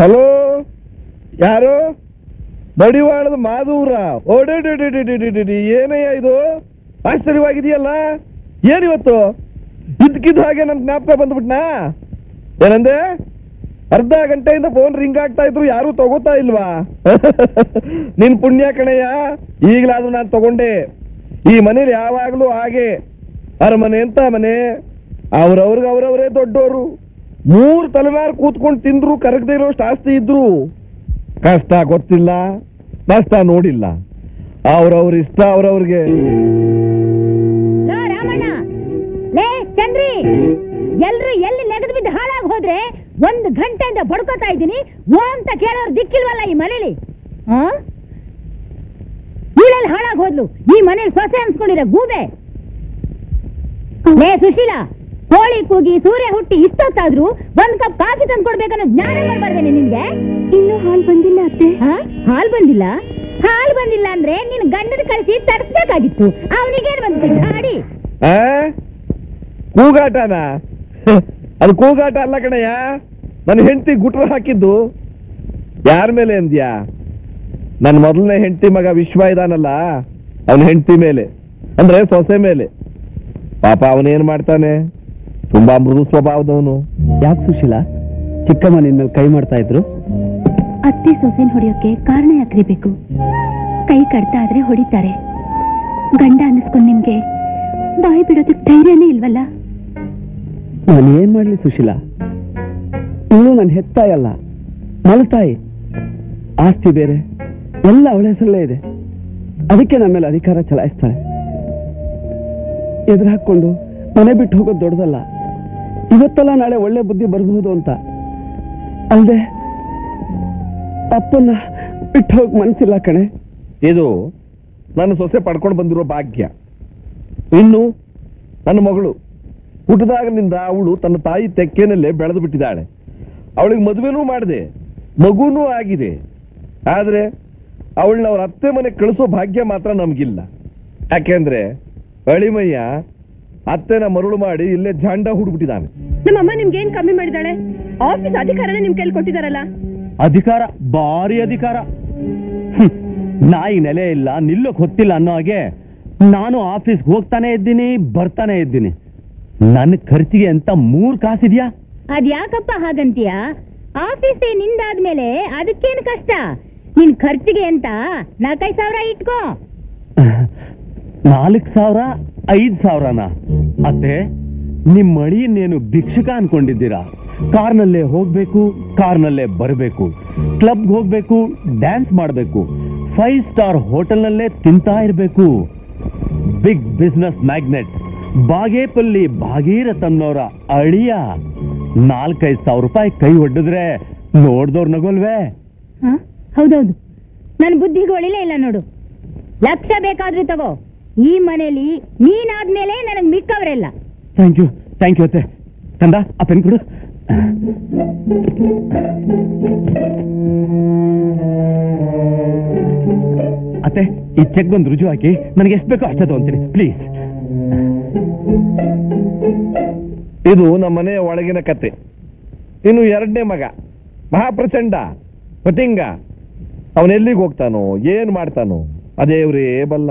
Hello யாரோ ಬಡಿವಾಳದ ಮಾಧೂರಾ ಓಡಿ ಏನಯ್ಯ ಇದು ಆಶ್ಚರ್ಯವಾಗಿದೆಯಲ್ಲ ಏನಿವತ್ತು ಇದ್ದಕ್ಕಿದ್ದ ಹಾಗೆ ನನ್ನ ಜ್ಞಾಪಕ ಬಂದ್ಬಿಟ್ನಾ ಏನಂದೆ ಅರ್ಧ ಗಂಟೆಯಿಂದ ಫೋನ್ ರಿಂಗ್ ಆಗ್ತಾ ಇದ್ರು ಯಾರು ತಗೋತಾ ಇಲ್ವಾ ನಿನ್ ಪುಣ್ಯ ಕಣಯ್ಯ ಈಗಲಾದ್ರೂ ನಾನು ತಗೊಂಡೆ ಈ ಮನೇಲಿ ಯಾವಾಗಲೂ ಹಾಗೆ ಅರಮನೆ ಅಂತ ಮನೆ ಅವ್ರವ್ರಿಗೆ ಅವ್ರವರೇ ದೊಡ್ಡವರು ಮೂರು ತಲೆಮಾರು ಕೂತ್ಕೊಂಡು ತಿಂದ್ರು ಕರಗದೆ ಇರೋಷ್ಟು ಆಸ್ತಿ ಇದ್ರು ಕಷ್ಟ ಗೊತ್ತಿಲ್ಲ ಕಷ್ಟ ನೋಡಿಲ್ಲ ಅವ್ರವ್ರ ಇಷ್ಟ ಅವ್ರವ್ರಿಗೆ ಚಂದ್ರಿ ಎಲ್ರು ಎಲ್ಲಿ ನೆಗೆದು ಬಿದ್ದು ಹಾಳಾಗಿ ಹೋದ್ರೆ ಒಂದು ಗಂಟೆಯಿಂದ ಬಡ್ಕೋತಾ ಇದ್ದೀನಿ ಅಂತ ಕೇಳೋರು ದಿಕ್ಕಿಲ್ವಲ್ಲ ಈ ಮನೇಲಿ ಈಳಲ್ಲಿ ಹಾಳಾಗಿ ಹೋದ್ಲು ಈ ಮನೇಲಿ ಸೊಸೆ ಅನ್ಸ್ಕೊಂಡಿರೋ ಗೂಬೆ ಲೇ ಸುಶೀಲಾ ಕೋಳಿ ಕೂಗಿ ಸೂರ್ಯ ಹುಟ್ಟಿ ಇಷ್ಟೊತ್ತಾದ್ರೂ ಒಂದ್ ಕಪ್ ಕಾಫಿ ತಂದ್ಕೊಡ್ಬೇಕನ್ನೋ ಜ್ಞಾನ ಬರ್ಬಾರ್ದೇನೆ ನಿನ್ಗೆ ಇನ್ನೂ ಹಾಲು ಬಂದಿಲ್ಲ ಅತ್ತೆ ಹಾಲು ಬಂದಿಲ್ಲ ಅಂದ್ರೆ ನಿನ್ ಗಂಡನ ಕಳಿಸಿ ತಡಿಸ್ಬೇಕಾಗಿತ್ತು ಅವನಿಗೇನ್ ಬಂತು ಗಾಡಿ ಕೂಗಾಟನಾ ಅದು ಕೂಗಾಟ ಅಲ್ಲ ಕಣಯ್ಯ ನನ್ನ ಹೆಂಡತಿ ಗುಟ್ರ ಹಾಕಿದ್ದು ಯಾರ ಮೇಲೆ ಅಂದ್ಯಾ ನನ್ನ ಮೊದಲನೇ ಹೆಂಡತಿ ಮಗ ವಿಶ್ವ ಇದಾನಲ್ಲ ಅವನ ಹೆಂಡತಿ ಮೇಲೆ ಅಂದ್ರೆ ಸೊಸೆ ಮೇಲೆ ಪಾಪ ಅವನೇನ್ ಮಾಡ್ತಾನೆ ತುಂಬಾ ಮೃದು ಸ್ವಭಾವದವನು ಯಾಕೆ ಸುಶೀಲಾ ಚಿಕ್ಕಮ್ಮ ನಿನ್ ಮೇಲೆ ಕೈ ಮಾಡ್ತಾ ಇದ್ರು ಅತ್ತೆ ಸೊಸೆನ್ ಹೊಡೆಯೋಕೆ ಕಾರಣ ಯಾಕ್ರಿ ಬೇಕು ಕೈ ಕಡ್ತಾ ಆದ್ರೆ ಹೊಡಿತಾರೆ ಗಂಡ ಅನ್ನಿಸ್ಕೊಂಡು ನಿಮ್ಗೆ ಬಾಯಿ ಬಿಡೋದಕ್ಕೆ ಧೈರ್ಯನೇ ಇಲ್ವಲ್ಲ ನಾನೇನ್ ಮಾಡ್ಲಿ ಸುಶೀಲಾ ಇವಳು ನನ್ ಹೆತ್ತಾಯಿ ಅಲ್ಲ ಮಲತಾಯಿ ಆಸ್ತಿ ಬೇರೆ ಎಲ್ಲ ಅವಳ ಹೆಸರಲ್ಲೇ ಇದೆ ಅದಕ್ಕೆ ನಮ್ಮ ಮೇಲೆ ಅಧಿಕಾರ ಚಲಾಯಿಸ್ತಾಳೆ ಎದುರು ಹಾಕೊಂಡು ಮನೆ ಬಿಟ್ಟು ಹೋಗೋದು ದೊಡ್ಡದಲ್ಲ ಇವತ್ತಲ್ಲ ನಾಳೆ ಒಳ್ಳೆ ಬುದ್ಧಿ ಬರಬಹುದು ಅಂತ ಅಲ್ಲದೆ ಅಪ್ಪನ್ನ ಬಿಟ್ಟು ಹೋಗ್ ಮನಸ್ಸಿಲ್ಲ ಕಣೆ ಇದು ನನ್ನ ಸೊಸೆ ಪಡ್ಕೊಂಡು ಬಂದಿರೋ ಭಾಗ್ಯ ಇನ್ನು ನನ್ನ ಮಗಳು ಹುಟ್ಟದಾಗಲಿಂದ ಅವಳು ತನ್ನ ತಾಯಿ ತೆಕ್ಕೇನಲ್ಲೇ ಬೆಳೆದು ಬಿಟ್ಟಿದ್ದಾಳೆ ಅವಳಿಗೆ ಮದುವೆನೂ ಮಾಡಿದೆ ಮಗುನೂ ಆಗಿದೆ ಆದ್ರೆ ಅವಳನ್ನ ಅವ್ರ ಅತ್ತೆ ಮನೆಗೆ ಕಳಿಸೋ ಭಾಗ್ಯ ಮಾತ್ರ ನಮಗಿಲ್ಲ ಯಾಕೆಂದ್ರೆ ಅಳಿಮಯ್ಯ ಅತ್ತೆನ ಮರುಳು ಮಾಡಿ ಇಲ್ಲೇ ಜಾಂಡ ಹುಡುಬಿಟ್ಟಿದ್ದಾನೆ ನಮ್ಮಮ್ಮ ನಿಮ್ಗೆ ಏನ್ ಕಮ್ಮಿ ಮಾಡಿದಾಳೆ ಆಫೀಸ್ ಅಧಿಕಾರನೇ ನಿಮ್ ಕೈಲಿ ಕೊಟ್ಟಿದಾರಲ್ಲ ಅಧಿಕಾರ ಭಾರಿ ಅಧಿಕಾರ ನಾಯಿ ನೆಲೆ ಇಲ್ಲ ನಿಲ್ಲೋಕ್ ಹೊತ್ತಿಲ್ಲ ಅನ್ನೋ ಹಾಗೆ ನಾನು ಆಫೀಸ್ ಹೋಗ್ತಾನೆ ಇದ್ದೀನಿ ಬರ್ತಾನೆ ಇದ್ದೀನಿ ನನ್ನ ಖರ್ಚಿಗೆ ಅಂತ 3 ಕಾಸಿದ್ಯಾ ಅದ್ಯಾಕಪ್ಪ ಹಾಗಂತೀಯಾ ಆಫೀಸ್ ನಿಂದಾದ್ಮೇಲೆ ಅದಕ್ಕೇನು ಕಷ್ಟ ನಿನ್ ಖರ್ಚಿಗೆ ಅಂತ 4-5 ಸಾವಿರ ಇಟ್ಕೋ 4,000 5,000ನ ಅತ್ತೆ ನಿಮ್ಮ ಮಳಿ ನೀನು ಭಿಕ್ಷುಕ ಅನ್ಕೊಂಡಿದ್ದೀರಾ ಕಾರ್ನಲ್ಲೇ ಹೋಗ್ಬೇಕು ಕಾರ್ನಲ್ಲೇ ಬರಬೇಕು ಕ್ಲಬ್ಗೆ ಹೋಗ್ಬೇಕು ಡ್ಯಾನ್ಸ್ ಮಾಡಬೇಕು 5 ಸ್ಟಾರ್ ಹೋಟೆಲ್ನಲ್ಲೇ ತಿಂತಾ ಇರಬೇಕು ಬಿಗ್ ಬಿಸ್ನೆಸ್ ಮ್ಯಾಗ್ನೆಟ್ ಬಾಗೇಪಲ್ಲಿ ಭಾಗೀರಥನ್ನವರ ಅಳಿಯ 4,000-5,000 ರೂಪಾಯಿ ಕೈ ಒಡ್ಡಿದ್ರೆ ನೋಡ್ದವ್ರ ನಗೋಲ್ವೇ ಹೌದೌದು नन बुद्धि गोलिले इल्ल नोडु लक्ष्य बेकाद्रू तगो ಈ ಮನೆಯಲ್ಲಿ ನೀನ ಆದ್ಮೇಲೆ ನನಗೆ ಮಿಕ್ಕವರೇ ಇಲ್ಲ. ಥ್ಯಾಂಕ್ ಯು ಅತ್ತೆ. ತಂದ ಆ ಪೆನ್ ಕೊಡು. ಅತ್ತೆ ಈ ಚೆಕ್ ಬಂದು ರುಜು ಹಾಕಿ ನನಗೆ ಎಷ್ಟು ಬೇಕೋ ಅಷ್ಟದು ಅಂತೀನಿ ಪ್ಲೀಸ್. ಇದು ನಮ್ಮ ಮನೆಯ ಒಳಗಿನ ಕತೆ. ಇನ್ನು ಎರಡನೇ ಮಗ ಮಹಾಪ್ರಚಂಡ ಪಟಿಂಗ ಅವನೆಲ್ಲಿಗೆ ಹೋಗ್ತಾನೋ ಏನ್ ಮಾಡ್ತಾನೋ ಅದೇವ್ರೇ ಬಲ್ಲ.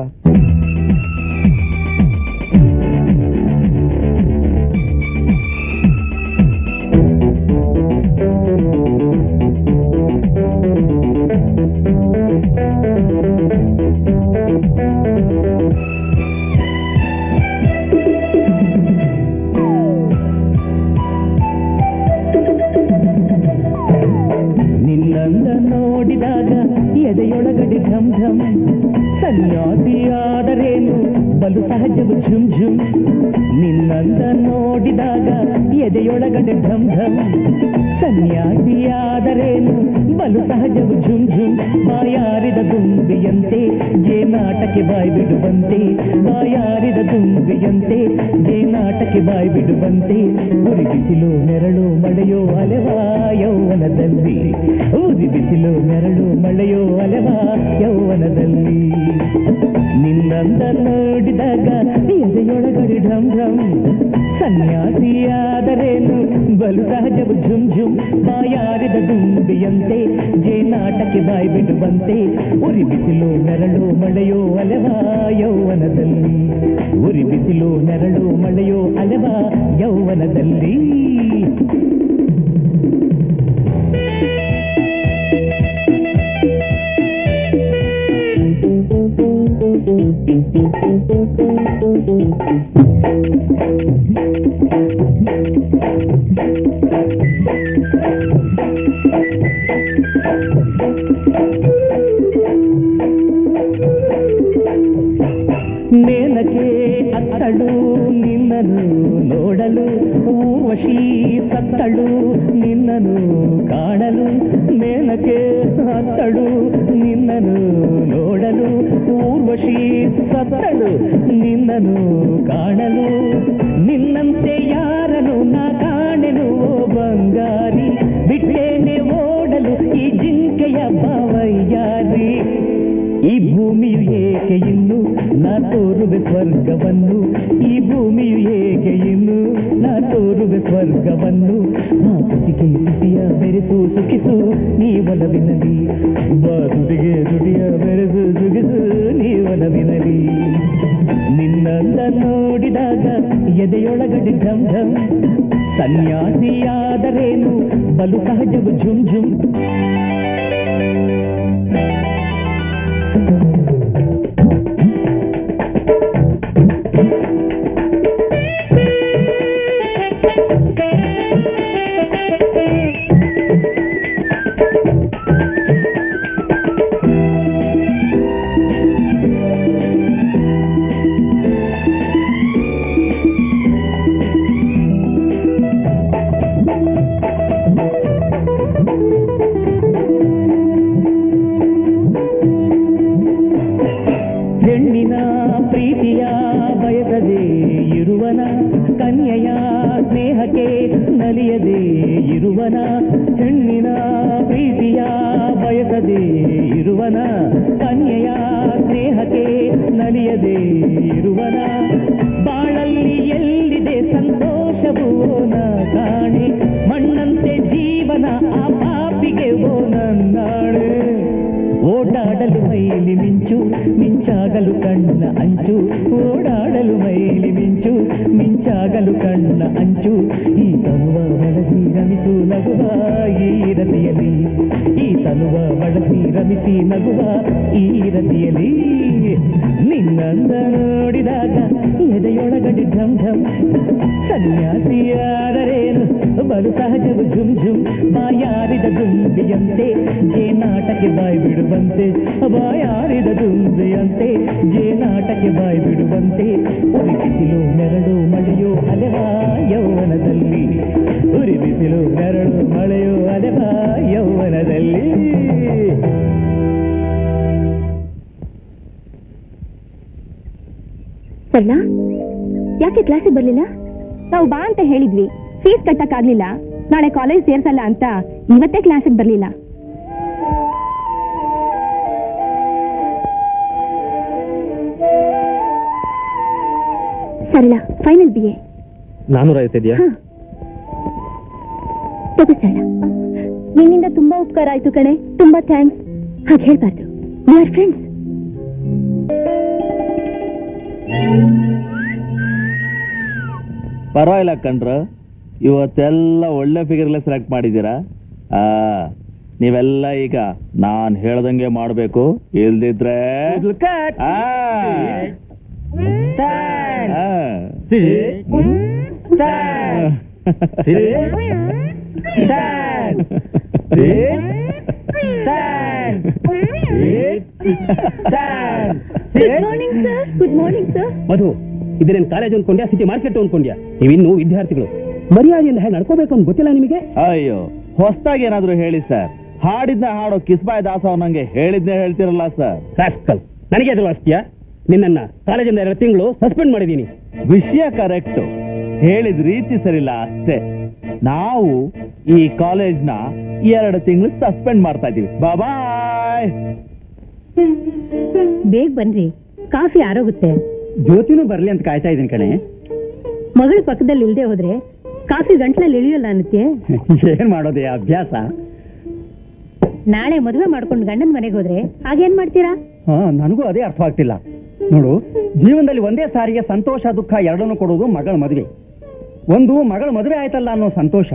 ಸನ್ಯಾಸಿಯಾದರೇನು ಬಲು ಸಹಜವು ಝುಂ ಝುಂ. ನಿನ್ನಂದ ನೋಡಿದಾಗ ಎದೆಯೊಳಗಡೆ ಢಂ ಢಂ. ಸನ್ಯಾಸಿಯಾದರೇನು ಬಲು ಸಹಜವು ಝುಂ ಝುಂ. ಬಾಯಾರಿದ ದುಂಬಿಯಂತೆ ಜೇನಾಟಕ್ಕೆ ಬಾಯಿ ಬಿಡುವಂತೆ. ಬಾಯಾರಿದ ದುಂಬಿಯಂತೆ ಜೇನಾಟಕ್ಕೆ ಬಾಯಿ ಬಿಡುವಂತೆ. ಉರಿ ಬಿಸಿಲು ನೆರಳು ಮಳೆಯೋ ಅಲೆವಾ ಯೌವನದಲ್ಲಿ. ಉರಿ ಬಿಸಿಲು ನೆರಳು ಮಳೆಯೋ ಅಲೆವಾ ಯೌವನದಲ್ಲಿ. ನಿನ್ನಂದ ನೋಡಿದಾಗ ಎದೆಯೊಳಗಡೆ ಢಂ ಢಂ. ಸನ್ಯಾಸಿಯಾದರೇನು ಬಲು ಸಹಜವು ಝುಂ ಝುಂ. ಬಾಯಾರಿದ ದುಂಬಿಯಂತೆ ಜೇನಾಟಕ್ಕೆ ಬಾಯಿ ಬಿಡುವಂತೆ. ಉರಿ ಬಿಸಿಲು ನೆರಳು ಮಳೆಯೋ ಅಲೆವಾ ಯೌವನದಲ್ಲಿ. ಉರಿ ಬಿಸಿಲು ನೆರಳು ಮಳೆಯೋ ಅಲೆವಾ ಯೌವನದಲ್ಲಿ. ಮೇನಕೆ ಅತ್ತಳು ನಿನ್ನನು ನೋಡಲು. ಊರ್ವಶಿ ಸತ್ತಳು ನಿನ್ನನು ಕಾಣಲು. ಮೇನಕೆ ಅತ್ತಳು ನಿನ್ನನು ನೋಡಲು. ಊರ್ವಶಿ ಸತ್ತಳು ನಿನ್ನನು ಕಾಣಲು. ನಿನ್ನಂತೆ ಯಾರನು ನಾ ಕಾಣೆನು ಬಂಗಾರಿ. ಬಿಟ್ಟೇನೆ ಓಡಲು ಈ ಜಿಂಕೆಯ ಬಾವಯ್ಯಾರಿ. ಈ ಭೂಮಿಯು ಏಕೆ ಇನ್ನು ನಾ ತೋರುವೆ ಸ್ವರ್ಗವನ್ನು. ಈ ಭೂಮಿಯು ಏಕೆ ಇನ್ನು ನಾ ತೋರುವೆ ಸ್ವರ್ಗವನ್ನು. ಮಾತುಟಿಗೆ ದುಡಿಯ ಬೆರೆಸು ಸುಖಿಸು ನೀವನವಿನಲಿ. ಮಾತುಟಿಗೆ ದುಡಿಯ ಬೆರೆಸು ಸುಖಿಸು ನೀವನವಿನಲಿ. ನಿನ್ನಂದ ನೋಡಿದಾಗ ಎದೆಯೊಳಗಡೆ ಢಂ ಢಂ. ಸನ್ಯಾಸಿಯಾದರೇನು ಬಲು ಸಹಜವು ಝುಂ ಝುಂ. ಕರ್ಣ, ಯಾಕೆ ಕ್ಲಾಸಿಗೆ ಬರಲಿಲ್ಲ? ನಾವು ಬಾ ಅಂತ ಹೇಳಿದ್ವಿ, ಫೀಸ್ ಕಟ್ಟಕ್ಕಾಗಲಿಲ್ಲ, ನಾಳೆ ಕಾಲೇಜ್ ಸೇರ್ಸಲ್ಲ ಅಂತ ಇವತ್ತೇ ಕ್ಲಾಸಿಗೆ ಬರಲಿಲ್ಲ. ಸರಿಲ್ಲ, ಫೈನಲ್ ಬಿ ಎ ನಿನ್ನಿಂದ ತುಂಬಾ ಉಪಕಾರ ಆಯ್ತು ಕಣೆ, ತುಂಬಾ ಥ್ಯಾಂಕ್ಸ್. ಹಾಗೆ ಹೇಳ್ಬಾರ್ದು, ವಿ ಆರ್ ಫ್ರೆಂಡ್ಸ್. ಪರವಾಗಿಲ್ಲ ಕಣ್ರ, ಇವತ್ತೆಲ್ಲ ಒಳ್ಳೆ ಫಿಗರ್ಲೆ ಸೆಲೆಕ್ಟ್ ಮಾಡಿದ್ದೀರಾ. ನೀವೆಲ್ಲ ಈಗ ನಾನ್ ಹೇಳ್ದಂಗೆ ಮಾಡಬೇಕು, ಇಲ್ದಿದ್ರೆ ಮಧು, ಇದೇನು ಕಾಲೇಜ್ ಅನ್ಕೊಂಡ್ಯಾ, ಸಿಟಿ ಮಾರ್ಕೆಟ್ ಅನ್ಕೊಂಡ್ಯಾ? ನೀವಿನ್ನು ವಿದ್ಯಾರ್ಥಿಗಳು, ಮರ್ಯಾದೆಯಿಂದ ಹೇಗೆ ನಡ್ಕೋಬೇಕು ಅಂತ ಗೊತ್ತಿಲ್ಲ ನಿಮಗೆ? ಅಯ್ಯೋ, ಹೊಸದಾಗಿ ಏನಾದ್ರು ಹೇಳಿ ಸರ್. ಹಾಡಿದ್ನ ಹಾಡೋ ಕಿಸ್ಬಾಯ್ ದಾಸ ನಂಗೆ ಹೇಳಿದ್ನೇ ಹೇಳ್ತಿರಲ್ಲ ಸರ್. ಕ್ಲಾಸ್ಕಲ್ ನನಗೆ ಅದ್ರ ಅಷ್ಟೇ. ನಿನ್ನ ಕಾಲೇಜಿಂದ 2 ತಿಂಗಳು ಸಸ್ಪೆಂಡ್ ಮಾಡಿದ್ದೀನಿ. ವಿಷಯ ಕರೆಕ್ಟ್, ಹೇಳಿದ ರೀತಿ ಸರಿಲ್ಲ ಅಷ್ಟೇ. ನಾವು ಈ ಕಾಲೇಜ್ನ 2 ತಿಂಗಳು ಸಸ್ಪೆಂಡ್ ಮಾಡ್ತಾ ಇದೀವಿ. ಬಾಬಾಯ್, ಬೇಗ ಬನ್ರಿ, ಕಾಫಿ ಆರೋಗುತ್ತೆ. ಜ್ಯೋತಿನೂ ಬರ್ಲಿ ಅಂತ ಕಾಯ್ತಾ ಇದೀನಿ ಕಣೆ. ಮಗಳು ಪಕ್ಕದಲ್ಲಿ ಇಲ್ದೆ ಹೋದ್ರೆ ಕಾಫಿ ಗಂಟ್ಲಲ್ಲಿ ಇಳಿಯಲ್ಲ ಅನ್ನತ್ತೆ. ಏನ್ ಮಾಡೋದೇ ಅಭ್ಯಾಸ. ನಾಳೆ ಮದುವೆ ಮಾಡ್ಕೊಂಡು ಗಂಡನ ಮನೆಗೆ ಹೋದ್ರೆ ಹಾಗೇನ್ ಮಾಡ್ತೀರಾ? ನನಗೂ ಅದೇ ಅರ್ಥ ಆಗ್ತಿಲ್ಲ ನೋಡು. ಜೀವನದಲ್ಲಿ ಒಂದೇ ಸಾರಿಗೆ ಸಂತೋಷ ದುಃಖ ಎರಡನ್ನೂ ಕೊಡೋದು ಮಗಳ ಮದುವೆ. ಒಂದು ಮಗಳ ಮದುವೆ ಆಯ್ತಲ್ಲ ಅನ್ನೋ ಸಂತೋಷ,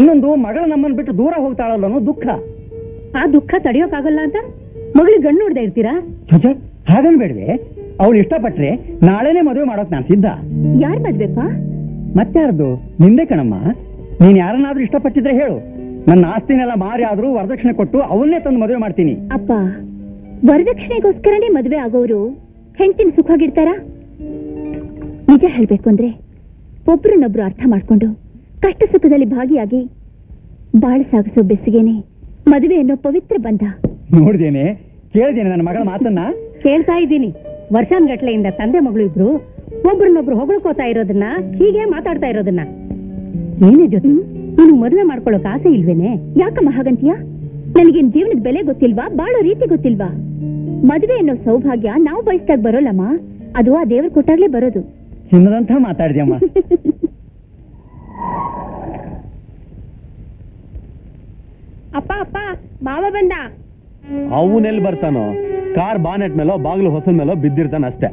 ಇನ್ನೊಂದು ಮಗಳ ನಮ್ಮನ್ನು ಬಿಟ್ಟು ದೂರ ಹೋಗ್ತಾಳಲ್ಲ ಅನ್ನೋ ದುಃಖ. ಆ ದುಃಖ ತಡೆಯೋಕ್ಕಾಗಲ್ಲ ಅಂತ ಮಗಳಿಗೆ ಗಂಡು ನೋಡ್ದೆ ಇರ್ತೀರಾ? ಹಾಗನ್ ಬೇಡವೆ, ಅವಳು ಇಷ್ಟಪಟ್ರೆ ನಾಳೆನೆ ಮದುವೆ ಮಾಡೋಕ್ ನಾನು ಸಿದ್ಧ. ಯಾರು ಮದ್ವೆಪ್ಪಾ? ಮತ್ತಾರದು ನಿಂದೆ ಕಣಮ್ಮ. ನೀನ್ ಯಾರನ್ನಾದ್ರೂ ಇಷ್ಟಪಟ್ಟಿದ್ರೆ ಹೇಳು, ನನ್ನ ಆಸ್ತಿನೆಲ್ಲ ಮಾರಿ ಆದ್ರೂ ವರದಕ್ಷಿಣೆ ಕೊಟ್ಟು ಅವನ್ನೇ ತಂದು ಮದುವೆ ಮಾಡ್ತೀನಿ. ಅಪ್ಪ, ವರದಕ್ಷಿಣೆಗೋಸ್ಕರನೇ ಮದುವೆ ಆಗೋರು ಹೆಂಡತಿನ ಸುಖವಾಗಿರ್ತಾರಾ? ನಿಜ ಹೇಳ್ಬೇಕು ಅಂದ್ರೆ ಒಬ್ರನ್ನೊಬ್ರು ಅರ್ಥ ಮಾಡ್ಕೊಂಡು ಕಷ್ಟ ಸುಖದಲ್ಲಿ ಭಾಗಿಯಾಗಿ ಬಾಳು ಸಾಗಿಸೋ ಬೆಸ್ಸಿಗೆನೆ ಮದುವೆ ಅನ್ನೋ ಪವಿತ್ರ ಬಂಧ. ನೋಡ್ದೇನೆ, ಕೇಳ್ದೇನೆ ನನ್ನ ಮಗಳ ಮಾತನ್ನ? ಕೇಳ್ತಾ ಇದ್ದೀನಿ. ವರ್ಷಾನ್ಗಟ್ಲೆಯಿಂದ ತಂದೆ ಮಗಳು ಇಬ್ರು ಒಬ್ರನ್ನೊಬ್ರು ಹೊಗಳ್ಕೋತಾ ಇರೋದನ್ನ, ಹೀಗೆ ಮಾತಾಡ್ತಾ ಇರೋದನ್ನ. ಏನೇ ಜ್ಯೋತಿ, ನೀನು ಮದುವೆ ಮಾಡ್ಕೊಳ್ಳೋಕೆ ಆಸೆ ಇಲ್ವೇನೆ? ಯಾಕಮ್ಮ ಹಾಗಂತೀಯ? ನನಗೇನ್ ಜೀವನದ ಬೆಲೆ ಗೊತ್ತಿಲ್ವಾ? ಬಾಳೋ ರೀತಿ ಗೊತ್ತಿಲ್ವಾ? ಮದುವೆ ಅನ್ನೋ ಸೌಭಾಗ್ಯ ನಾವು ಬಯಸ್ದಾಗ ಬರೋಲ್ಲಮ್ಮ, ಅದು ಆ ದೇವ್ರ ಕೊಟ್ಟಾಗ್ಲೇ ಬರೋದು. ಚಿನ್ನದಂತ ಮಾತಾಡ್ದಮ್ಮ. ಅಪ್ಪ ಅಪ್ಪ, ಮಾವ ಬಂದ. ಅವನೆಲ್ಲಿ ಬರ್ತಾನೋ? ಕಾರ್ ಬಾನೆಟ್ ಮೇಲೋ ಬಾಗಿಲು ಹೊಸಲ್ ಮೇಲೋ ಬಿದ್ದಿರ್ತಾನ ಅಷ್ಟೇ.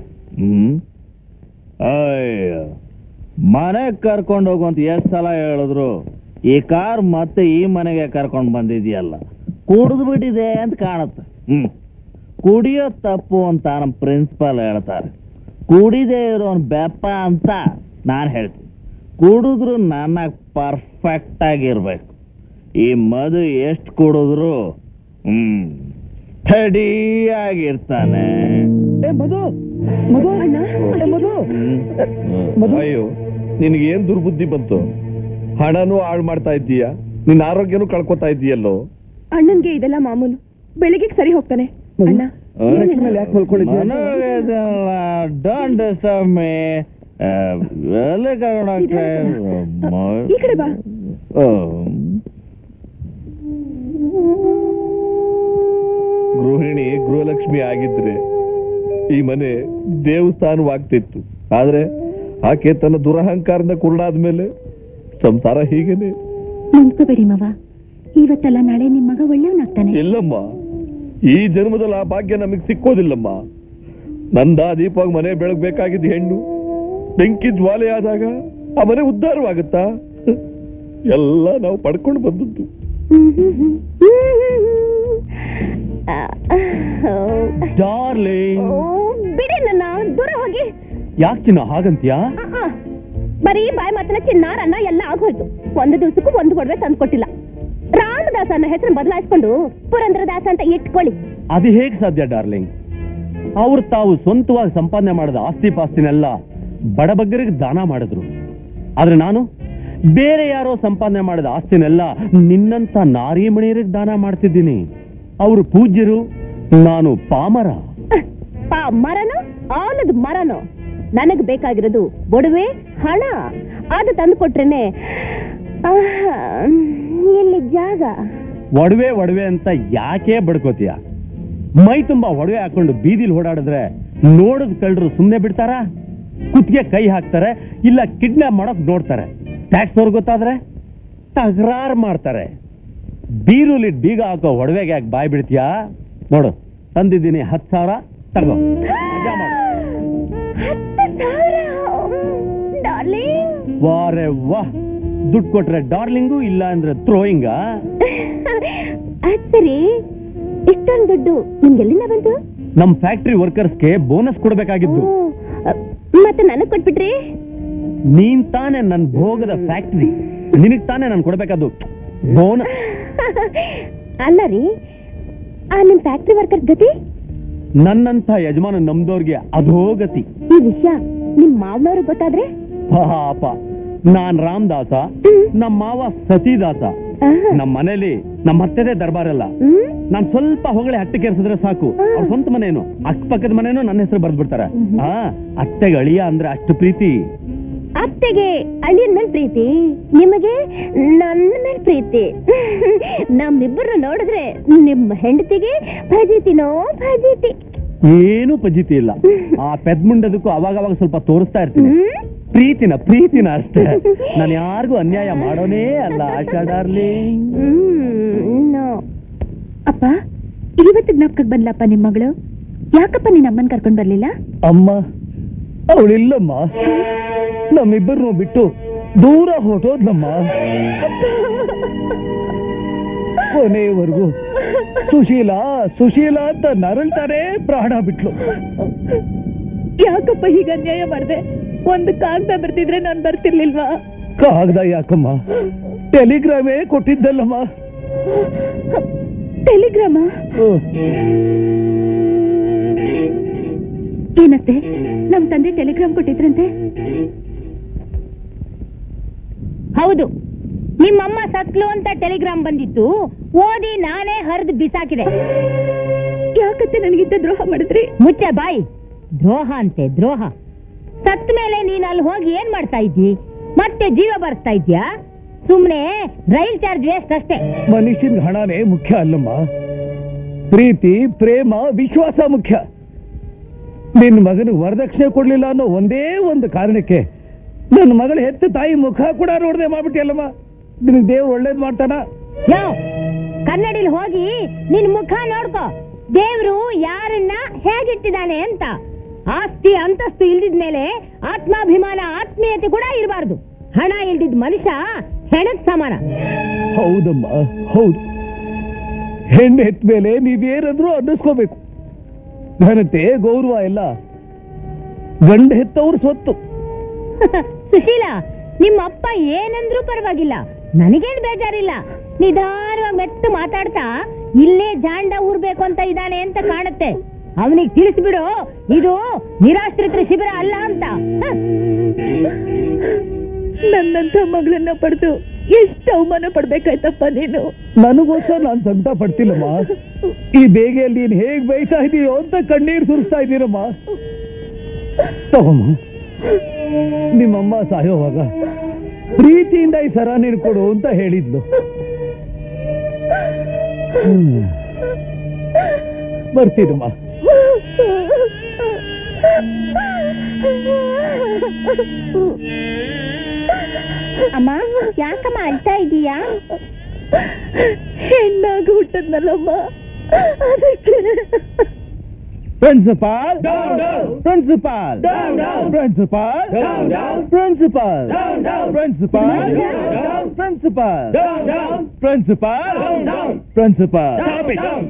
ಮನೆಗೆ ಕರ್ಕೊಂಡು ಹೋಗುವಂತ ಎಷ್ಟ್ ಸಲ ಹೇಳಿದ್ರು, ಈ ಕಾರ್ ಮತ್ತೆ ಈ ಮನೆಗೆ ಕರ್ಕೊಂಡು ಬಂದಿದ್ಯಲ್ಲ, ಕುಡಿದು ಬಿಟ್ಟಿದೆ ಅಂತ ಕಾಣುತ್ತೆ. ಕುಡಿಯೋ ತಪ್ಪು ಅಂತ ನಮ್ಮ ಪ್ರಿನ್ಸಿಪಾಲ್ ಹೇಳ್ತಾರೆ, ಕುಡಿದೇ ಇರೋನ್ ಬೆಪ್ಪ ಅಂತ ನಾನು ಹೇಳ್ತೀನಿ. ಕುಡಿದ್ರು ನನಗೆ ಪರ್ಫೆಕ್ಟ್ ಆಗಿರ್ಬೇಕು. ಈ ಮದು ಎಷ್ಟು ಕುಡಿದ್ರು ಆಗಿರ್ತಾನೆ. ಅಯ್ಯೋ, ನಿನ್ಗೆ ಏನ್ ದುರ್ಬುದ್ಧಿ ಬಂತು? ಹಣನೂ ಹಾಳು ಮಾಡ್ತಾ ಇದ್ದೀಯ, ನಿನ್ನ ಆರೋಗ್ಯನೂ ಕಳ್ಕೊತಾ ಇದೀಯಲ್ಲೋ. ಅಣ್ಣನ್ಗೆ ಇದೆಲ್ಲ ಮಾಮೂಲು, ಬೆಳಿಗ್ಗೆ ಸರಿ ಹೋಗ್ತಾನೆ. ಗೃಹಿಣಿ ಗೃಹಲಕ್ಷ್ಮಿ ಆಗಿದ್ರೆ ಈ ಮನೆ ದೇವಸ್ಥಾನವಾಗ್ತಿತ್ತು. ಆದ್ರೆ ಆಕೆ ತನ್ನ ದುರಹಂಕಾರದಿಂದ ಕುರುಡಾದ್ಮೇಲೆ ಸಂಸಾರ ಹೀಗೇನೆ. ನಂಬ್ಕೋಬೇಡಿ ಮಾವ, ಇವತ್ತಲ್ಲ ನಾಳೆ ನಿಮ್ಮ ಮಗ ಒಳ್ಳೆಯವನಾಗ್ತಾನೆ. ಇಲ್ಲಮ್ಮ, ಈ ಜನ್ಮದಲ್ಲಿ ಆ ಭಾಗ್ಯ ನಮಗ್ ಸಿಕ್ಕೋದಿಲ್ಲಮ್ಮ. ನಂದ ದೀಪವಾಗಿ ಮನೆ ಬೆಳಗ್ಬೇಕಾಗಿದ್ದ ಹೆಣ್ಣು ಬೆಂಕಿ ಜ್ವಾಲೆ ಆದಾಗ ಆ ಮನೆ ಉದ್ಧಾರವಾಗುತ್ತಾ? ಎಲ್ಲ ನಾವು ಪಡ್ಕೊಂಡು ಬಂದದ್ದು. ಬಿಡಿ ನನ್ನ, ದೂರ ಹೋಗಿ. ಯಾಕೆ ಚಿನ್ನ ಹಾಗಂತೀಯ? ಬರೀ ಬಾಯಿ ಮಾತ್ರ ಚಿನ್ನ ರನ್ನ ಎಲ್ಲ ಆಗೋಯ್ತು. ಒಂದು ದಿವಸಕ್ಕೂ ಒಂದು ಒಡವೆ ತಂದು ಕೊಟ್ಟಿಲ್ಲ. ರಾಮದಾಸ ಅನ್ನೋ ಹೆಸರು ಬದಲಾಯಿಸ್ಕೊಂಡು ಪುರಂದ್ರದಾಸ ಅಂತ ಇಟ್ಕೊಳ್ಳಿ. ಅದು ಹೇಗೆ ಸಾಧ್ಯ ಡಾರ್ಲಿಂಗ್? ಅವ್ರು ತಾವು ಸ್ವಂತವಾಗಿ ಸಂಪಾದನೆ ಮಾಡಿದ ಆಸ್ತಿ ಪಾಸ್ತಿನೆಲ್ಲ ಬಡಬಗ್ಗರಿಗೆ ದಾನ ಮಾಡಿದ್ರು. ಆದ್ರೆ ನಾನು ಬೇರೆ ಯಾರೋ ಸಂಪಾದನೆ ಮಾಡಿದ ಆಸ್ತಿನೆಲ್ಲ ನಿನ್ನಂತ ನಾರಿ ಮಣಿಯರಿಗೆ ದಾನ ಮಾಡ್ತಿದ್ದೀನಿ. ಅವರು ಪೂಜ್ಯರು, ನಾನು ಪಾಮರ. ಪಾಮರನೋ? ಆಲದ ಮರನೋ? ನನಗೆ ಬೇಕಾಗಿರೋದು ಒಡವೆ ಹಣ. ಅದು ತಂದು ಕೊಟ್ರೇನೆ ಇಲ್ಲಿ ಜಾಗ. ಒಡವೆ ಒಡವೆ ಅಂತ ಯಾಕೆ ಬಡ್ಕೋತೀಯ? ಮೈ ತುಂಬಾ ಒಡವೆ ಹಾಕೊಂಡು ಬೀದಿಲಿ ಓಡಾಡಿದ್ರೆ ನೋಡದ್ ಕಳ್ಳರು ಸುಮ್ನೆ ಬಿಡ್ತಾರ? ಕುತ್ತಿಗೆ ಕೈ ಹಾಕ್ತಾರೆ, ಇಲ್ಲ ಕಿಡ್ನಾಪ್ ಮಾಡೋಕ್ ನೋಡ್ತಾರೆ. ಟ್ಯಾಕ್ಸ್ ಅವ್ರು ಗೊತ್ತಾದ್ರೆ ತಕರಾರ್ ಮಾಡ್ತಾರೆ. ಬೀರುಲಿ ಬೀಗ ಹಾಕೋ ಒಡವೆಗೆ ಯಾಕೆ ಬಾಯ್ ಬಿಡ್ತೀಯಾ? ನೋಡು, ತಂದಿದ್ದೀನಿ 10,000 ತಗೋ. ವಾರೆ ವಾ, ದುಡ್ಡು ಕೊಟ್ರೆ ಡಾರ್ಲಿಂಗು, ಇಲ್ಲ ಅಂದ್ರೆ ಥ್ರೋಯಿಂಗ. ಇಷ್ಟೊಂದು ದುಡ್ಡು ನಿಮ್ಗೆಲ್ಲಿಂದ ಬಂತು? ನಮ್ ಫ್ಯಾಕ್ಟರಿ ವರ್ಕರ್ಸ್ಗೆ ಬೋನಸ್ ಕೊಡ್ಬೇಕಾಗಿತ್ತು. ಮತ್ತೆ ನನಗ್ ಕೊಟ್ಬಿಟ್ರಿ? ನೀನ್ ತಾನೇ ನನ್ ಭೋಗದ ಫ್ಯಾಕ್ಟರಿ, ನಿನಗ್ ತಾನೇ ನಾನು ಕೊಡ್ಬೇಕಾದ್ದು ಬೋನಸ್. ಅಲ್ಲ ರೀ, ನಿಮ್ ಫ್ಯಾಕ್ಟರಿ ವರ್ಕರ್ಸ್ ಗತಿ ನನ್ನಂತ ಯಜಮಾನ ನಮ್ದೋರ್ಗೆ ಅಧೋಗತಿ. ಈ ವಿಷಯ ನಿಮ್ ಮಾವನವ್ರಿಗೆ ಗೊತ್ತಾದ್ರೆ ಪಾಪ. ನಾನ್ ರಾಮದಾಸ, ನಮ್ ಮಾವ ಸತೀದಾಸ. ನಮ್ ಮನೇಲಿ ನಮ್ ಅತ್ತೆದೇ ದರ್ಬಾರಲ್ಲ. ನಾನ್ ಸ್ವಲ್ಪ ಹೊಗಳೇ ಹಟ್ಟಿ ಕೆರ್ಸಿದ್ರೆ ಸಾಕು, ಅವ್ರ ಸ್ವಂತ ಮನೇನು ಅಕ್ಕಪಕ್ಕದ ಮನೇನು ನನ್ನ ಹೆಸರು ಬರ್ದ್ ಬಿಡ್ತಾರ. ಅತ್ತೆಗೆ ಅಳಿಯ ಅಂದ್ರೆ ಅಷ್ಟು ಪ್ರೀತಿ. ಅತ್ತೆಗೆ ಅಳಿಯನ್ ಮೇಲೆ ಪ್ರೀತಿ, ನಿಮಗೆ ನನ್ನ ಮೇಲೆ ಪ್ರೀತಿ. ನಮ್ಮಿಬ್ಬರು ನೋಡಿದ್ರೆ ನಿಮ್ಮ ಹೆಂಡತಿಗೆ ಫಜೀತಿನೋ ಫಜೀತಿ. ಏನು ಫಜೀತಿ ಇಲ್ಲ, ಆ ಪೆದ್ಮುಂಡದಕ್ಕೂ ಅವಾಗ ಸ್ವಲ್ಪ ತೋರಿಸ್ತಾ ಇರ್ತೀನಿ ಪ್ರೀತಿನ ಪ್ರೀತಿನ ಅಷ್ಟೇ. ನಾನು ಯಾರಿಗೂ ಅನ್ಯಾಯ ಮಾಡೋನೇ ಅಲ್ಲ ಆಶಾ ಡಾರ್ಲಿಂಗ್. ಅಪ್ಪ, ಇವತ್ತು ಜ್ಞಾಪಕಕ್ಕೆ ಬಂದ್ಲಪ್ಪ ನಿಮ್ ಮಗಳು. ಯಾಕಪ್ಪ ನೀನ್ ಅಮ್ಮನ್ ಕರ್ಕೊಂಡ್ ಬರ್ಲಿಲ್ಲ? ಅಮ್ಮ ಅವಳಿಲ್ಲಮ್ಮ, ನಮ್ಮಿಬ್ಬರನ್ನು ಬಿಟ್ಟು ದೂರ ಹೊರಟೋದ್ಲಮ್ಮ. ಕೊನೆಯವರೆಗೂ ಸುಶೀಲಾ ಸುಶೀಲಾ ಅಂತ ನರಳ್ತಾನೆ ಪ್ರಾಣ ಬಿಟ್ಲು. ಯಾಕಪ್ಪ ಹೀಗ ಅನ್ಯಾಯ ಮಾಡಿದೆ? ಒಂದು ಕಾಗದ ಬರ್ತಿದ್ರೆ ನಾನು ಬರ್ತಿರ್ಲಿಲ್ವಾ? ಕಾಗದ ಯಾಕಮ್ಮ, ಟೆಲಿಗ್ರಾಮೇ ಕೊಟ್ಟಿದ್ದಲ್ಲಮ್ಮ. ಟೆಲಿಗ್ರಾಮ ಏನತ್ತೆ? ನಮ್ ತಂದೆ ಟೆಲಿಗ್ರಾಮ್ ಕೊಟ್ಟಿದ್ರಂತೆ. ಹೌದು, ನಿಮ್ಮಮ್ಮ ಸತ್ಲು ಅಂತ ಟೆಲಿಗ್ರಾಮ್ ಬಂದಿತ್ತು. ಓದಿ ನಾನೇ ಹರಿದು ಬಿಸಾಕಿದೆ. ಯಾಕತ್ತೆ ನನಗಿಂತ ದ್ರೋಹ ಮಾಡಿದ್ರಿ? ಮುಚ್ಚೆ ಬಾಯಿ. ದ್ರೋಹ ಅಂತೆ ದ್ರೋಹ. ಸತ್ ಮೇಲೆ ನೀನ್ ಅಲ್ಲಿ ಹೋಗಿ ಏನ್ ಮಾಡ್ತಾ ಇದ್ದಿ? ಮತ್ತೆ ಜೀವ ಬರ್ತಾ ಇದ್ಯಾ? ಸುಮ್ನೆ ರೈಲ್ ಚಾರ್ಜ್ ವೇಸ್ಟ್ ಅಷ್ಟೇ. ಮನುಷ್ಯನ ಹಣನೇ ಮುಖ್ಯ ಅಲ್ಲಮ್ಮ, ಪ್ರೀತಿ ಪ್ರೇಮ ವಿಶ್ವಾಸ ಮುಖ್ಯ. ನಿನ್ ಮಗನ ವರದಕ್ಷಿಣೆ ಕೊಡ್ಲಿಲ್ಲ ಅನ್ನೋ ಒಂದೇ ಒಂದು ಕಾರಣಕ್ಕೆ ನನ್ನ ಮಗಳು ಹೆತ್ತ ತಾಯಿ ಮುಖ ಕೂಡ ನೋಡದೆ ಮಾಡ್ಬಿಟ್ಟಿ ಅಲ್ಲಮ್ಮ. ನಿನ್ ದೇವ್ರು ಒಳ್ಳೇದ್ ಮಾಡ್ತಾನ. ಯಾವ ಕನ್ನಡಿಲಿ ಹೋಗಿ ನಿನ್ ಮುಖ ನೋಡ್ಕೊ, ದೇವ್ರು ಯಾರನ್ನ ಹೇಗಿಟ್ಟಿದ್ದಾನೆ ಅಂತ. ಆಸ್ತಿ ಅಂತಸ್ತು ಇಲ್ದಿದ ಮೇಲೆ ಆತ್ಮಾಭಿಮಾನ ಆತ್ಮೀಯತೆ ಕೂಡ ಇರಬಾರ್ದು. ಹಣ ಇಲ್ದಿದ್ ಮನುಷ್ಯ ಹೆಣಕ್ ಸಮಾನ. ಹೌದಮ್ಮ ಹೌದು, ಹೆಣ್ಣು ಹೆತ್ತ ಮೇಲೆ ನೀವೇನಾದ್ರೂ ಅನ್ನಿಸ್ಕೋಬೇಕು. ಘನತೆ ಗೌರವ ಎಲ್ಲ ಗಂಡ ಹೆತ್ತವ್ರ ಸ್ವತ್ತು. ಸುಶೀಲಾ, ನಿಮ್ಮ ಅಪ್ಪ ಏನಂದ್ರೂ ಪರವಾಗಿಲ್ಲ, ನನಗೇನ್ ಬೇಜಾರಿಲ್ಲ. ನಿಧಾನವಾಗಿ ಮೆತ್ತು ಮಾತಾಡ್ತಾ ಇಲ್ಲೇ ಜಾಂಡ ಊರ್ಬೇಕು ಅಂತ ಇದ್ದಾನೆ ಅಂತ ಕಾಣುತ್ತೆ. ಅವನಿಗೆ ತಿಳಿಸ್ಬಿಡು ಇದು ನಿರಾಶ್ರಿತರ ಶಿಬಿರ ಅಲ್ಲ ಅಂತ. ನನ್ನಂತ ಮಗಳನ್ನ ಪಡೆದು ಎಷ್ಟು ಅವಮಾನ ಪಡ್ಬೇಕಾಯ್ತಪ್ಪ ನೀನು. ನನಗೋಸ್ಕರ ನಾನು ಸಂತ ಪಡ್ತಿಲ್ಲಮ್ಮ. ಈ ಬೇಗೆಯಲ್ಲಿ ನೀನ್ ಹೇಗ್ ಬೈತಾ ಇದೀಯೋ ಅಂತ ಕಣ್ಣೀರು ಸುರಿಸ್ತಾ ಇದ್ದೀರಮ್ಮ. ತಗೊಮ್ಮ, ನಿಮ್ಮಮ್ಮ ಸಾಯೋವಾಗ ಪ್ರೀತಿಯಿಂದ ಈ ಸರ ನೀನು ಕೊಡು ಅಂತ ಹೇಳಿದ್ಲು. ಬರ್ತೀನಮ್ಮ. ಅಮ್ಮ, ಯಾಕಮ್ಮ ಅಳ್ತಾ ಇದೀಯಾ? ಹೆಣ್ಣಾಗಿ ಹುಟ್ಟದ್ನಲ್ಲಮ್ಮ, ಅದಕ್ಕೆ. Principal principal principal principal principal principal principal principal.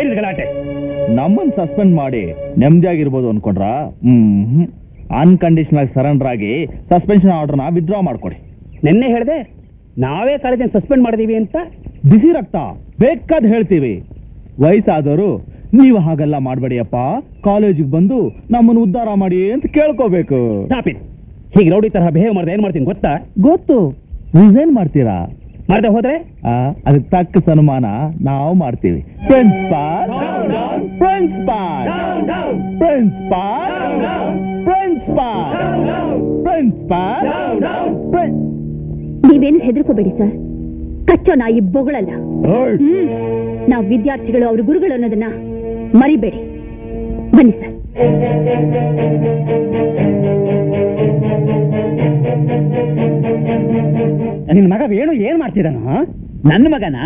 ಏನಿದೆ ಗಲಾಟೆ? ನಮ್ಮನ್ನು ಸಸ್ಪೆಂಡ್ ಮಾಡಿ ನೆಮ್ಮದಿಯಾಗಿರ್ಬೋದು ಅನ್ಕೊಂಡ್ರಾ? ಅನ್ಕಂಡೀಷನಲ್ ಸರೆಂಡರ್ ಆಗಿ ಸಸ್ಪೆನ್ಷನ್ ಆರ್ಡರ್ನ ವಿತ್ಡ್ರಾ ಮಾಡ್ಕೊಡಿ. ನಿನ್ನೆ ಹೇಳಿದೆ ನಾವೇ ಕಾಲೇಜನ್ನು ಸಸ್ಪೆಂಡ್ ಮಾಡಿದೀವಿ ಅಂತ. ಬಿಸಿ ರಕ್ತ ಬೇಕಾದ್ ಹೇಳ್ತೀವಿ. ವಯಸ್ಸಾದವರು ನೀವು ಹಾಗೆಲ್ಲ ಮಾಡಬೇಡಿಯಪ್ಪ, ಕಾಲೇಜಿಗೆ ಬಂದು ನಮ್ಮನ್ನು ಉದ್ಧಾರ ಮಾಡಿ ಅಂತ ಕೇಳ್ಕೋಬೇಕು. ಹೀಗೆ ರೌಡಿ ತರಹ ಬಿಹೇವ್ ಮಾಡಿದ್ರೆ ಏನ್ ಮಾಡ್ತೀನಿ ಗೊತ್ತಾ? ಗೊತ್ತು. ರಿಸೈನ್ ಮಾಡ್ತೀರಾ? ಮಾಡದೆ ಹೋದ್ರೆ ಅದಕ್ಕೆ ತಕ್ಕ ಸನ್ಮಾನ ನಾವು ಮಾಡ್ತೀವಿ. ಪ್ರಿನ್ಸಿಪಾಲ್ ಪ್ರಿನ್ಸಿಪಾಲ್ ಪ್ರಿನ್ಸಿಪಾಲ್ ಪ್ರಿನ್ಸಿಪಾಲ್ ನೀವೇನು ಹೆದರ್ಕೋಬೇಡಿ ಸರ್, ಕಚ್ಚೋ ನಾಯಿ ಬೊಗಳಲ್ಲ. ನಾವು ವಿದ್ಯಾರ್ಥಿಗಳು ಅವ್ರ ಗುರುಗಳು ಅನ್ನೋದನ್ನ ಮರಿಬೇಡಿ. ಬನ್ನಿ ಸರ್. ನಿನ್ ಮಗ ಏನು ಏನ್ ಮಾಡ್ತಿದ್ದಾನು? ನನ್ನ ಮಗನ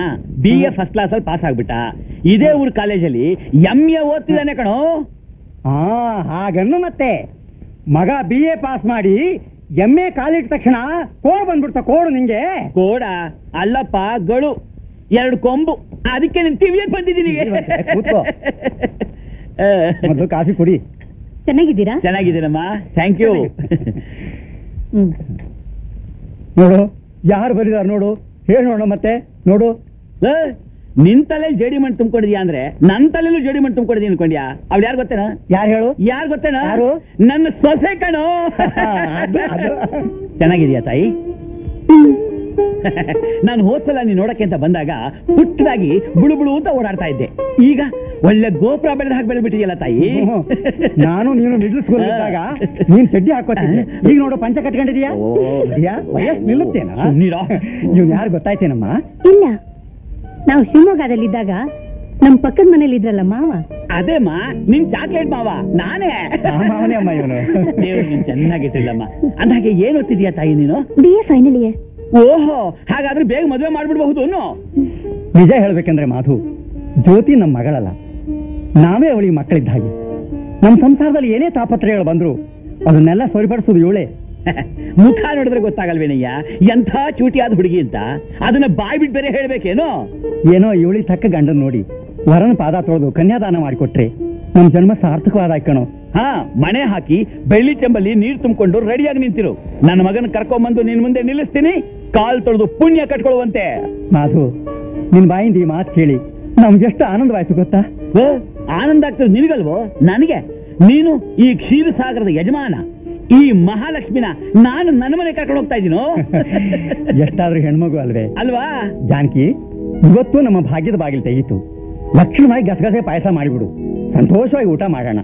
BA ಫಸ್ಟ್ ಕ್ಲಾಸ್ ಅಲ್ಲಿ ಪಾಸ್ ಆಗ್ಬಿಟ್ಟ. ಇದೇ ಊರ್ ಕಾಲೇಜಲ್ಲಿ MA ಓದ್ತಿದ್ದಾನೆ ಕಣೋ. ಹಾಗನ್ನು ಮತ್ತೆ ಮಗ BA ಪಾಸ್ ಮಾಡಿ MA ಕಾಲಿಟ್ಟ ತಕ್ಷಣ ಕೋಡ್ ಬಂದ್ಬಿಡ್ತ. ಕೋಡು ನಿಂಗೆ ಕೋಡ ಅಲ್ಲಪ್ಪ, ಗಳು ಎರಡು ಕೊಂಬು. ಅದಕ್ಕೆ ನಿನ್ ಟಿವಿಯ ಬಂದಿದ್ದೀನಿ. ಮೊದಲು ಕಾಫಿ ಕುಡಿ. ಚೆನ್ನಾಗಿದ್ದೀರಾ? ಚೆನ್ನಾಗಿದ್ದೀನಮ್ಮ, ಥ್ಯಾಂಕ್ ಯು. ನೋಡು ಯಾರು ಬರೀದಾರ ನೋಡು. ಹೇಳಿ ನೋಡೋಣ ಮತ್ತೆ. ನೋಡು, ನಿನ್ ತಲೆ ಜೇಡಿ ಮಣ್ಣು ತುಂಬಿಕೊಂಡಿದ್ಯಾ ಅಂದ್ರೆ ನನ್ನ ತಲೆಯಲ್ಲೂ ಜೇಡಿ ಮಣ್ಣು ತುಂಬಿಕೊಂಡಿದ್ಯಾ ಅನ್ಕೊಂಡ್ಯಾ? ಅವ್ಳು ಯಾರು ಗೊತ್ತೇನ? ಯಾರು ಹೇಳು? ಯಾರು ಗೊತ್ತೇನ? ನನ್ನ ಸೊಸೆ ಕಣೋ. ಚೆನ್ನಾಗಿದ್ಯಾ ತಾಯಿ? ನಾನು ಹೋದ್ಸಲ ನೀನ್ ನೋಡಕ್ಕೆ ಅಂತ ಬಂದಾಗ ಪುಟ್ಟದಾಗಿ ಬುಳುಬುಳು ಅಂತ ಓಡಾಡ್ತಾ ಇದ್ದೆ. ಈಗ ಒಳ್ಳೆ ಗೋಪುರ ಬೆಳೆದ ಹಾಕಿ ಬೆಳೆದ್ಬಿಟ್ಟಿದ್ಯಲ್ಲ ತಾಯಿ. ನಾನು ನೀನು ಮಿಡ್ಲ್ ಸ್ಕೂಲ್ ಇದ್ದಾಗ ನೀನ್ ಚಡ್ಡಿ ಹಾಕೋತೀನಿ. ಈಗ ನೋಡು ಪಂಚ ಕಟ್ಕೊಂಡಿದ್ಯಾ. ವಯಸ್ಸು ನಿಲ್ಲುತ್ತೇನಾ? ನೀವ್ ಯಾರು ಗೊತ್ತಾಯ್ತೇನಮ್ಮ? ಇಲ್ಲ, ನಾವು ಶಿವಮೊಗ್ಗದಲ್ಲಿ ಇದ್ದಾಗ ನಮ್ ಪಕ್ಕದ ಮನೇಲಿ ಇದ್ರಲ್ಲ ಮಾವ. ಅದೇಮ್ಮ ನಿನ್ ಚಾಕ್ಲೇಟ್ ಮಾವ ನಾನೇ. ಅಮ್ಮ ಇವನು ದೇವ್ರು ನೀನ್ ಚೆನ್ನಾಗಿಟ್ಟಿಲ್ಲಮ್ಮ. ಅಂದಾಗೆ ಏನ್ ಓದ್ತಿದ್ಯಾ ತಾಯಿ ನೀನು? BA final year. ಓಹೋ, ಹಾಗಾದ್ರೆ ಬೇಗ ಮದುವೆ ಮಾಡ್ಬಿಡ್ಬಹುದು. ನಿಜ ಹೇಳ್ಬೇಕಂದ್ರೆ ಮಾಧು, ಜ್ಯೋತಿ ನಮ್ ಮಗಳಲ್ಲ, ನಾವೇ ಅವಳಿಗೆ ಮಕ್ಕಳಿದ್ದ ಹಾಗೆ. ನಮ್ ಸಂಸಾರದಲ್ಲಿ ಏನೇ ತಾಪತ್ರಯಗಳು ಬಂದ್ರು ಅದನ್ನೆಲ್ಲ ಸರಿಪಡಿಸೋದು ಇವಳೆ. ಮುಖ ನೋಡಿದ್ರೆ ಗೊತ್ತಾಗಲ್ವೇನಯ್ಯ ಎಂಥ ಚೂಟಿಯಾದ ಹುಡುಗಿ ಅಂತ. ಅದನ್ನ ಬಾಯ್ ಬಿಟ್ಟು ಬೇರೆ ಹೇಳ್ಬೇಕೇನೋ ಏನೋ. ಇವಳಿ ತಕ್ಕ ಗಂಡನ ನೋಡಿ ವರನ ಪಾದ ತೊಳೆದು ಕನ್ಯಾದಾನ ಮಾಡಿಕೊಟ್ರೆ ನಮ್ ಜನ್ಮ ಸಾರ್ಥಕವಾದ ಕಣೋ. ಹಾ, ಮಣೆ ಹಾಕಿ ಬೆಳ್ಳಿ ಚೆಂಬಲ್ಲಿ ನೀರ್ ತುಂಬಿಕೊಂಡು ರೆಡಿಯಾಗಿ ನಿಂತಿರು. ನನ್ನ ಮಗನ ಕರ್ಕೊಂಡ್ಬಂದು ನಿನ್ ಮುಂದೆ ನಿಲ್ಲಿಸ್ತೀನಿ. ಕಾಲ್ ತೊಳೆದು ಪುಣ್ಯ ಕಟ್ಕೊಳ್ಳುವಂತೆ. ಮಾಧು, ನಿನ್ ಬಾಯಿಂದ ಈ ಮಾತು ಕೇಳಿ ನಮ್ಗೆ ಎಷ್ಟು ಆನಂದವಾಯ್ತು ಗೊತ್ತಾ? ಆನಂದ ಆಗ್ತದೆ ನಿನಗಲ್ವೋ? ನನಗೆ. ನೀನು ಈ ಕ್ಷೀರಸಾಗರದ ಯಜಮಾನ, ಈ ಮಹಾಲಕ್ಷ್ಮಿನ ನಾನು ನನ್ನ ಮನೆ ಕರ್ಕೊಂಡು ಹೋಗ್ತಾ ಇದ್ದೀನೋ. ಎಷ್ಟಾದ್ರೂ ಹೆಣ್ಮಗು ಅಲ್ವಾ ಜಾನಕಿ? ಇವತ್ತು ನಮ್ಮ ಭಾಗ್ಯದ ಬಾಗಿಲು ತೆಗೀತು. ಲಕ್ಷಣವಾಗಿ ಗಸಗಸೆ ಪಾಯಸ ಮಾಡಿಬಿಡು, ಸಂತೋಷವಾಗಿ ಊಟ ಮಾಡೋಣ.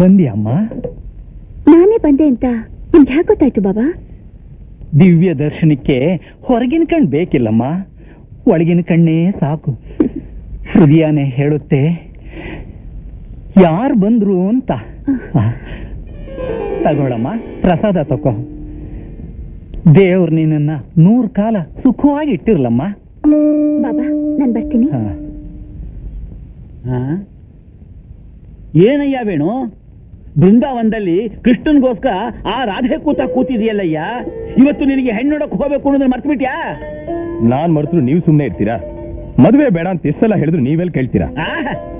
ಬಂದಿ ಅಮ್ಮ? ನಾನೇ ಬಂದೆ ಅಂತ ನಿಮ್ಗೆ ಯಾಕೆ ಗೊತ್ತಾಯ್ತು ಬಾಬಾ? ದಿವ್ಯ ದರ್ಶನಕ್ಕೆ ಹೊರಗಿನ ಕಣ್ಣು ಬೇಕಿಲ್ಲಮ್ಮ, ಒಳಗಿನ ಕಣ್ಣೇ ಸಾಕು. ಹೃದಯನೇ ಹೇಳುತ್ತೆ ಯಾರು ಬಂದ್ರು ಅಂತ. ತಗೊಳಮ್ಮ, ಪ್ರಸಾದ ತಗೋ. ದೇವ್ರು ನಿನ್ನ 100 ಕಾಲ ಸುಖವಾಗಿ ಇಟ್ಟಿರ್ಲಮ್ಮ. ಬಾಬಾ ನಾನು ಬರ್ತೀನಿ. ಏನಯ್ಯ ವೇಣು, ಬೃಂದಾವನದಲ್ಲಿ ಕೃಷ್ಣನ್ಗೋಸ್ಕರ ಆ ರಾಧೆ ಕೂತಿದೆಯಲ್ಲಯ್ಯ, ಇವತ್ತು ನಿನಗೆ ಹೆಣ್ಣು ನೋಡಕ್ ಹೋಗ್ಬೇಕು ಅನ್ನೋದನ್ನ ಮರ್ತ್ಬಿಟ್ಯಾ? ನಾನ್ ಮರೆತು ನೀವು ಸುಮ್ಮನೆ ಇರ್ತೀರಾ? ಮದುವೆ ಬೇಡ ಅಂತ ಎಷ್ಟೆಲ್ಲ ಹೇಳಿದ್ರು ನೀವೆಲ್ಲ ಕೇಳ್ತೀರಾ?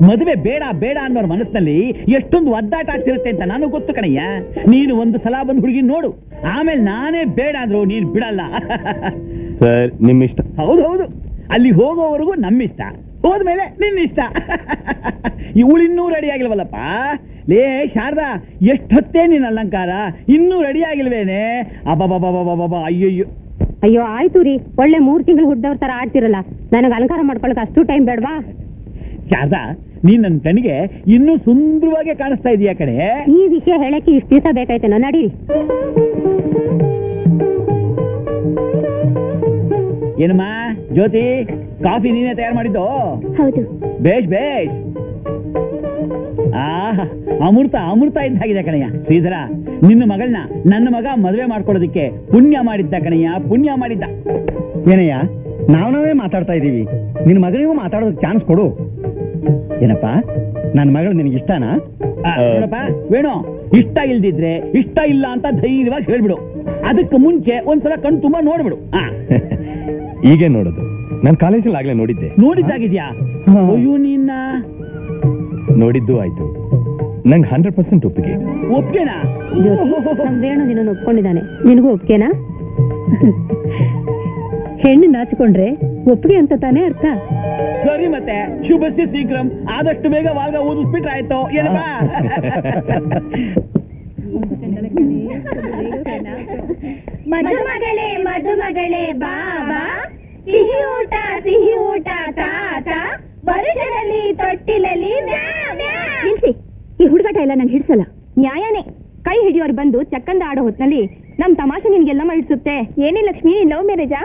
ಮದುವೆ ಬೇಡ ಬೇಡ ಅನ್ನೋರ ಮನಸ್ಸಿನಲ್ಲಿ ಎಷ್ಟೊಂದು ಒದ್ದಾಟ ಆಗ್ತಿರುತ್ತೆ ಅಂತ ನಾನು ಗೊತ್ತು ಕಣಯ್ಯ. ನೀನು ಒಂದು ಸಲ ಬಂದು ಹುಡುಗಿ ನೋಡು, ಆಮೇಲೆ ನಾನೇ ಬೇಡ ಅಂದ್ರು ನೀನ್ ಬಿಡಲ್ಲ. ಸರ್, ನಿಮ್ಮಿಷ್ಟ. ಹೌದೌದು, ಅಲ್ಲಿ ಹೋಗೋವರೆಗೂ ನಮ್ಮಿಷ್ಟ, ಹೋದ್ಮೇಲೆ ನಿನ್ನಿಷ್ಟ. ಇವಳು ಇನ್ನೂ ರೆಡಿ ಆಗಿಲ್ವಲ್ಲಪ್ಪ ಲೇ ಶಾರದಾ, ಎಷ್ಟೊತ್ತೇ ನಿನ್ನ ಅಲಂಕಾರ, ಇನ್ನೂ ರೆಡಿ ಆಗಿಲ್ವೇನೆ? ಅಬ್ಬಬ್ಬಬ್ಬಬ್ಬಬ್ಬ, ಅಯ್ಯಯ್ಯೋ ಅಯ್ಯೋ ಆಯ್ತು ರೀ, ಒಳ್ಳೆ 3 ತಿಂಗಳು ಹುಡ್ದವ್ರ ತರ ಆಡ್ತಿರಲ್ಲ, ನನಗೆ ಅಲಂಕಾರ ಮಾಡ್ಕೊಳಕ್ ಅಷ್ಟು ಟೈಮ್ ಬೇಡವಾ? ಶಾರದಾ, ನೀನ್ ನನ್ನ ಕಣ್ಣಿಗೆ ಇನ್ನೂ ಸುಂದರವಾಗಿ ಕಾಣಿಸ್ತಾ ಇದೀಯ ಕಡೆ. ಈ ವಿಷಯ ಹೇಳಕ್ಕೆ ಇಷ್ಟು ದಿವಸ ಬೇಕಾಯ್ತೇನೋ? ನಡೀರಿ. ಏನಮ್ಮ ಜ್ಯೋತಿ, ಕಾಫಿ ನೀನೇ ತಯಾರು ಮಾಡಿದ್ದು? ಹೌದು. ಬೇಷ್ ಬೇಷ್, ಅಮೃತ ಅಮೃತ ಇದ್ದಾಗಿದೆ ಕಣಯ್ಯ. ಶ್ರೀಧರ, ನಿನ್ನ ಮಗಳನ್ನ ನನ್ನ ಮಗ ಮದುವೆ ಮಾಡ್ಕೊಳ್ಳೋದಿಕ್ಕೆ ಪುಣ್ಯ ಮಾಡಿದ್ದ ಕಣಯ್ಯ, ಪುಣ್ಯ ಮಾಡಿದ್ದ. ಏನಯ್ಯ ನಾವ್ ನಾವೇ ಮಾತಾಡ್ತಾ ಇದೀವಿ, ನಿನ್ನ ಮಗಳಿಗೂ ಮಾತಾಡೋದಕ್ಕೆ ಚಾನ್ಸ್ ಕೊಡು. ಏನಪ್ಪ ನನ್ನ ಮಗಳು ನಿನಗೆ ಇಷ್ಟನಾ? ಏನಪ್ಪ ವೇಣು, ಇಷ್ಟ ಇಲ್ದಿದ್ರೆ ಇಷ್ಟ ಇಲ್ಲ ಅಂತ ಧೈರ್ಯವಾಗಿ ಹೇಳ್ಬಿಡು, ಅದಕ್ಕೆ ಮುಂಚೆ ಒಂದ್ಸಲ ಕಣ್ ತುಂಬಾ ನೋಡ್ಬಿಡು. ಈಗೇನ್ ನೋಡೋದು, ನಾನು ಕಾಲೇಜಲ್ಲಿ ಆಗ್ಲೇ ನೋಡಿದ್ದೆ. ನೋಡಿದ್ದಾಗಿದ್ಯಾ? ಅಯ್ಯೋ, ನಿನ್ನ ನೋಡಿದ್ದು ಆಯ್ತು, ನಂಗೆ 100% ಒಪ್ಪಿಗೆ. ಒಪ್ಪಿಗೆನಾ? ವೇಣು ನಿನ್ನನ್ನು ಒಪ್ಕೊಂಡಿದ್ದಾನೆ, ನಿನಗೂ ಒಪ್ಪಿಗೆನಾ? ಹೆಣ್ಣು ನಾಚಿಕೊಂಡ್ರೆ ಒಪ್ಪಿಗೆ ಅಂತ ತಾನೇ ಅರ್ಥ. ಸರಿ, ಮತ್ತೆ ಶುಭಸ್ಯ ಶೀಘ್ರಂ, ಆದಷ್ಟು ಬೇಗ ವಾಲ್ಗ ಓದಿಸ್ಬಿಟ್ರೆ ಆಯ್ತು. ಏನಪ್ಪ ಮಧುಮಗಳೇ ಮಧುಮಗಳೇ ಬಾಬಾ, ಸಿಹಿ ಊಟ ಸಿಹಿ ಊಟ ತಾತ, ಬರುಷದಲ್ಲಿ ತೊಟ್ಟಿಲಲ್ಲಿ. ನಿಲ್ಸಿ, ಈ ಹುಡುಗಾಟ ಎಲ್ಲ ನಂಗೆ ಹಿಡ್ಸಲ್ಲ. ನ್ಯಾಯನೇ, ಕೈ ಹಿಡಿಯೋರು ಬಂದು ಚಕ್ಕಂದ ಆಡೋ ಹೊತ್ತಿನಲ್ಲಿ ನಮ್ ತಮಾಷೆ ನಿನ್ಗೆಲ್ಲಮ್ಮ ಹಿಡ್ಸುತ್ತೆ. ಏನೇ ಲಕ್ಷ್ಮಿ, ಲವ್ ಮ್ಯಾರೇಜಾ?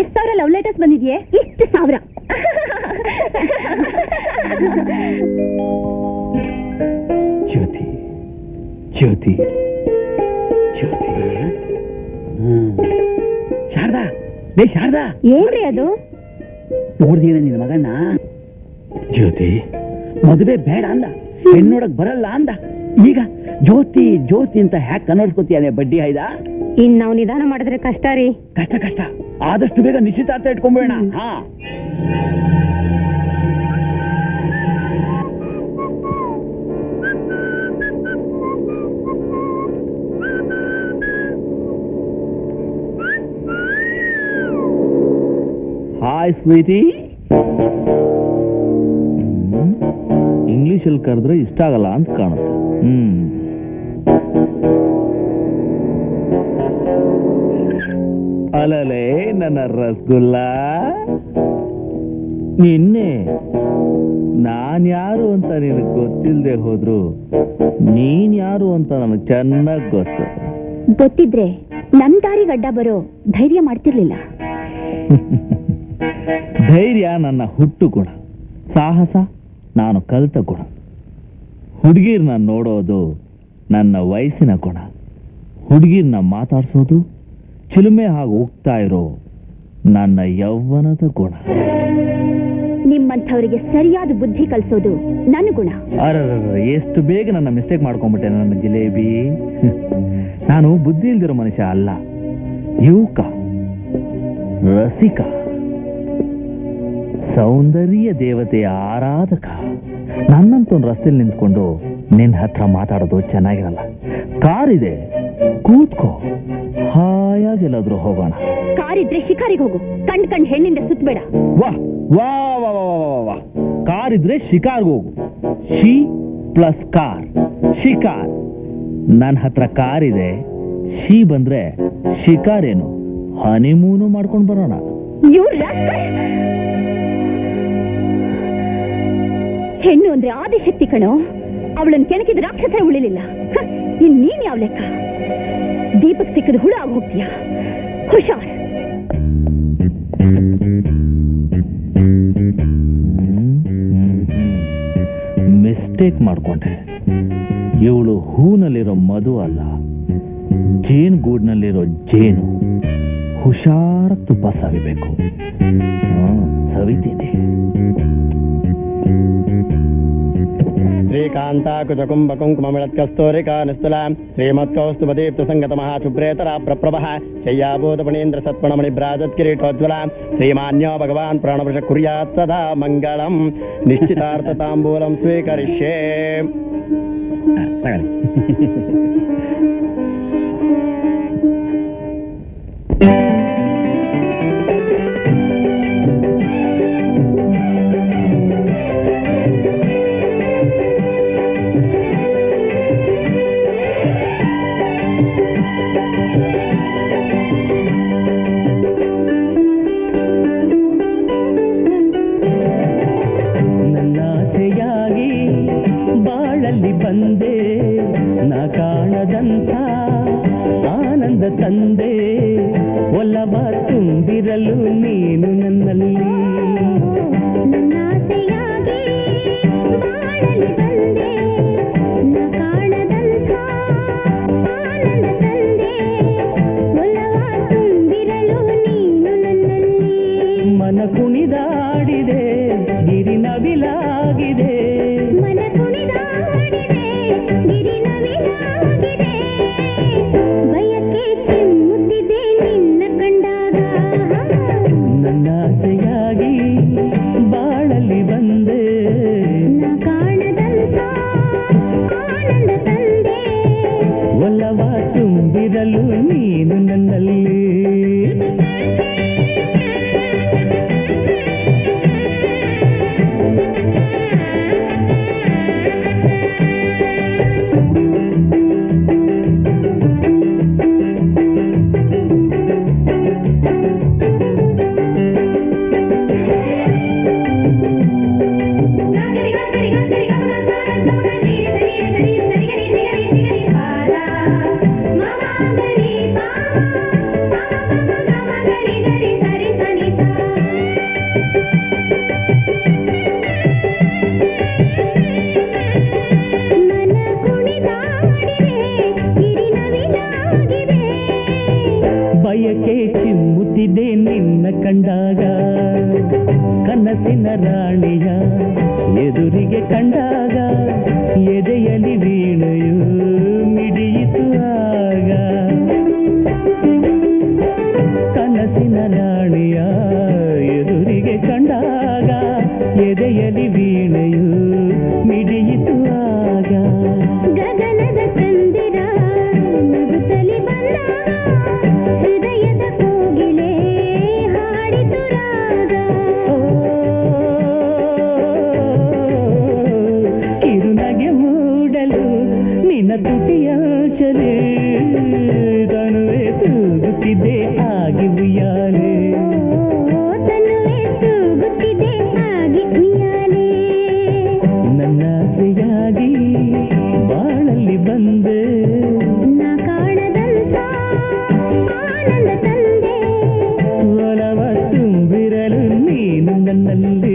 ಎಷ್ಟು 1000 ಲವ್ ಲೆಟರ್ಸ್ ಬಂದಿದ್ಯೆ? ಇಷ್ಟು 1000. ಜ್ಯೋತಿ ಜ್ಯೋತಿ ಜ್ಯೋತಿ. ಶಾರದಾ ಬೇ ಶಾರದಾ, ಏನ್ರಿ ಅದು? ನೋಡ್ದೇನೆ ನಿನ್ನ ಮಗನ್ನ. ಜ್ಯೋತಿ ಮದುವೆ ಬೇಡ ಅಂದ, ಹೆಣ್ಣೋಡಕ್ ಬರಲ್ಲ ಅಂದ, ಈಗ ಜ್ಯೋತಿ ಜ್ಯೋತಿ ಅಂತ ಹ್ಯಾಕ್ ಕನ್ನಡ್ಸ್ಕೊತೀಯ ಬಡ್ಡಿ ಆಯ್ದ. ಇನ್ ನಾವು ನಿಧಾನ ಮಾಡಿದ್ರೆ ಕಷ್ಟ ರೀ. ಕಷ್ಟ ಕಷ್ಟ, ಆದಷ್ಟು ಬೇಗ ನಿಶ್ಚಿತಾರ್ಥ ಇಟ್ಕೊಂಡ್ಬೇಡ. ಹಾ, ಹಾಯ್ ಸ್ವೀಟಿ. ಇಂಗ್ಲಿಷಲ್ಲಿ ಕರೆದ್ರೆ ಇಷ್ಟ ಆಗಲ್ಲ ಅಂತ ಕಾಣುತ್ತೆ. ಅಲಲೇ ನನ್ನ ರಸಗುಲ್ಲ, ನಿನ್ನೆ ನಾನ್ಯಾರು ಅಂತ ನಿನಗೆ ಗೊತ್ತಿಲ್ಲದೆ ಹೋದ್ರು ನೀನ್ ಯಾರು ಅಂತ ನನಗೆ ಚೆನ್ನಾಗಿ ಗೊತ್ತು. ಗೊತ್ತಿದ್ರೆ ನನ್ ದಾರಿ ಗಡ್ಡ ಬರೋ ಧೈರ್ಯ ಮಾಡ್ತಿರ್ಲಿಲ್ಲ. ಧೈರ್ಯ ನನ್ನ ಹುಟ್ಟು ಗುಣ, ಸಾಹಸ ನಾನು ಕಲಿತ ಗುಣ, ಹುಡುಗಿರ್ನ ನೋಡೋದು ನನ್ನ ವಯಸ್ಸಿನ ಗುಣ, ಹುಡುಗಿರ್ನ ಮಾತಾಡಿಸೋದು ಚಿಲುಮೆ ಹಾಗೂ ಹೋಗ್ತಾ ಇರೋ ನನ್ನ ಯೌವನದ ಗುಣ. ನಿಮ್ಮಂಥವರಿಗೆ ಸರಿಯಾದ ಬುದ್ಧಿ ಕಲಿಸೋದು ನನ್ನ ಗುಣ. ಅರರ, ಎಷ್ಟು ಬೇಗ ನನ್ನ ಮಿಸ್ಟೇಕ್ ಮಾಡ್ಕೊಂಡ್ಬಿಟ್ಟೆ ನನ್ನ ಜಿಲೇಬಿ. ನಾನು ಬುದ್ಧಿ ಇಲ್ದಿರೋ ಮನುಷ್ಯ ಅಲ್ಲ, ಯುವಕ ರಸಿಕ, ಸೌಂದರ್ಯ ದೇವತೆಯ ಆರಾಧಕ. ನನ್ನಂತೊಂದು ರಸ್ತೆಯಲ್ಲಿ ನಿಂತ್ಕೊಂಡು ನಿನ್ನ ಹತ್ರ ಮಾತಾಡೋದು ಚೆನ್ನಾಗಿರಲ್ಲ. ಕಾರಿದೆ, ಕೂತ್ಕೋ, ಹಾಯಾಗೆಲ್ಲಾದ್ರೂ ಹೋಗೋಣ. ಕಾರಿದ್ರೆ ಶಿಕಾರಿಗೆ ಹೋಗು, ಕಣ್ ಕಣ್ ಹೆಣ್ಣಿಂದ ಸುತ್ತಬೇಡ. ವಾ ವಾ ವಾ ವಾ ವಾ, ಕಾರಿದ್ರೆ ಶಿಕಾರ್ಗೆ ಹೋಗು. ಶಿ ಪ್ಲಸ್ ಕಾರ್, ಶಿಕಾರ್. ನನ್ನ ಹತ್ರ ಕಾರಿದೆ, ಶಿ ಬಂದ್ರೆ ಶಿಕಾರೇನು, ಹನಿಮೂನು ಮಾಡ್ಕೊಂಡು ಬರೋಣ. ಹೆಣ್ಣು ಅಂದ್ರೆ ಆದಿಶಕ್ತಿ ಕಣೋ, ಅವಳನ್ನು ಕೆಣಕಿದ ರಾಕ್ಷಸರೇ ಉಳಿಲಿಲ್ಲ. ಇನ್ ನೀನ್ ಯಾವ ಲೆಕ್ಕ? ದೀಪಕ್ ಸಿಕ್ಕದ ಹುಳ ಆಗಿ ಹೋಗ್ತೀಯ, ಹುಷಾರ್. ಮಿಸ್ಟೇಕ್ ಮಾಡ್ಕೊಂಡೆ, ಇವಳು ಹೂನಲ್ಲಿರೋ ಮಧು ಅಲ್ಲ, ಜೇನು ಗೂಡ್ನಲ್ಲಿರೋ ಜೇನು. ಹುಷಾರ ತುಪ್ಪ ಸವಿಬೇಕು. ಸವಿತೀನಿ. श्रीकांताकुचकुंभकुंकुममिळत्कस्तूरिकानिस्तुला श्रीमत्कौस्तुभदीप्तसंगतमहाशुभ्रेतरा प्रप्रभः शय्याभूतपणीन्द्र सत्पणमणिभ्राजत्किरीटोज्ज्वला श्रीमान्यो भगवान् प्राणवृष कुर्यात् सदा मङ्गलम् निश्चितार्थताम्बूलं स्वीकरिष्ये। ತಂದೆ ಒಲವ ತುಂಬಿರಲು ನೀನು ನನ್ನಲ್ಲಿ ನನ್ನಾಸೆಯಾಗಿ ಬಾಳಲಿ ಬಂದೆ ನ ಕಾಣದಂತ ಆನಂದ ತಂದೆ ಒಲವ ತುಂಬಿರಲು ನೀನು ನನ್ನಲ್ಲಿ ಮನ ಕುಣಿದಾಡಿದೆ ಗಿರಿನವಿಲಾಗಿದೆ ಮನ ಕುಣಿದಾಡಿದೆ ಗಿರಿನವಿಲಾಗಿದೆ ನೀನು ನನ್ನಲ್ಲಿ ಕನಸಿನ ರಾಣಿಯ ಎದುರಿಗೆ ಕಂಡಾಗ ಎದೆಯಲ್ಲಿ ವೀಣೆಯು ಮಿಡಿಯಿತು ಆಗ ಕನಸಿನ ರಾಣಿಯ ಎದುರಿಗೆ ಕಂಡಾಗ ಎದೆಯಲ್ಲಿ ವೀಣೆಯು ಮಿಡಿಯಿತು ಆಗ ಗಗನದ ಚಂದಿರ ನಗುತ್ತಲಿ ಬಂದಾಗ ಹೃದಯದ ಕೋಗಿಲೆ ಹಾಡಿತು ರಾಗ ಕಿರುನಗೆ ಮೂಡಲು ನಿನ್ನ ತುಟಿಯಾಚಲೆ ತನುವೆ ತೂಗುತ್ತಿದೆ ಆಗಿ ಉಯ್ಯಾಲೆ ತನುವೆ ತೂಗುತ್ತಿದೆ ಆಗಿ ಉಯ್ಯಾಲೆ ನನ್ನ ಆಸೆಯಾಗಿ ಬಾಳಲ್ಲಿ ಬಂದೆ ನಾ ಕಾಣದಂತ ಆನಂದ ತಂದೆ ಒಲವ ತುಂಬಿರಲು ನೀನು ನನ್ನಲ್ಲಿ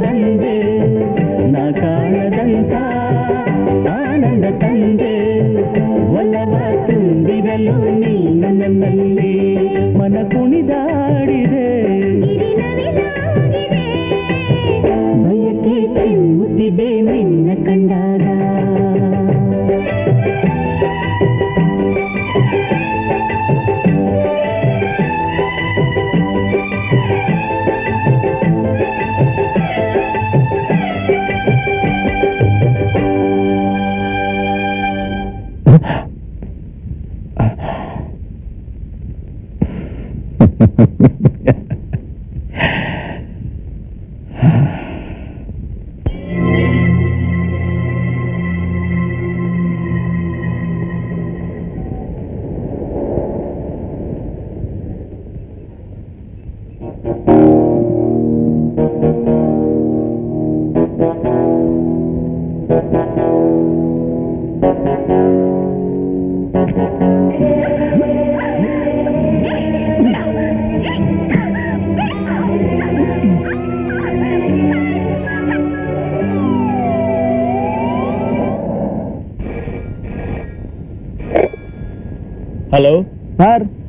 ಬಂದೆ ನಾ ಕಾಣದಂತ ಆನಂದ ತಂದೆ हेलो सर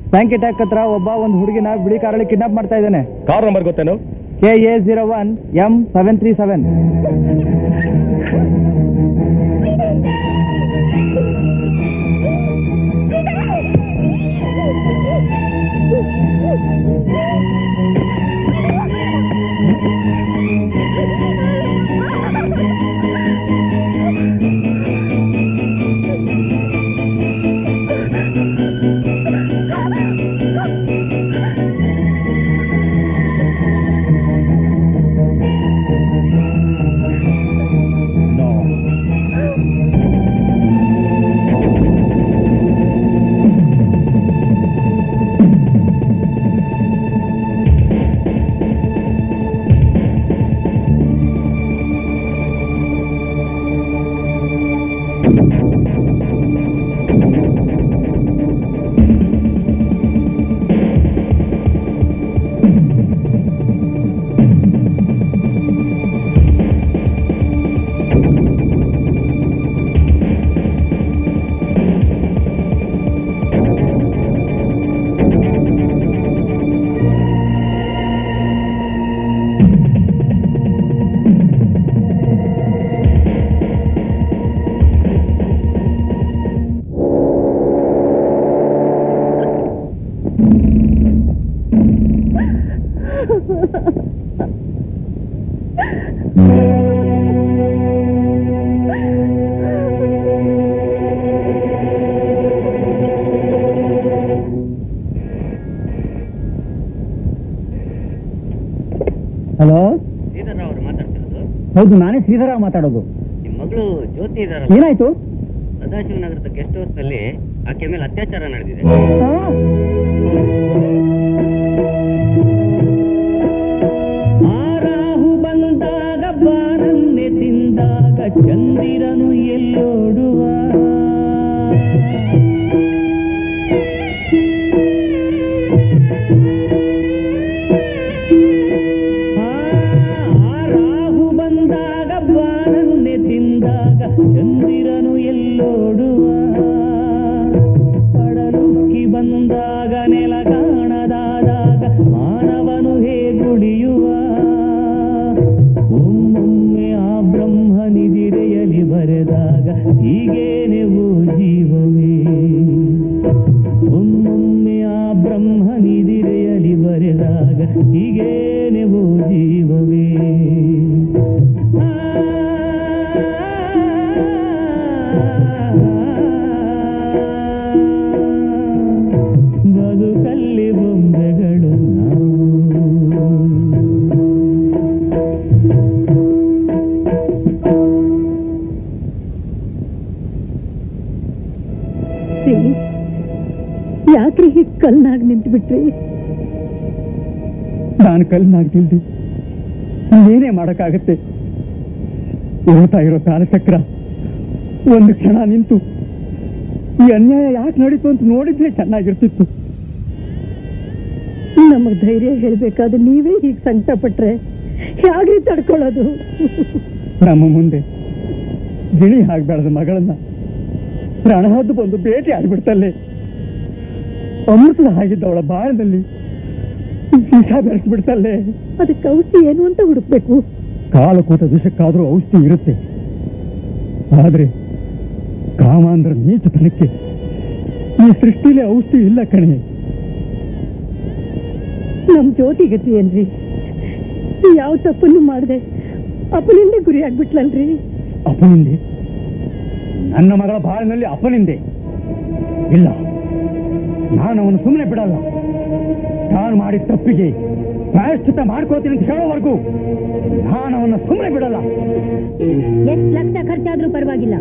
बैंक अटैक हत्र ओब्ब हुड़गिन बिड़ी कार किडनैप माड्ता इद्दाने कार नंबर गोत्तेनु KA01M737 ಹೌದು ನಾನೇ ಶ್ರೀಧರ ಮಾತಾಡೋದು. ನಿಮ್ಮ ಮಗಳು ಜ್ಯೋತಿ ಇದ್ದಾರಲ್ಲ, ಏನಾಯ್ತು? ಸದಾಶಿವ ನಗರದ ಗೆಸ್ಟ್ ಹೌಸ್ ನಲ್ಲಿ ಆಕೆ ಮೇಲೆ ಅತ್ಯಾಚಾರ ನಡೆದಿದೆ. ಆರಾಹು ಬಂದಾಗ ಬಾರನ್ನೆ ತಿಂದಾಗ ಚಂದಿರನು ಎಲ್ಲೋಡುವ ಕಲ್ನಾಗ್ ನಿಂತು ಬಿಟ್ರಿ. ನಾನು ಕಲ್ನಾಗ್ ನಿಲ್ದು ಏನೇ ಮಾಡಕ್ಕಾಗತ್ತೆ? ಓದ್ತಾ ಇರೋ ಕಾಲಚಕ್ರ ಒಂದು ಕ್ಷಣ ನಿಂತು ಈ ಅನ್ಯಾಯ ಯಾಕೆ ನಡೀತು ಅಂತ ನೋಡಿದ್ರೆ ಚೆನ್ನಾಗಿರ್ತಿತ್ತು. ನಮಗ್ ಧೈರ್ಯ ಹೇಳ್ಬೇಕಾದ್ರೆ ನೀವೇ ಹೀಗೆ ಸಂಕಟಪಟ್ರೆ ಹೇಗ್ರಿ ತಡ್ಕೊಳ್ಳೋದು? ನಮ್ಮ ಮುಂದೆ ಗಿಳಿ ಆಗ್ಬೇಡದ ಮಗಳನ್ನ ಪ್ರಾಣ ಹೊದ್ದು ಬಂದು ಭೇಟಿ ಆಗ್ಬಿಡ್ತಲ್ಲೇ. ಅಮೃತದ ಹಾಗಿದ್ದವಳ ಬಾಳದಲ್ಲಿ ವಿಷ ಬೆರೆಸ್ಬಿಡ್ತಲ್ಲೇ. ಅದಕ್ಕೆ ಔಷಧಿ ಏನು ಅಂತ ಹುಡುಕ್ಬೇಕು. ಕಾಲಕೂಟ ವಿಷಕ್ಕಾದ್ರೂ ಔಷಧಿ ಇರುತ್ತೆ. ಆದ್ರೆ ಕಾಮಾಂಧ್ರ ನೀಚತನಕ್ಕೆ ಈ ಸೃಷ್ಟಿಲೇ ಔಷಧಿ ಇಲ್ಲ ಕಣೆ. ನಮ್ ಜ್ಯೋತಿಗತಿ ಏನ್ರಿ? ಯಾವ ತಪ್ಪನ್ನು ಮಾಡಿದೆ? ಅಪನಿಂದೆ ಗುರಿ ಆಗ್ಬಿಟ್ಲಲ್ರಿ. ಅಪನಿಂದೆ? ನನ್ನ ಮಗಳ ಬಾಳಿನಲ್ಲಿ ಅಪನಿಂದೆ ಇಲ್ಲ. ನಾನು ಅವನು ಸುಮ್ಮನೆ ಬಿಡಲ್ಲ. ನಾನು ಮಾಡಿದ ತಪ್ಪಿಗೆ ಪ್ರಾಯಶ್ಚಿತ ಮಾಡ್ಕೋತೀನಿ ಅಂತ ಹೇಳೋವರೆಗೂ ನಾನು ಅವನ್ನ ಸುಮ್ಮನೆ ಬಿಡಲ್ಲ. ಎಷ್ಟು ಲಕ್ಷ ಖರ್ಚಾದ್ರೂ ಪರವಾಗಿಲ್ಲ,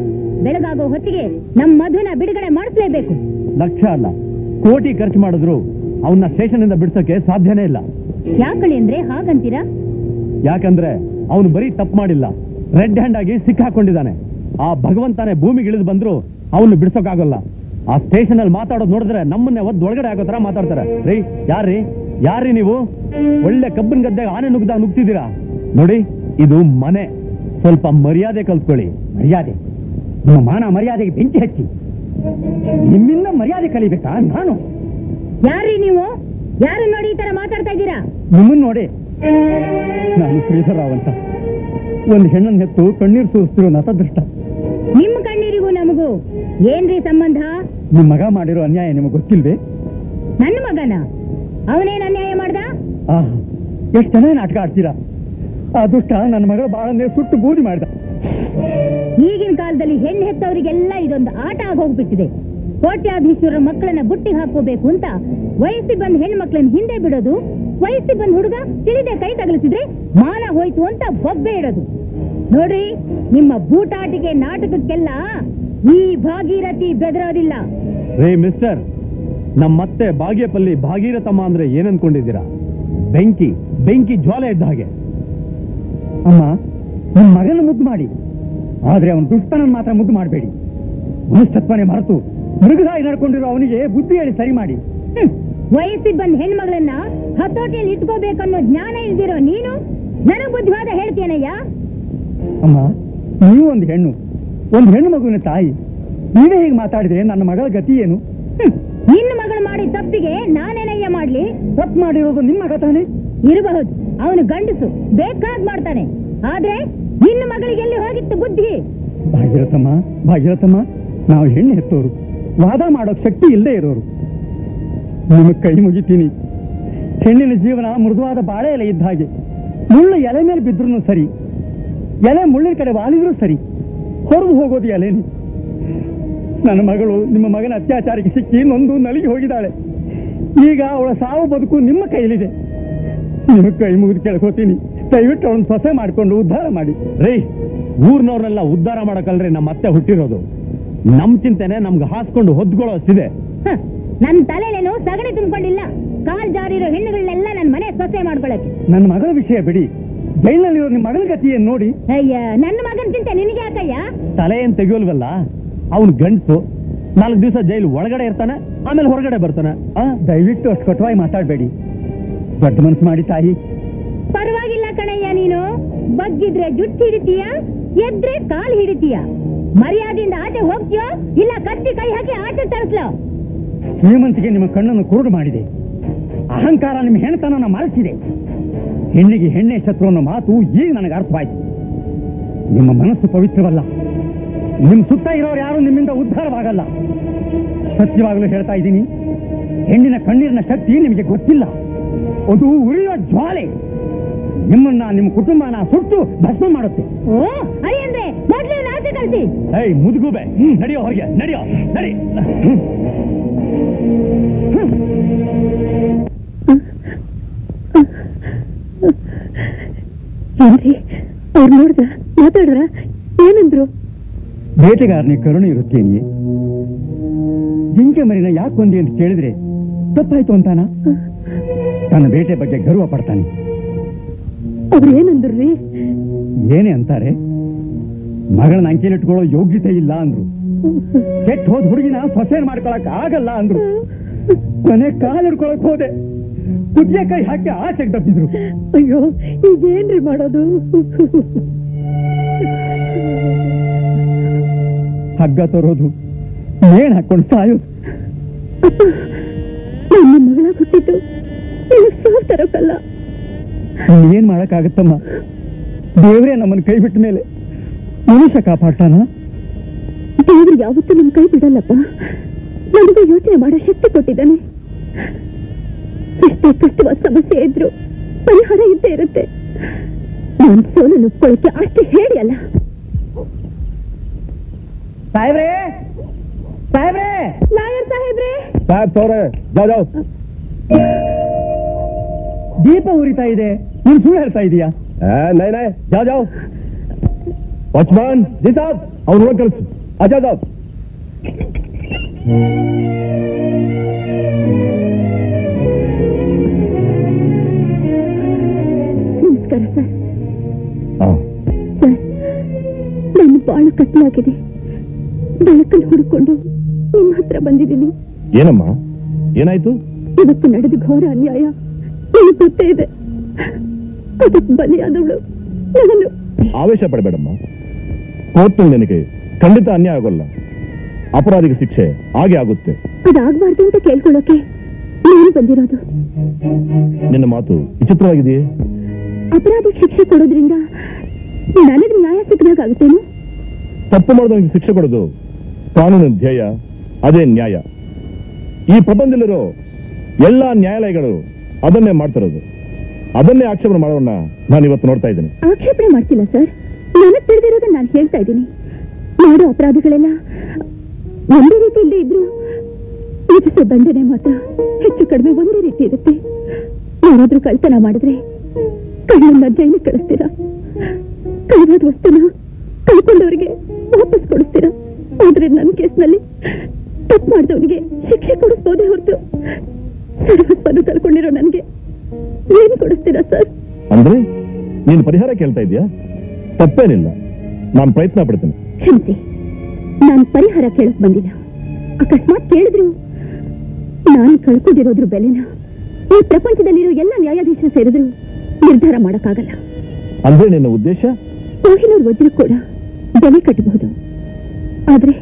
ಬೆಳಗಾಗೋ ಹೊತ್ತಿಗೆ ನಮ್ಮ ಮಧುನ ಬಿಡುಗಡೆ ಮಾಡಿಸ್ಲೇಬೇಕು. ಲಕ್ಷ ಅಲ್ಲ, ಕೋಟಿ ಖರ್ಚು ಮಾಡಿದ್ರು ಅವನ್ನ ಸ್ಟೇಷನ್ನಿಂದ ಬಿಡ್ಸೋಕೆ ಸಾಧ್ಯನೇ ಇಲ್ಲ. ಯಾಕಳಿ ಅಂದ್ರೆ ಹಾಗಂತೀರಾ? ಯಾಕಂದ್ರೆ ಅವನು ಬರೀ ತಪ್ಪು ಮಾಡಿಲ್ಲ, ರೆಡ್ ಹ್ಯಾಂಡ್ ಆಗಿ ಸಿಕ್ಕಾಕೊಂಡಿದ್ದಾನೆ. ಆ ಭಗವಂತನೇ ಭೂಮಿಗೆ ಇಳಿದು ಬಂದ್ರು ಅವನು ಬಿಡಿಸೋಕೆ ಆಗಲ್ಲ. ಆ ಸ್ಟೇಷನ್ ಅಲ್ಲಿ ಮಾತಾಡೋದು ನೋಡಿದ್ರೆ ನಮ್ಮನ್ನೇ ಒದ್ದು ಒಳಗಡೆ ಆಗೋ ತರ ಮಾತಾಡ್ತಾರೆ. ರೀ ಯಾರ್ರೀ ಯಾರ್ರೀ ನೀವು? ಒಳ್ಳೆ ಕಬ್ಬಿನ ಗದ್ದೆಗೆ ಆನೆ ನುಗ್ದಾಗ ನುಗ್ತಿದ್ದೀರಾ? ನೋಡಿ, ಇದು ಮನೆ, ಸ್ವಲ್ಪ ಮರ್ಯಾದೆ ಕಲ್ತ್ಕೊಳ್ಳಿ. ಮರ್ಯಾದೆ? ನಿಮ್ಮ ಮಾನ ಮರ್ಯಾದೆಗೆ ಬೆಂಕಿ ಹಚ್ಚಿ. ನಿಮ್ಮಿಂದ ಮರ್ಯಾದೆ ಕಲಿಬೇಕಾ ನಾನು? ಯಾರ್ರೀ ನೀವು? ಯಾರು ನೋಡಿ ಈ ತರ ಮಾತಾಡ್ತಾ ಇದ್ದೀರಾ? ನಿಮ್ಮನ್ನು ನೋಡಿ, ನಾನು ಶ್ರೀಧರಾವ್ ಅಂತ. ಒಂದು ಹೆಣ್ಣನ್ನು ಹೆತ್ತು ಕಣ್ಣೀರು ಸೂರಿಸ್ತಿರೋ ನತದೃಷ್ಟ. ನಿಮ್ಮ ಕಣ್ಣೀರಿಗೂ ನಮಗೂ ಏನ್ರೀ ಸಂಬಂಧ? ನಿಮ್ಮ ಮಗ ಮಾಡಿರೋ ಅನ್ಯಾಯ ನಿಮಗೆ ಗೊತ್ತಿಲ್ವೇ? ನನ್ನ ಮಗನ? ಅವನೇನು ಅನ್ಯಾಯ ಮಾಡ್ದ? ಎಷ್ಟು ಜನ ನಾಟಕ ಆಡ್ತೀರಾ? ಆ ದುಷ್ಟ ನನ್ನ ಮಗಳ ಬಾಳನ್ನೇ ಸುಟ್ಟು ಬೂದಿ ಮಾಡ್ದ. ಈಗಿನ ಕಾಲದಲ್ಲಿ ಹೆಣ್ಣು ಹೆತ್ತವರಿಗೆಲ್ಲ ಇದೊಂದು ಆಟ ಆಗೋಗ್ಬಿಟ್ಟಿದೆ. ಕೋಟ್ಯಾಧೀಶ್ವರ ಮಕ್ಕಳನ್ನ ಬುಟ್ಟಿ ಹಾಕೋಬೇಕು ಅಂತ ವಯಸ್ಸಿ ಬಂದ ಹೆಣ್ಮಕ್ಳನ್ನ ಹಿಂದೆ ಬಿಡೋದು, ವಯಸ್ಸಿ ಬಂದ ಹುಡುಗ ತಿಳಿದೇ ಕೈ ತಗಲಿಸಿದ್ರೆ ಮಾನ ಹೋಯ್ತು ಅಂತ ಬೊಬ್ಬೆ ಇಡೋದು. ನೋಡ್ರಿ, ನಿಮ್ಮ ಬೂಟಾಟಿಗೆ ನಾಟಕಕ್ಕೆಲ್ಲ ಈ ಭಾಗೀರಥಿ ಬೆದರೋದಿಲ್ಲ. ರೇ ಮಿಸ್ಟರ್, ನಮ್ಮತ್ತೆ ಬಾಗೇಪಲ್ಲಿ ಭಾಗೀರಥಮ್ಮ ಅಂದ್ರೆ ಏನನ್ಕೊಂಡಿದ್ದೀರಾ? ಬೆಂಕಿ, ಬೆಂಕಿ ಜ್ವಾಲೆ ಇದ್ದ ಹಾಗೆ. ಅಮ್ಮ, ನಿಮ್ಮ ಮಗನ ಮುದ್ದು ಮಾಡಿ, ಆದ್ರೆ ಅವನ ದುಷ್ಟನನ್ನು ಮಾತ್ರ ಮುದ್ದು ಮಾಡಬೇಡಿ. ಮನುಷ್ಯತ್ವನೇ ಮರೆತು ಮೃಗದಾಗಿ ನಡ್ಕೊಂಡಿರೋ ಅವನಿಗೆ ಬುದ್ಧಿ ಹೇಳಿ ಸರಿ ಮಾಡಿ. ವಯಸ್ಸಿ ಬಂದ ಹೆಣ್ಮಗಳನ್ನ ಹತೋಟಿಯಲ್ಲಿ ಇಟ್ಕೋಬೇಕನ್ನೋ ಜ್ಞಾನ ಇಲ್ದಿರೋ ನೀನು ನನಗೆ ಬುದ್ಧಿವಾದ ಹೇಳ್ತೀನಯ್ಯ? ಅಮ್ಮ, ನೀವು ಒಂದು ಹೆಣ್ಣು, ಒಂದು ಹೆಣ್ಣು ಮಗುವಿನ ತಾಯಿ. ನೀವೇ ಹೀಗೆ ಮಾತಾಡಿದ್ರೆ ನನ್ನ ಮಗಳ ಗತಿ ಏನು? ನಿನ್ನ ಮಗಳು ಮಾಡಿ ತಪ್ಪಿಗೆ ನಾನೇನಯ್ಯ ಮಾಡ್ಲಿ? ತಪ್ಪು ಮಾಡಿರೋದು ನಿಮ್ಮ ಮಗ ತಾನೆ? ಇರಬಹುದು, ಅವನು ಗಂಡಸು, ಬೇಕಾದ್ ಮಾಡ್ತಾನೆ. ಆದ್ರೆ ನಿನ್ನ ಮಗಳಿಗೆ ಎಲ್ಲಿ ಹೋಗಿತ್ತು ಬುದ್ಧಿ? ಭಾಗ್ಯರಥಮ್ಮ, ಭಾಗ್ಯರಥಮ್ಮ, ನಾವು ಹೆಣ್ಣು ಹೆತ್ತೋರು, ವಾದ ಮಾಡೋಕ್ ಶಕ್ತಿ ಇಲ್ಲದೆ ಇರೋರು. ನಿಮಗೆ ಕೈ ಮುಗಿತೀನಿ. ಹೆಣ್ಣಿನ ಜೀವನ ಮೃದುವಾದ ಬಾಳೆ ಎಲೆ ಇದ್ದ ಹಾಗೆ. ಮುಳ್ಳು ಎಲೆ ಮೇಲೆ ಬಿದ್ರೂ ಸರಿ, ಎಲೆ ಮುಳ್ಳಿನ ಕಡೆ ವಾಲಿದ್ರೂ ಸರಿ, ಹೊರದು ಹೋಗೋದು ಎಲೆನಿ. ನನ್ನ ಮಗಳು ನಿಮ್ಮ ಮಗನ ಅತ್ಯಾಚಾರಕ್ಕೆ ಸಿಕ್ಕಿ ನೊಂದು ನಲಿಗೆ ಹೋಗಿದ್ದಾಳೆ. ಈಗ ಅವಳ ಸಾವು ಬದುಕು ನಿಮ್ಮ ಕೈಲಿದೆ. ನಿಮಗೆ ಕೈ ಮುಗಿದು ಕೇಳ್ಕೋತೀನಿ, ದಯವಿಟ್ಟು ಅವಳನ್ನ ಸೊಸೆ ಮಾಡಿಕೊಂಡು ಉದ್ಧಾರ ಮಾಡಿ. ರೇ, ಊರ್ನವ್ರನ್ನೆಲ್ಲ ಉದ್ಧಾರ ಮಾಡೋಕಲ್ರಿ ನಮ್ಮ ಅತ್ತೆ ಹುಟ್ಟಿರೋದು. ನಮ್ ಚಿಂತೆನೆ ನಮ್ಗೆ ಹಾಸ್ಕೊಂಡು ಹೊದ್ಕೊಳ್ಳೋ ಅಷ್ಟಿದೆ. ನನ್ನ ತಲೆಲೇನು ಸಗಣಿ ತುಂಬಿಕೊಂಡಿಲ್ಲ. ಕಾಲ್ ಜಾರಿರೋ ಹೆಣ್ಣುಗಳನ್ನೆಲ್ಲ ನನ್ನ ಮನೆ ಸೊಸೆ ಮಾಡ್ಕೊಳಕ್ಕೆ. ನನ್ನ ಮಗಳ ವಿಷಯ ಬಿಡಿ, ಜೈಲಲ್ಲಿರೋ ನಿಮ್ಮ ಮಗಳ ಗತಿಯನ್ನು ನೋಡಿ. ಅಯ್ಯ, ನನ್ನ ಮಗನ ಚಿಂತೆ ನಿನಗೆ ಯಾಕಯ್ಯ? ತಲೆ ಏನ್ ತೆಗಿಯೋಲ್ವಲ್ಲ, ಅವ್ನು ಗಂಡಸು, 4 ದಿವಸ ಜೈಲು ಒಳಗಡೆ ಇರ್ತಾನೆ, ಆಮೇಲೆ ಹೊರಗಡೆ ಬರ್ತಾನೆ. ದಯವಿಟ್ಟು ಅಷ್ಟು ಕಟುವಾಗಿ ಮಾತಾಡಬೇಡಿ, ದೊಡ್ಡ ಮನಸ್ಸು ಮಾಡಿ ತಾಯಿ. ಪರವಾಗಿಲ್ಲ ಕಣಯ್ಯ, ನೀನು ಬಗ್ಗಿದ್ರೆ ಜುಟ್ಟು ಹಿಡಿತೀಯ, ಎದ್ರೆ ಕಾಲು ಹಿಡಿತೀಯ. ಮರ್ಯಾದೆಯಿಂದ ಆಚೆ ಹೋಗ್ತೀಯೋ ಇಲ್ಲ ಕತ್ತಿ ಕೈ ಹಾಕಿ ಆಚೆ ತರಿಸ್ಲೋ? ಶ್ರೀಮಂತಿಗೆ ನಿಮ್ಮ ಕಣ್ಣನ್ನು ಕುರುಡು ಮಾಡಿದೆ, ಅಹಂಕಾರ ನಿಮ್ಮ ಹೆಣ್ಣತನ ಮರೆಸಿದೆ. ಹೆಣ್ಣಿಗೆ ಹೆಣ್ಣೆ ಶತ್ರು ಅನ್ನೋ ಮಾತು ಈಗ ನನಗೆ ಅರ್ಥವಾಯಿತು. ನಿಮ್ಮ ಮನಸ್ಸು ಪವಿತ್ರವಲ್ಲ, ನಿಮ್ಮ ಸುತ್ತ ಇರೋರು ಯಾರು ನಿಮ್ಮಿಂದ ಉದ್ಧಾರವಾಗಲ್ಲ. ಸತ್ಯವಾಗಲೂ ಹೇಳ್ತಾ ಇದ್ದೀನಿ, ಹೆಣ್ಣಿನ ಕಣ್ಣೀರಿನ ಶಕ್ತಿ ನಿಮಗೆ ಗೊತ್ತಿಲ್ಲ. ಅದು ಉರಿಯುವ ಜ್ವಾಲೆ, ನಿಮ್ಮನ್ನ ನಿಮ್ಮ ಕುಟುಂಬನ ಸುಟ್ಟು ಭಸ್ಮ ಮಾಡುತ್ತೆ. ಮುದುಗುಬೆ, ನಡೆಯೋ ಹೊರಗೆ, ನಡೆಯೋ, ನಡಿ. ಅವ್ರು ನೋಡಿದ್ರ, ಮಾತಾಡಿದ್ರ, ಏನಂದ್ರು? ಬೇಟೆಗಾರನೇ ಕರುಣೆ ಇರುತ್ತೇನೆ, ಜಿಂಕೆ ಮರಿನ ಯಾಕೆ ಬಂದಿ ಅಂತ ಕೇಳಿದ್ರೆ ತಪ್ಪಾಯ್ತು ಅಂತಾನ? ತನ್ನ ಬೇಟೆ ಬಗ್ಗೆ ಗರ್ವ ಪಡ್ತಾನೆ. ಅವ್ರು ಏನಂದ್ರಿ? ಏನೇ ಅಂತಾರೆ, ಮಗಳನ್ನ ಅಂಕೇಲಿಟ್ಕೊಳ್ಳೋ ಯೋಗ್ಯತೆ ಇಲ್ಲ ಅಂದ್ರು, ಕೆಟ್ಟ ಹೋದ್ ಹುಡುಗಿನ ಸೊಸೆ ಮಾಡ್ಕೊಳಕ್ ಆಗಲ್ಲ ಅಂದ್ರು. ಕೊನೆ ಕಾಲಿಡ್ಕೊಳಕ್ ಹೋದೆ, ಕುದಿಯ ಕೈ ಹಾಕಿ ಆಚೆಗೆ ತಪ್ಪಿದ್ರು. ಅಯ್ಯೋ, ಈಗೇನ್ರಿ ಮಾಡೋದು? ಹಗ್ಗ ತರೋದು, ಏನ್ ಹಾಕೊಂಡು ಸಾಯೋದು. ನನ್ನ ಮಗಳ ಹುಟ್ಟಿದ್ದು ಸಾವು ತರೋಕಲ್ಲ. ಏನ್ ಮಾಡಕ್ಕಾಗತ್ತಮ್ಮ, ದೇವ್ರೆ ನಮ್ಮನ್ನು ಕೈ ಬಿಟ್ಟ ಮೇಲೆ ಮನುಷ್ಯ ಕಾಪಾಡ್ತಾನ? ದೇವ್ರು ಯಾವತ್ತೂ ನಮ್ ಕೈ ಬಿಡಲ್ಲಪ್ಪ, ನಮಗೂ ಯೋಚನೆ ಮಾಡೋ ಶಕ್ತಿ ಕೊಟ್ಟಿದ್ದಾನೆ. ಎಷ್ಟೇ ಕಷ್ಟವಾದ ಸಮಸ್ಯೆ ಇದ್ರು ಪರಿಹಾರ ಇದ್ದೇ ಇರುತ್ತೆ. ನಾನು ಸೋಲನ್ನು ಒಪ್ಕೊಳ್ಳೋಕೆ ಅಷ್ಟೇ ಹೇಳಿ ಅಲ್ಲ. ಸಾಹೇಬ್ರೆ, ಸಾಹೇಬ್ರೆ, ಲಾಯರ್ ಸಾಹೇಬ್ರೆ, ಸಾಹೇಬ್ ತೋರೆ, ಜಾವ್ ದೀಪ ಉರಿತಾ ಇದೆ, ನೀನು ಸುಳ್ಳು ಹೇಳ್ತಾ ಇದೀಯಾ? ಜಾವ್ ಜಾವ್ ವಾಚ್ಮನ್ ಜಿತಾಬ್ ಅವ್ರು ಹೋಗಿ ಕಳಿಸು. ಅಜಾದಾವ್ ನಮಸ್ಕಾರ ಸರ್. ಸರ್, ನಾನು ಬಾಳು ಕತ್ಲಾಗಿದೆ. ಬೆಳಕನ್ನು ಹುಡುಕೊಂಡು ನಿಮ್ಮ ಹತ್ರ ಬಂದಿದ್ದೀನಿ. ಏನಮ್ಮ ಏನಾಯ್ತು? ಇವತ್ತು ನಡೆದ ಘೋರ ಅನ್ಯಾಯ ಗೊತ್ತೇ ಇದೆ. ಅದಕ್ಕೆ ಬಲಿಯಾದವಳು ನಾನು. ಆವೇಶ ಪಡಬೇಡಮ್ಮ. ಕೋರ್ಟ್ನಲ್ಲಿ ನನಗೆ ಖಂಡಿತ ಅನ್ಯಾಯ ಆಗೋಲ್ಲ. ಅಪರಾಧಿಗೆ ಶಿಕ್ಷೆ ಹಾಗೆ ಆಗುತ್ತೆ. ಅದಾಗಬಾರ್ದು ಅಂತ ಕೇಳ್ಕೊಳ್ಳೋಕೆ ನೀನು ಬಂದಿರೋದು. ನಿನ್ನ ಮಾತು ವಿಚಿತ್ರವಾಗಿದೆಯೇ? ಅಪರಾಧಿಗೆ ಶಿಕ್ಷೆ ಕೊಡೋದ್ರಿಂದ ನನಗೆ ನ್ಯಾಯ ಸಿಕ್ಕದಾಗುತ್ತೇನು? ತಪ್ಪು ಮಾಡೋದಕ್ಕೆ ಶಿಕ್ಷೆ ಕೊಡೋದು ಕಾನೂನಿನ ಧ್ಯೇಯ, ಅದೇ ನ್ಯಾಯ. ಈ ಪ್ರಬಂಧದಲ್ಲಿರೋ ಎಲ್ಲ ನ್ಯಾಯಾಲಯಗಳು ಅದನ್ನೇ ಮಾಡ್ತಿರೋದು. ಅದನ್ನೇ ಆಕ್ಷೇಪಣೆ ಮಾಡೋಣ ನಾನು ಇವತ್ತು ನೋಡ್ತಾ ಇದ್ದೇನೆ. ಆಕ್ಷೇಪಣೆ ಮಾಡ್ತಿಲ್ಲ ಸರ್, ನನಗೆ ತಿಳಿದಿರೋದನ್ನ ನಾನು ಹೇಳ್ತಾ ಇದ್ದೀನಿ. ಮಾಡೋ ಅಪರಾಧಗಳೆಲ್ಲ ಒಂದೇ ರೀತಿ ಇಲ್ಲದೆ ಇದ್ರು ವಿಧಿಸೋ ದಂಡನೆ ಮಾತ್ರ ಹೆಚ್ಚು ಕಡಿಮೆ ಒಂದೇ ರೀತಿ ಇರುತ್ತೆ. ಯಾರಾದ್ರೂ ಕಳ್ತನ ಮಾಡಿದ್ರೆ ಕಳ್ಳನ್ನ ಜೈಲಿಗೆ ಕಳಿಸ್ತೀರಾ? ಕಳ್ಳದ ವಸ್ತುನ ಕಳ್ಕೊಂಡವ್ರಿಗೆ ವಾಪಸ್ ಕೊಡಿಸ್ತೀರಾ? ಆದ್ರೆ ನನ್ನ ಕೇಸ್ನಲ್ಲಿ ತಪ್ಪು ಮಾಡಿದವನಿಗೆ ಶಿಕ್ಷೆ ಕೊಡಿಸ್ಬೋದೇ ಹೊರತು ಸರ್ವಸ್ವನು ಕಳ್ಕೊಂಡಿರೋ ನನಗೆ ಏನು ಕೊಡಿಸ್ತೀರಾ ಸರ್? ಅಂದ್ರೆ ನೀನು ಪರಿಹಾರ ಕೇಳ್ತಾ ಇದೀಯಾ? ತಪ್ಪೇನಿಲ್ಲ, ನಾನು ಪ್ರಯತ್ನ ಪಡ್ತೇನೆ. ಕ್ಷಮಿಸಿ, ನಾನು ಪರಿಹಾರ ಕೇಳಕ್ ಬಂದಿಲ್ಲ. ಅಕಸ್ಮಾತ್ ಕೇಳಿದ್ರು ನಾನು ಕಳ್ಕೊಂಡಿರೋದ್ರ ಬೆಲೆನ ಈ ಪ್ರಪಂಚದಲ್ಲಿರೋ ಎಲ್ಲ ನ್ಯಾಯಾಧೀಶರು ಸೇರಿದ್ರು ನಿರ್ಧಾರ ಮಾಡಕ್ಕಾಗಲ್ಲ. ಅಂದ್ರೆ ನನ್ನ ಉದ್ದೇಶ ಕೋಹಿನೂರ್ ವಜ್ರ ಕೂಡ ಬೆಲೆ ಕಟ್ಟಬಹುದು, ಆದ್ರೆ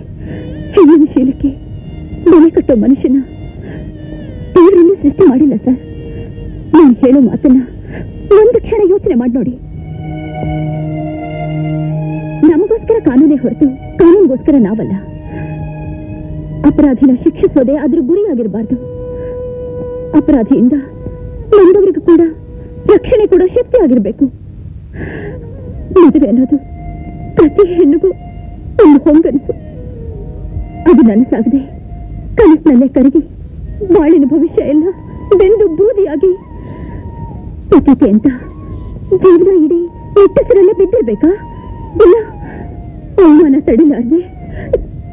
ಹೆಣ್ಣಿನ ಶೀಲಕ್ಕೆ ಬೆಲೆ ಕಟ್ಟೋ ಮನುಷ್ಯನ ತೀವ್ರನ್ನು ಸೃಷ್ಟಿ ಮಾಡಿಲ್ಲ ಸರ್. ನಾನು ಹೇಳೋ ಮಾತನ್ನ ಒಂದು ಕ್ಷಣ ಯೋಚನೆ ಮಾಡಿ ನೋಡಿ. ನಮಗೋಸ್ಕರ ಕಾನೂನೇ ಹೊರತು ಕಾನೂನಿಗೋಸ್ಕರ ನಾವಲ್ಲ. ಅಪರಾಧಿನ ಶಿಕ್ಷಿಸೋದೇ ಅದ್ರ ಗುರಿಯಾಗಿರಬಾರ್ದು. ಅಪರಾಧಿಯಿಂದ ನಮ್ಮವರಿಗೂ ಕೂಡ ರಕ್ಷಣೆ ಕೂಡ ಶಕ್ತಿ ಆಗಿರಬೇಕು. ಮದುವೆ ಅನ್ನೋದು ಪ್ರತಿ ಹೆಣ್ಣಿಗೂ ಒಂದು ಹೊಂಗನಸು. ಅದು ನನಸಾಗದೆ ಕನಸಿನಲ್ಲೇ ಕರಗಿ ಬಾಳಿನ ಭವಿಷ್ಯ ಎಲ್ಲ ಬೆಂದು ಬೂದಿಯಾಗಿ ಪತಿತೆ ಅಂತ ಜೀವನ ಇಡೀ ನಿಟ್ಟಸರಲ್ಲೇ ಬಿದ್ದಿರ್ಬೇಕಾ? ಇಲ್ಲ, ಅವಮಾನ ತಡಿಲಾರದೆ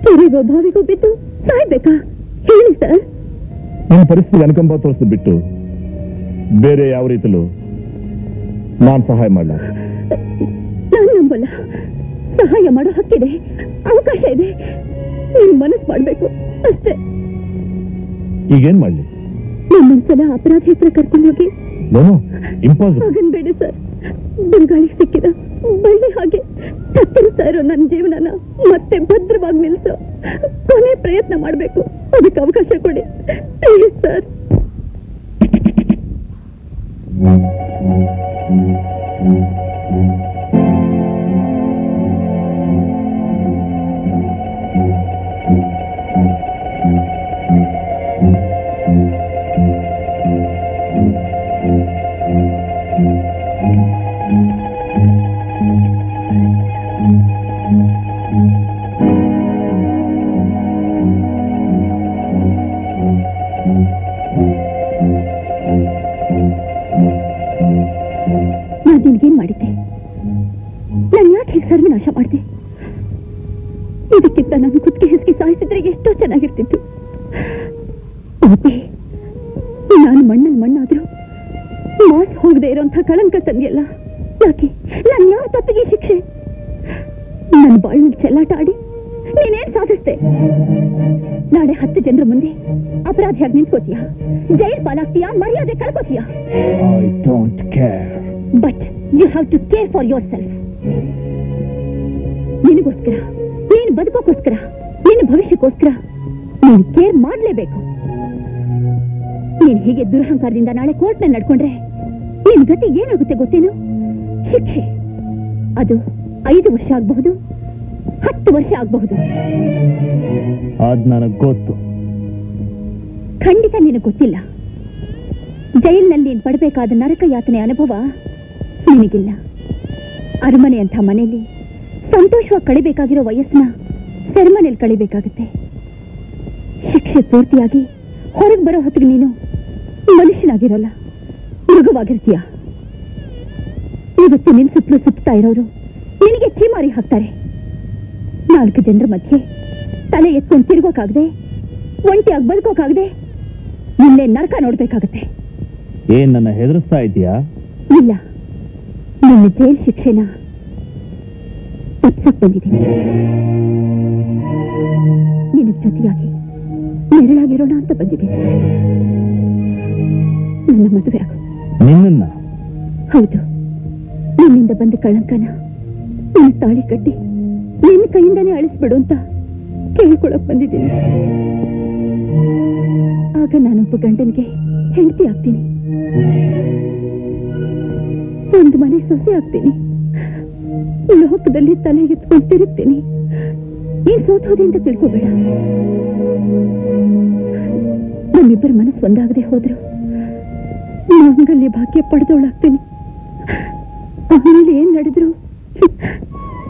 ಕೆರೆಗೋ ಬಾವಿಗೋ ಬಿದ್ದು ಸಾಯ್ಬೇಕಾ? ಹೇಳಿ ಸರ್. ನನ್ನ ಪರಿಸ್ಥಿತಿ ಅನುಕಂಪ ತೋರಿಸ್ ಬಿಟ್ಟು ಬೇರೆ ಯಾವ ರೀತಿಲೂ ನಾನು ಸಹಾಯ ಮಾಡಲ್ಲ. ನಾನು ನಂಬಲ್ಲ. ಸಹಾಯ ಮಾಡೋ ಹಕ್ಕಿದೆ, ಅವಕಾಶ ಇದೆ. ನೀನು ಮನಸ್ಸು ಮಾಡಬೇಕು ಅಷ್ಟೇ. ಈಗೇನ್ ಮಾಡಲಿ? ನನ್ನೊಂದ್ಸಲ ಅಪರಾಧ ಹತ್ರ ಕರ್ಕೊಂಡು ಹೋಗಿ ಬೇಡ ಸರ್. ದುರ್ಗಾಳಿಗೆ ಸಿಕ್ಕಿದ ಬಳ್ಳಿ ಹಾಗೆ ಕತ್ತರಿಸ್ತಾ ಇರೋ ನನ್ನ ಜೀವನನ ಮತ್ತೆ ಭದ್ರವಾಗಿ ನಿಲ್ಸೋ ಕೊನೆ ಪ್ರಯತ್ನ ಮಾಡಬೇಕು. ಅದಕ್ಕೆ ಅವಕಾಶ ಕೊಡಿ ಪ್ಲೀಸ್ ಸರ್. ನಿನ್ಗೇನ್ ಮಾಡಿದ್ದೆ? ನಾನು ಯಾಕೆ ಹೀಗೆ ಸರ್ವನಾಶ ಮಾಡಿದೆ? ಇದಕ್ಕಿಂತ ನಾನು ಕುತ್ತಿಗೆ ಹಿಸ್ಕಿ ಸಾಯಿಸಿದ್ರೆ ಎಷ್ಟೋ ಚೆನ್ನಾಗಿರ್ತಿತ್ತು. ನಾನು ಮಣ್ಣಲ್ಲಿ ಮಣ್ಣಾದ್ರೂ ಮಾಸ್ ಹೋಗದೆ ಇರೋಂಥ ಕಳಂಕ ತಂದೆಯಲ್ಲ. ಯಾಕೆ ನಾನು ಯಾವ ತಪ್ಪಿಗೆ ಶಿಕ್ಷೆ? ನನ್ನ ಬಾಳಿನಲ್ಲಿ ಚೆಲ್ಲಾಟ ಆಡಿ ನೀನೇನ್ ಸಾಧಿಸ್ದೆ? ನಾಳೆ 10 ಜನರ ಮುಂದೆ ಅಪರಾಧಿಯಾಗಿ ನಿಂತ್ಕೋತೀಯ, ಜೈಲ್ ಪಾಲಾಗ್ತೀಯಾ, ಮರ್ಯಾದೆ ಕಳ್ಕೋತೀಯಾ? I don't care. But you have to care for yourself. ನಿನಗೋಸ್ಕರ, ನೀನು ಬದುಕೋಕ್ಕೋಸ್ಕರ, ನಿನ್ನ ಭವಿಷ್ಯಕ್ಕೋಸ್ಕರ ನೀನು ಕೇರ್ ಮಾಡಲೇಬೇಕು. ನೀನು ಹೀಗೆ ದುರಹಂಕಾರದಿಂದ ನಾಳೆ ಕೋರ್ಟ್ನಲ್ಲಿ ನಡ್ಕೊಂಡ್ರೆ ನಿನ್ನ ಗತಿ ಏನಾಗುತ್ತೆ ಗೊತ್ತೇನು? ಶಿಕ್ಷೆ. ಅದು 5 ವರ್ಷ ಆಗಬಹುದು, 10 ವರ್ಷ ಆಗಬಹುದು. ಅದು ನನಗೆ ಗೊತ್ತು. ಖಂಡಿತ ನಿನಗೆ ಗೊತ್ತಿಲ್ಲ. ಜೈಲಿನಲ್ಲಿ ನೀನು ಪಡಬೇಕಾದ ನರಕ ಯಾತನೆ ಅನುಭವ ನಿನಗಿಲ್ಲ. ಅರಮನೆ ಅಂಥ ಮನೆಯಲ್ಲಿ ಸಂತೋಷವಾಗಿ ಕಳಿಬೇಕಾಗಿರೋ ವಯಸ್ಸನ್ನ ಸೆರೆಮನೆಯಲ್ಲಿ ಕಳಿಬೇಕಾಗುತ್ತೆ. ಶಿಕ್ಷೆ ಪೂರ್ತಿಯಾಗಿ ಹೊರಗೆ ಬರೋ ಹೊತ್ತಿಗೆ ನೀನು ಮನುಷ್ಯನಾಗಿರೋಲ್ಲ, ಮೃಗವಾಗಿರ್ತೀಯ. ಇವತ್ತು ನಿನ್ನ ಸುತ್ತಲೂ ಸುತ್ತಾ ಇರೋರು ನಿನಗೆ ಚೀಮಾರಿ ಹಾಕ್ತಾರೆ. 4 ಜನರ ಮಧ್ಯೆ ತಲೆ ಎತ್ಕೊಂಡು ತಿರುಗೋಕ್ಕಾಗದೆ, ಒಂಟಿಯಾಗಿ ಬದುಕೋಕ್ಕಾಗದೆ ನಿನ್ನೆ ನರಕ ನೋಡ್ಬೇಕಾಗತ್ತೆ. ಏನ್ ನನ್ನ ಹೆದರಿಸ್ತಾ ಇದೀಯಾ? ಇಲ್ಲ, ನಿನ್ನ ಜೈಲ್ ಶಿಕ್ಷೆನ ಜೊತೆಯಾಗಿ ನೆರಳಾಗಿರೋಣ ಅಂತ ಬಂದಿದ್ದೇನೆ. ನನ್ನ ಮದುವೆ ಆಗು. ನಿನ್ನನ್ನ? ಹೌದು, ನಿನ್ನಿಂದ ಬಂದ ಕಳಂಕನ ನನ್ನ ತಾಳಿ ಕಟ್ಟಿ ನಿನ್ನ ಕೈಯಿಂದಾನೇ ಅಳಿಸ್ಬಿಡು ಅಂತ ಕೇಳ್ಕೊಳಕ್ ಬಂದಿದ್ದೀನಿ. ಆಗ ನಾನೊಬ್ಬ ಗಂಡನಿಗೆ ಹೆಂಡತಿ ಆಗ್ತೀನಿ, ಒಂದು ಮನೆ ಸೊಸೆ ಆಗ್ತೀನಿ, ಲೋಕದಲ್ಲಿ ತಲೆಗೆತ್ಕೊಂಡು ತಿರುಗ್ತೀನಿ. ನೀನ್ ಸೋತೋದೆ ಅಂತ ತಿಳ್ಕೋಬೇಡ. ನಮ್ಮಿಬ್ಬರ ಮನಸ್ಸು ಒಂದಾಗದೆ ಹೋದ್ರು ಮಂಗಲ್ಯ ಭಾಗ್ಯ ಪಡೆದವಳಾಗ್ತೀನಿ. ಆಮೇಲೆ ಏನ್ ನಡೆದ್ರು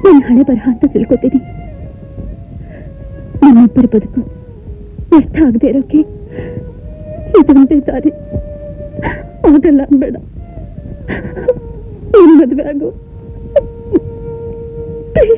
ನಾನು ಹಣೆ ಬರಹ ಅಂತ ತಿಳ್ಕೋತೀನಿ. ನಮ್ಮಿಬ್ಬರ ಬದುಕು ವ್ಯರ್ಥ ಆಗದೆ ಇರೋಕೆ ಇದೊಂದೇ ದಾರಿ. ಆಗಲ್ಲ ಅನ್ಬೇಡ, ನೀನ್ ಮದುವೆ ಆಗು. ಸರಿ,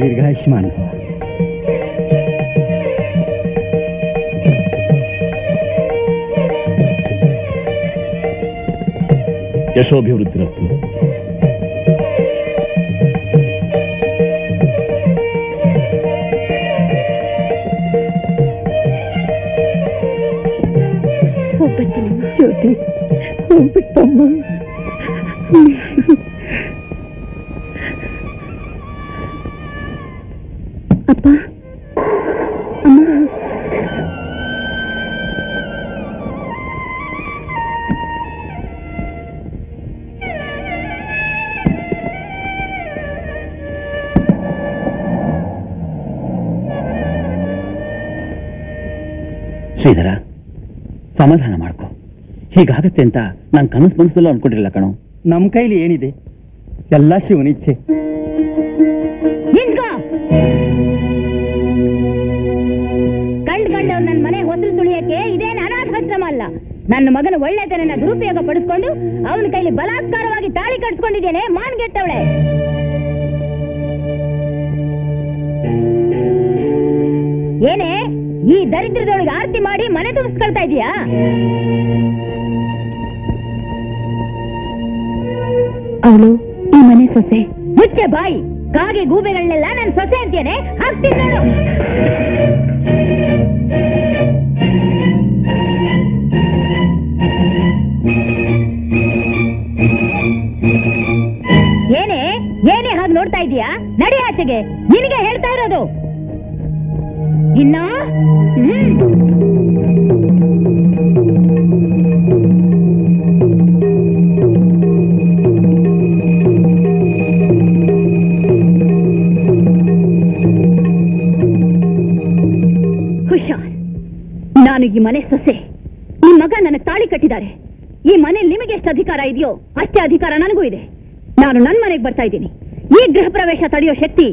दीर्घायुष्मान हो। यशोभिवृद्धिरस्तु। ಅಪ್ಪ, ಅಮ್ಮ, ಶ್ರೀಧರ, ಸಮಾಧಾನ ಮಾಡ್ಕೋ. ಹೀಗಾಗತ್ತೆ ಅಂತ ನಾನು ಕನಸು ಮನಸ್ಸಲ್ಲೂ ಅನ್ಕೊಂಡಿರಲ್ಲ ಕಣೋ. ನಮ್ಮ ಕೈಲಿ ಏನಿದೆ, ಎಲ್ಲ ಶಿವನ ಇಚ್ಛೆ. ನನ್ನ ಮನೆ ಹೊಸಲು ತುಳಿಯಕ್ಕೆ ಇದೇನು ಅನಾಥಾಶ್ರಮ ಅಲ್ಲ. ನನ್ನ ಮಗನ ಒಳ್ಳೆತನ ದುರುಪಯೋಗ ಪಡಿಸ್ಕೊಂಡು ಅವನ ಕೈಲಿ ಬಲಾತ್ಕಾರವಾಗಿ ತಾಳಿ ಕಟ್ಸ್ಕೊಂಡಿದ್ದೇನೆ. ಮಾನ್ಗೆಟ್ಟವಳೆ. ಏನೇ ಈ ದರಿದ್ರದೊಳಗೆ ಆರತಿ ಮಾಡಿ ಮನೆ ತುಂಬಿಸ್ಕೊಳ್ತಾ ಇದೀಯಾ? ಅವಳು ಈ ಮನೆ ಸೊಸೆ. ಮುಚ್ಚೆ ಬಾಯಿ. ಕಾಗೆ ಗೂಬೆಗಳನ್ನೆಲ್ಲ ನಾನು ಸೊಸೆ ಅಂತೇನೆ ಹಾಕ್ತಿದ್ದಾಳು. ಏನೇ ಏನೇ ಹಾಗೆ ನೋಡ್ತಾ ಇದೀಯಾ? ನಡಿ ಆಚೆಗೆ, ನಿನಗೆ ಹೇಳ್ತಾ ಇರೋದು. ಇನ್ನ ಹುಷಾರ್. ನಾನು ಈ ಮನೆ ಸೊಸೆ, ನಿಮ್ಮ ಮಗ ನನಗೆ ತಾಳಿ ಕಟ್ಟಿದ್ದಾರೆ. ಈ ಮನೇಲಿ ನಿಮಗೆ ಎಷ್ಟು ಅಧಿಕಾರ ಇದೆಯೋ ಅಷ್ಟೇ ಅಧಿಕಾರ ನನಗೂ ಇದೆ. ನಾನು ನನ್ನ ಮನೆಗೆ ಬರ್ತಾ ಇದ್ದೀನಿ. ಈ ಗೃಹ ಪ್ರವೇಶ ತಡೆಯೋ ಶಕ್ತಿ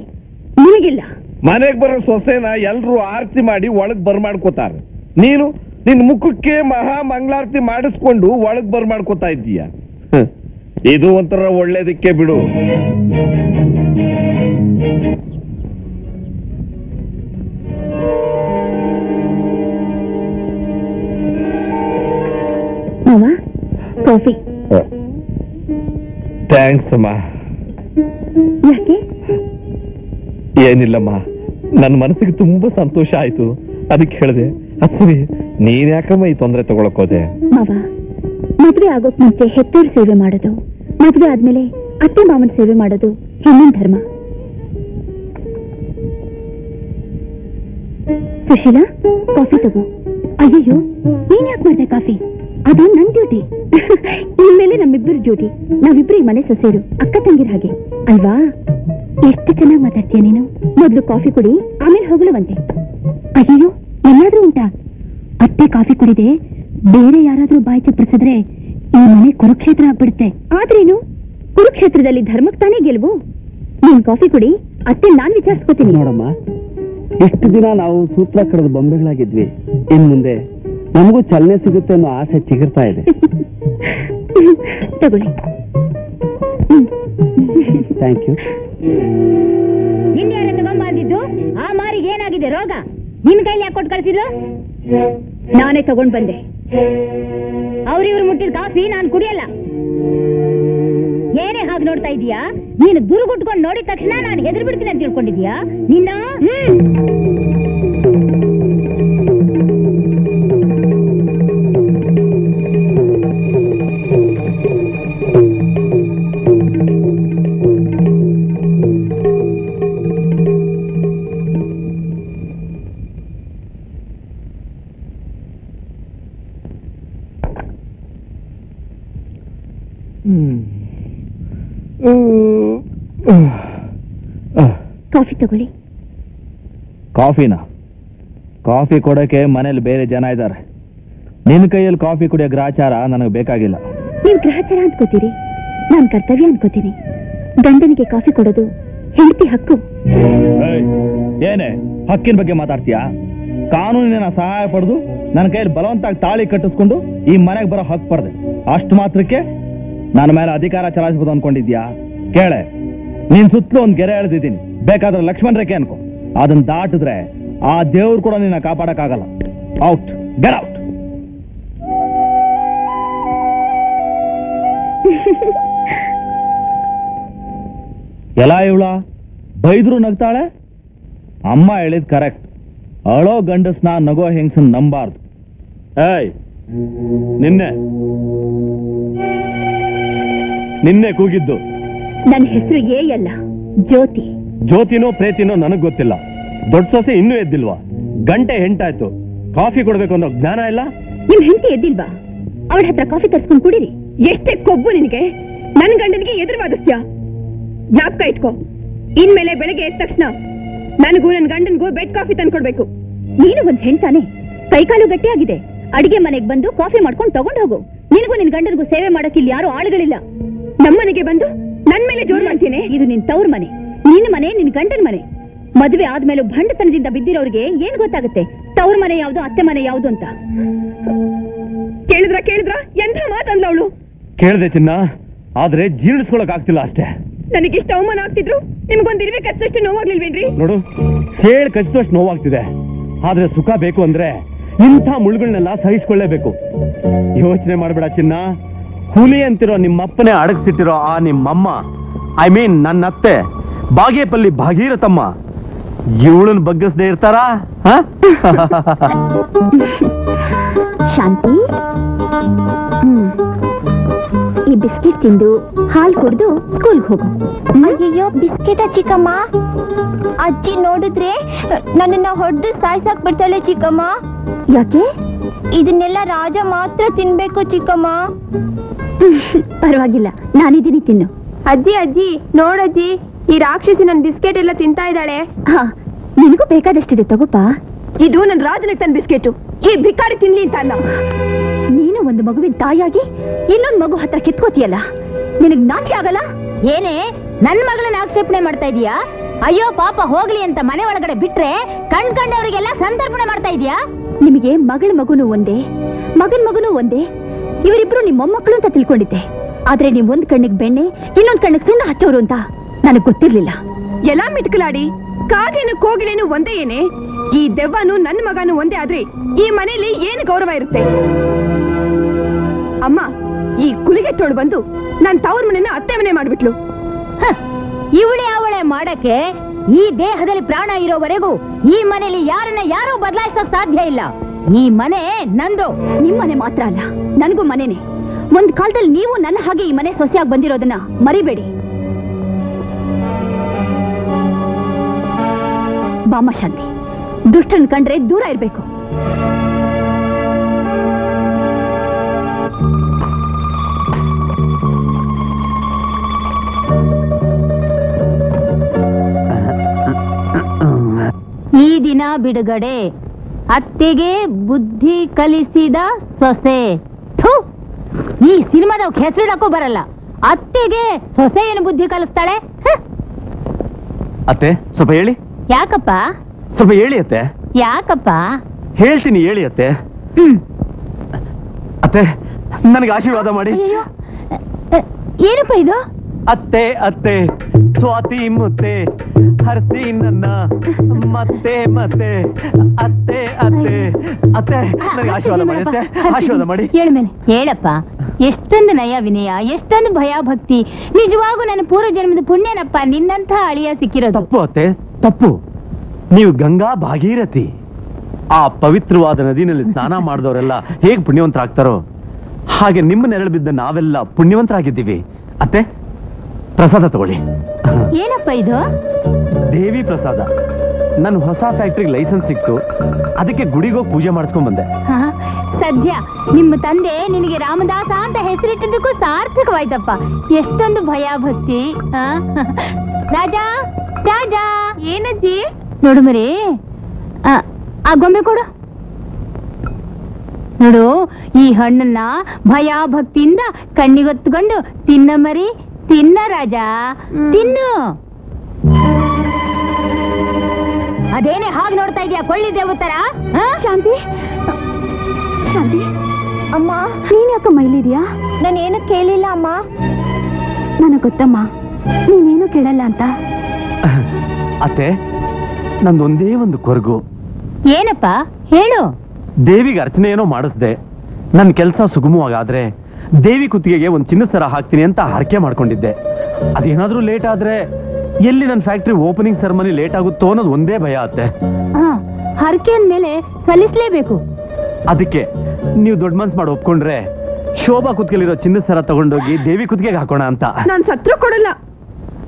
ನಿಮಗಿಲ್ಲ. ಮನೆಗೆ ಬರೋ ಸೊಸೆನ ಎಲ್ಲರೂ ಆರತಿ ಮಾಡಿ ಒಳಗ್ ಬರ್ಮಾಡ್ಕೋತಾರೆ. ನೀನು ನಿನ್ನ ಮುಖಕ್ಕೆ ಮಹಾ ಮಂಗಳಾರತಿ ಮಾಡಿಸ್ಕೊಂಡು ಒಳಗ್ ಬರ್ಮಾಡ್ಕೋತಾ ಇದ್ದೀಯ. ಇದು ಒಂಥರ ಒಳ್ಳೇದಕ್ಕೆ ಬಿಡು. ಕಾಫಿ? ಥ್ಯಾಂಕ್ಸ್ ಅಮ್ಮ. ಯಾಕೆ? ಏನಿಲ್ಲಮ್ಮ, ನನ್ನ ಮನಸ್ಸಿಗೆ ತುಂಬಾ ಸಂತೋಷ ಆಯ್ತು, ಅದಕ್ಕೆ ಹೇಳಿದೆ. ಅದು ಸರಿ, ನೀನ್ ಯಾಕಮ್ಮ ಈ ತೊಂದರೆ ತಗೊಳಕೋದೆ? ಮದುವೆ ಆಗೋಕ್ ಮುಂಚೆ ಹೆತ್ತವ್ರ ಸೇವೆ ಮಾಡೋದು, ಮದುವೆ ಆದ್ಮೇಲೆ ಅತ್ತೆ ಮಾವನ ಸೇವೆ ಮಾಡೋದು ಹೆಣ್ಣಿನ ಧರ್ಮ. ಸುಶೀಲಾ, ಕಾಫಿ ತಗೋ. ಅಯ್ಯೋ, ಏನ್ ಯಾಕೆ ಮಾಡ್ದೆ ಕಾಫಿ? ಅದು ನನ್ ಡ್ಯೂಟಿ. ಇನ್ಮೇಲೆ ನಮ್ಮಿಬ್ಬರು ಡ್ಯೂಟಿ. ನಾವಿಬ್ರು ಈ ಮನೆ ಸೊಸೆಯರು, ಅಕ್ಕ ತಂಗಿರ ಹಾಗೆ ಅಲ್ವಾ? ಎಷ್ಟು ಚೆನ್ನಾಗಿ ಮಾತಾಡ್ತೀಯ ನೀನು. ಮೊದ್ಲು ಕಾಫಿ ಕುಡಿ, ಆಮೇಲೆ ಹೋಗಲವಂತೆ. ಅಯ್ಯೋ, ಎಲ್ಲಾದ್ರೂ ಉಂಟಾ? ಅತ್ತೆ ಕಾಫಿ ಕುಡಿದೆ ಬೇರೆ ಯಾರಾದ್ರೂ ಬಾಯಿ ಚಪ್ಪರಿಸಿದ್ರೆ ಈ ಮನೆ ಕುರುಕ್ಷೇತ್ರ ಆಗ್ಬಿಡುತ್ತೆ. ಆದ್ರೇನು, ಕುರುಕ್ಷೇತ್ರದಲ್ಲಿ ಧರ್ಮಕ್ಕೆ ತಾನೇ ಗೆಲುವು. ನೀನ್ ಕಾಫಿ ಕುಡಿ, ಅತ್ತೆ ನಾನ್ ವಿಚಾರಿಸ್ಕೋತೀನಿ. ನೋಡಮ್ಮ, ಎಷ್ಟು ದಿನ ನಾವು ಸೂತ್ರ ಕಡದ ಬೊಂಬೆಗಳಾಗಿದ್ವಿ. ಇನ್ ಮುಂದೆ ನಮಗೂ ಚಲನೆ ಸಿಗುತ್ತೆ ಅನ್ನೋ ಆಸೆ ಚಿಗುರ್ತಾ ಇದೆ. ತಗೊಳ್ಳಿ. Thank you. ನಿನ್ಯಾರ ತಗೊಂಬಂದಿದ್ದು? ಆ ಮಾರಿಗೆ ಏನಾಗಿದೆ ರೋಗ? ನಿನ್ ಕೈಲಿ ಯಾಕೆ ಕೊಟ್ಟು ಕಳಿಸಿದ್ಲು? ನಾನೇ ತಗೊಂಡ್ ಬಂದೆ. ಅವ್ರಿವ್ರು ಮುಟ್ಟಿದ ಕಾಫಿ ನಾನ್ ಕುಡಿಯಲ್ಲ. ಏನೇ ಹಾಗೆ ನೋಡ್ತಾ ಇದೀಯಾ ನೀನು? ದುರ್ಗುಟ್ಕೊಂಡು ನೋಡಿದ ತಕ್ಷಣ ನಾನು ಹೆದರ್ ಬಿಡ್ತೀನಿ ಅಂತ ತಿಳ್ಕೊಂಡಿದ್ಯಾ ನಿನ್ನ? ಕಾಫಿ ತಗೊಳ್ಳಿ. ಕಾಫಿನ? ಕಾಫಿ ಕೊಡೋಕೆ ಮನೇಲಿ ಬೇರೆ ಜನ ಇದ್ದಾರೆ. ನಿನ್ನ ಕೈಯಲ್ಲಿ ಕಾಫಿ ಕುಡಿಯೋ ಗ್ರಾಚಾರ ನನಗೆ ಬೇಕಾಗಿಲ್ಲ. ನೀವು ಗ್ರಾಚಾರ ಅನ್ಕೋತೀರಿ, ನಾನು ಕರ್ತವ್ಯ ಅನ್ಕೋತೀನಿ. ಗಂಡನಿಗೆ ಕಾಫಿ ಕೊಡೋದು ಹೆಂಡತಿ ಹಕ್ಕು. ಏನೇ ಹಕ್ಕಿನ ಬಗ್ಗೆ ಮಾತಾಡ್ತೀಯಾ? ಕಾನೂನಿನ ಸಹಾಯ ಪಡೆದು ನನ್ನ ಕೈಯಲ್ಲಿ ಬಲವಂತಾಗಿ ತಾಳಿ ಕಟ್ಟಿಸ್ಕೊಂಡು ಈ ಮನೆಗೆ ಬರೋ ಹಕ್ಕು ಪಡೆದೆ. ಅಷ್ಟು ಮಾತ್ರಕ್ಕೆ ನನ್ನ ಮೇಲೆ ಅಧಿಕಾರ ಚಲಾಯಿಸಬಹುದು ಅನ್ಕೊಂಡಿದ್ಯಾ? ಕೇಳೆ, ನೀನ್ ಸುತ್ತಲೂ ಒಂದು ಗೆರೆ ಎಳೆದಿದ್ದೀನಿ. ಬೇಕಾದ್ರೆ ಲಕ್ಷ್ಮಣ ರೇಖೆ ಅನ್ಕೋ. ಅದನ್ನ ದಾಟಿದ್ರೆ ಆ ದೇವ್ರು ಕೂಡ ನಿನ್ನ ಕಾಪಾಡಕ್ಕಾಗಲ್ಲ. Out, get out. ಎಲ್ಲ ಇವಳ ಬೈದ್ರು ನಗ್ತಾಳೆ. ಅಮ್ಮ ಹೇಳಿದ್ ಕರೆಕ್ಟ್. ಅಳೋ ಗಂಡಸ್ನ ನಗೋ ಹೆಂಗಸನ್ ನಂಬಾರ್ದು. ಏಯ್, ನಿನ್ನೆ ನಿನ್ನೆ ಕೂಗಿದ್ದು ನನ್ನ ಹೆಸರು ಏ ಅಲ್ಲ, ಜ್ಯೋತಿ. ಜ್ಯೋತಿನೋ ಪ್ರೇತಿನೋ ನನಗ್ ಗೊತ್ತಿಲ್ಲ. ದೊಡ್ಡ ಸೊಸೆ ಇನ್ನೂ ಎದ್ದಿಲ್ವಾ? ಗಂಟೆ ಹೆಂಟಾಯ್ತು. ಕಾಫಿ ಕೊಡ್ಬೇಕು ಅನ್ನೋ ಜ್ಞಾನ ಇಲ್ಲ ನಿಮ್ ಹೆಂಡತಿ? ಎದ್ದಿಲ್ವಾ? ಅವಳ ಹತ್ರ ಕಾಫಿ ತರ್ಸ್ಕೊಂಡು ಕುಡೀರಿ. ಎಷ್ಟೇ ಕೊಬ್ಬು ನಿನಗೆ? ನನ್ ಗಂಡನಿಗೆ ಎದುರು ವಾದಿಸ್ತೀಯ? ಜ್ಞಾಪಕ ಇಟ್ಕೋ, ಇನ್ಮೇಲೆ ಬೆಳಗ್ಗೆ ಎದ್ದ ತಕ್ಷಣ ನನಗೂ ನನ್ ಗಂಡನ್ಗೂ ಬೆಡ್ ಕಾಫಿ ತಂದ್ಕೊಡ್ಬೇಕು. ನೀನು ಒಂದ್ ಹೆಣ್ತಾನೆ, ಕೈಕಾಲು ಗಟ್ಟಿಯಾಗಿದೆ. ಅಡಿಗೆ ಮನೆಗೆ ಬಂದು ಕಾಫಿ ಮಾಡ್ಕೊಂಡು ತಗೊಂಡ್ ಹೋಗು. ನಿನಗೂ ನಿನ್ ಗಂಡನಿಗೂ ಸೇವೆ ಮಾಡಕ್ ಇಲ್ಲಿ ಯಾರು ಆಳುಗಳಿಲ್ಲ. ನಮ್ಮನೆಗೆ ಬಂದು ನನ್ ಮೇಲೆ ಜೋರ್ ಮಾಡ್ತೀನಿ. ಇದು ನಿನ್ ತವ್ರ ಮನೆ, ನಿನ್ನ ಮನೆ, ನಿನ್ ಗಂಡನ ಮನೆ. ಮದುವೆ ಆದ್ಮೇಲೆ ಭಂಡತನದಿಂದ ಬಿದ್ದಿರೋರಿಗೆ ಏನ್ ಗೊತ್ತಾಗುತ್ತೆ ತವ್ರ ಮನೆ ಯಾವ್ದು ಅತ್ತೆ ಮನೆ ಯಾವ್ದು ಅಂತ? ಕೇಳಿದ್ರ ಕೇಳಿದ್ರ ಎಂತ ಮಾತಂದ್ಲ ಅವಳು? ಕೇಳಿದೆ ಚಿನ್ನ, ಆದ್ರೆ ಜೀರ್ಣಿಸ್ಕೊಳಕ್ ಆಗ್ತಿಲ್ಲ ಅಷ್ಟೇ. ನನಗಿಷ್ಟ ಅವಮಾನ ಆಗ್ತಿದ್ರು ನಿಮ್ಗೊಂದು ಇರ್ಬೇಕು ಅಷ್ಟಷ್ಟು ನೋವಾಗ್ಲಿಲ್ವೇನ್ರಿ? ನೋಡು, ಕೇಳಿ ಕಚ್ಚಿದಷ್ಟು ನೋವಾಗ್ತಿದೆ. ಆದ್ರೆ ಸುಖ ಬೇಕು ಅಂದ್ರೆ ಇಂಥ ಮುಳ್ಗಳನ್ನೆಲ್ಲ ಸಹಿಸ್ಕೊಳ್ಳೇಬೇಕು. ಯೋಚನೆ ಮಾಡ್ಬೇಡ ಚಿನ್ನ. ಹುಲಿ ಅಂತಿರೋ ನಿಮ್ಮಪ್ಪನೇ ಅಡಗಿಸಿಟ್ಟಿರೋ ಆ ನಿಮ್ಮಮ್ಮ, ಐ ಮೀನ್ ನನ್ನ ಅತ್ತೆ ಬಾಗೇಪಲ್ಲಿ ಭಾಗೀರಥಮ್ಮ, ಇವಳನ್ನ ಬಗ್ಗಿಸದೆ ಇರ್ತಾರಾ? ಶಾಂತಿ, ಈ ಬಿಸ್ಕೆಟ್ ತಿಂದು ಹಾಲು ಕುಡಿದು ಸ್ಕೂಲ್ಗೆ ಹೋಗು. ಅಯ್ಯೋ, ಬಿಸ್ಕೆಟ ಚಿಕ್ಕಮ್ಮ? ಅಜ್ಜಿ ನೋಡಿದ್ರೆ ನನ್ನನ್ನ ಹೊಡೆದು ಸಾಯ್ಸಾಕ್ ಬಿಡ್ತಾಳೆ ಚಿಕ್ಕಮ್ಮ. ಯಾಕೆ? ಇದನ್ನೆಲ್ಲ ರಾಜ ಮಾತ್ರ ತಿನ್ಬೇಕು ಚಿಕ್ಕಮ್ಮ. ಪರವಾಗಿಲ್ಲ, ನಾನಿದ್ದೀನಿ, ತಿನ್ನು. ಅಜ್ಜಿ ಅಜ್ಜಿ ನೋಡಜ್ಜಿ, ಈ ರಾಕ್ಷಸಿ ನನ್ ಬಿಸ್ಕೆಟ್ ಎಲ್ಲ ತಿಂತಾ ಇದ್ದಾಳೆ. ನಿನಗೂ ಬೇಕಾದಷ್ಟಿದೆ ತಗೋಪ. ಇದು ನನ್ ರಾಜನಿಗೆ ತನ್ನ ಬಿಸ್ಕೆಟು, ಈ ಭಿಕಾರಿ ತಿನ್ಲಿ ಅಂತ ಅಲ್ಲ. ನೀನು ಒಂದು ಮಗುವಿನ ತಾಯಿಯಾಗಿ ಇನ್ನೊಂದು ಮಗು ಹತ್ರ ಕಿತ್ಕೋತಿಯಲ್ಲ, ನಿನಗ್ ನಾಚಿ ಆಗಲ್ಲ? ಏನೇ ನನ್ ಮಗಳನ್ನ ಆಕ್ಷೇಪಣೆ ಮಾಡ್ತಾ ಇದೀಯಾ? ಅಯ್ಯೋ ಪಾಪ ಹೋಗ್ಲಿ ಅಂತ ಮನೆ ಒಳಗಡೆ ಬಿಟ್ರೆ ಕಣ್ಕಂಡವ್ರಿಗೆಲ್ಲ ಸಂತರ್ಪಣೆ ಮಾಡ್ತಾ ಇದೀಯಾ? ನಿಮಗೆ ಮಗಳ ಮಗುನು ಒಂದೇ, ಮಗನ್ ಮಗುನು ಒಂದೇ. ಇವರಿಬ್ರು ನಿಮ್ ಮೊಮ್ಮಕ್ಕಳು ಅಂತ ತಿಳ್ಕೊಂಡಿದ್ದೆ. ಆದ್ರೆ ನೀವ್ ಒಂದ್ ಕಣ್ಣಿಗೆ ಬೆಣ್ಣೆ ಇನ್ನೊಂದ್ ಕಣ್ಣಿಗೆ ಸುಣ್ಣ ಹಚ್ಚೋರು ಅಂತ ನನಗ್ ಗೊತ್ತಿರ್ಲಿಲ್ಲ. ಎಲ್ಲಾ ಮಿಟ್ಕಲಾಡಿ ಕಾಗೇನು ಕೋಗಿಲೇನು ಒಂದೇ ಏನೇ? ಈ ದೆವ್ವನು ನನ್ನ ಮಗನು ಒಂದೇ ಆದ್ರೆ ಈ ಮನೆಯಲ್ಲಿ ಏನು ಗೌರವ ಇರುತ್ತೆ? ಅಮ್ಮ ಈ ಕುಲಿಗೆ ತೋಡ್ ಬಂದು ನನ್ ತವ್ರ ಮನೆಯನ್ನ ಅತ್ತೆ ಮನೆ ಮಾಡ್ಬಿಟ್ಲು. ಇವಳೆ ಅವಳೆ ಮಾಡಕ್ಕೆ ಈ ದೇಹದಲ್ಲಿ ಪ್ರಾಣ ಇರೋವರೆಗೂ ಈ ಮನೆಯಲ್ಲಿ ಯಾರನ್ನ ಯಾರು ಬದಲಾಯಿಸೋಕ್ ಸಾಧ್ಯ ಇಲ್ಲ. ಈ ಮನೆ ನಂದು. ನಿಮ್ಮನೆ ಮಾತ್ರ ಅಲ್ಲ, ನನ್ಗೂ ಮನೇನೆ. ಒಂದು ಕಾಲದಲ್ಲಿ ನೀವು ನನ್ನ ಹಾಗೆ ಈ ಮನೆ ಸೊಸೆಯಾಗಿ ಬಂದಿರೋದನ್ನ ಮರಿಬೇಡಿ. ಬಾಮ ಶಾಂತಿ, ದುಷ್ಟನ್ ಕಂಡ್ರೆ ದೂರ ಇರಬೇಕು. ಈ ದಿನ ಬಿಡುಗಡೆ, ಅತ್ತಿಗೆ ಬುದ್ಧಿ ಕಲಿಸಿದ ಸೊಸೆ. ಈ ಸಿನಿಮಾದ ಹೆಸರಿಡಕ್ಕೂ ಬರಲ್ಲ, ಅತ್ತೆಗೆ ಸೊಸೆ ಏನು ಬುದ್ಧಿ ಕಲಿಸ್ತಾಳೆ. ಅತ್ತೆ ಸ್ವಲ್ಪ ಹೇಳಿ. ಯಾಕಪ್ಪ? ಸ್ವಲ್ಪ ಹೇಳಿ ಅತ್ತೆ. ಯಾಕಪ್ಪ? ಹೇಳ್ತೀನಿ ಹೇಳಿ ಅತ್ತೆ. ಅತ್ತೆ ನನಗೆ ಆಶೀರ್ವಾದ ಮಾಡಿ. ಏನಪ್ಪ ಇದು? ಅತ್ತೆ ಅತ್ತೆ ಸ್ವಾತಿ ಮುತ್ತೆ ಹರ್ಸಿ ನನ್ನ ಮತ್ತೆ ಮತ್ತೆ ಅತ್ತೆ ಅತ್ತೆ ಅತ್ತೆ ನನಗೆ ಆಶೀರ್ವಾದ ಮಾಡಿ ಅತ್ತೆ. ಆಶೀರ್ವಾದ ಮಾಡಿ ಹೇಳ್ಮೇಲೆ ಹೇಳಪ್ಪ. ಎಷ್ಟೊಂದು ನಯ ವಿನಯ, ಎಷ್ಟೊಂದು ಭಯ ಭಕ್ತಿ. ನಿಜವಾಗೂ ನನ್ನ ಪೂರ್ವ ಜನ್ಮದ ಪುಣ್ಯನಪ್ಪ ನಿನ್ನಂಥ ಅಳಿಯ ಸಿಕ್ಕಿರೋದು. ತಪ್ಪು ಅತ್ತೆ ತಪ್ಪು. ನೀವು ಗಂಗಾ ಭಾಗೀರಥಿ, ಆ ಪವಿತ್ರವಾದ ನದಿನಲ್ಲಿ ಸ್ನಾನ ಮಾಡಿದವರೆಲ್ಲ ಹೇಗೆ ಪುಣ್ಯವಂತರಾಗ್ತಾರೋ ಹಾಗೆ ನಿಮ್ಮ ನೆರಳು ಬಿದ್ದ ನಾವೆಲ್ಲ ಪುಣ್ಯವಂತರಾಗಿದ್ದೀವಿ ಅತ್ತೆ. ಪ್ರಸಾದ ತಗೊಳ್ಳಿ. ಏನಪ್ಪ ಇದು? ದೇವಿ ಪ್ರಸಾದ. ನಾನು ಹೊಸ ಫ್ಯಾಕ್ಟ್ರಿಗೆ ಲೈಸೆನ್ಸ್ ಸಿಕ್ತು, ಅದಕ್ಕೆ ಗುಡಿಗೋಗಿ ಪೂಜೆ ಮಾಡಿಸ್ಕೊಂಡ್ ಬಂದೆ. ಸದ್ಯ ನಿಮ್ಮ ತಂದೆ ನಿನಗೆ ರಾಮದಾಸ ಅಂತ ಹೆಸರಿಟ್ಟಿದ್ದಕ್ಕೂ ಸಾರ್ಥಕವಾಯ್ತಪ್ಪ. ಎಷ್ಟೊಂದು ಭಯ ಭಕ್ತಿ. ರಾಜಾ ರಾಜಾ. ಏನಜ್ಜಿ? ನೋಡು ಮರಿ, ಆ ಗೊಂಬೆ ಕೊಡು. ನೋಡು, ಈ ಹಣ್ಣನ್ನ ಭಯ ಭಕ್ತಿಯಿಂದ ಕಣ್ಣಿಗೊತ್ತುಕೊಂಡು ತಿನ್ನ ಮರಿ, ತಿನ್ನ ರಾಜಾ ತಿನ್ನು. ಅದೇನೇ ಹಾಗೆ ನೋಡ್ತಾ ಇದೀಯಾ ಕೊಳ್ಳಿ ದೇವತರ? ಶಾಂತಿ ಶಾಂತಿ. ಅಮ್ಮ ನೀನ್ ಯಾಕಮ್ಮ ಇಲ್ಲಿದ್ಯಾ? ನಾನು ಏನೂ ಕೇಳಿಲ್ಲ ಅಮ್ಮ. ನನಗೆ ಗೊತ್ತಮ್ಮ ನೀನೇನು ಕೇಳಲ್ಲ ಅಂತ. ಅತ್ತೆ ನಂದೊಂದೇ ಒಂದು ಕೊರಗು. ಏನಪ್ಪ ಹೇಳು. ದೇವಿಗೆ ಅರ್ಚನೆ ಏನೋ ಮಾಡಿಸ್ದೆ. ನನ್ನ ಕೆಲಸ ಸುಗಮವಾಗಾದ್ರೆ ದೇವಿ ಕುತ್ತಿಗೆಗೆ ಒಂದು ಚಿನ್ನ ಸರ ಹಾಕ್ತೀನಿ ಅಂತ ಹರಕೆ ಮಾಡ್ಕೊಂಡಿದ್ದೆ. ಅದೇನಾದ್ರೂ ಲೇಟ್ ಆದ್ರೆ ಎಲ್ಲಿ ನನ್ನ ಫ್ಯಾಕ್ಟ್ರಿ ಓಪನಿಂಗ್ ಸೆರೆಮನಿ ಲೇಟ್ ಆಗುತ್ತೋ ಅನ್ನೋದು ಒಂದೇ ಭಯ ಅತ್ತೆ. ಹರಕೆ ಅಂದ್ಮೇಲೆ ಸಲ್ಲಿಸಲೇಬೇಕು. ಅದಕ್ಕೆ ನೀವು ದೊಡ್ಡ ಮನ್ಸ್ ಮಾಡಿ ಒಪ್ಕೊಂಡ್ರೆ ಶೋಭಾ ಕುತ್ಕಲಿರೋ ಚಿನ್ನ ಸರ ತಗೊಂಡೋಗಿ ದೇವಿ ಕುತ್ತಿಗೆಗೆ ಹಾಕೋಣ ಅಂತ. ನಾನು ಸತ್ರು ಕೊಡಲ್ಲ.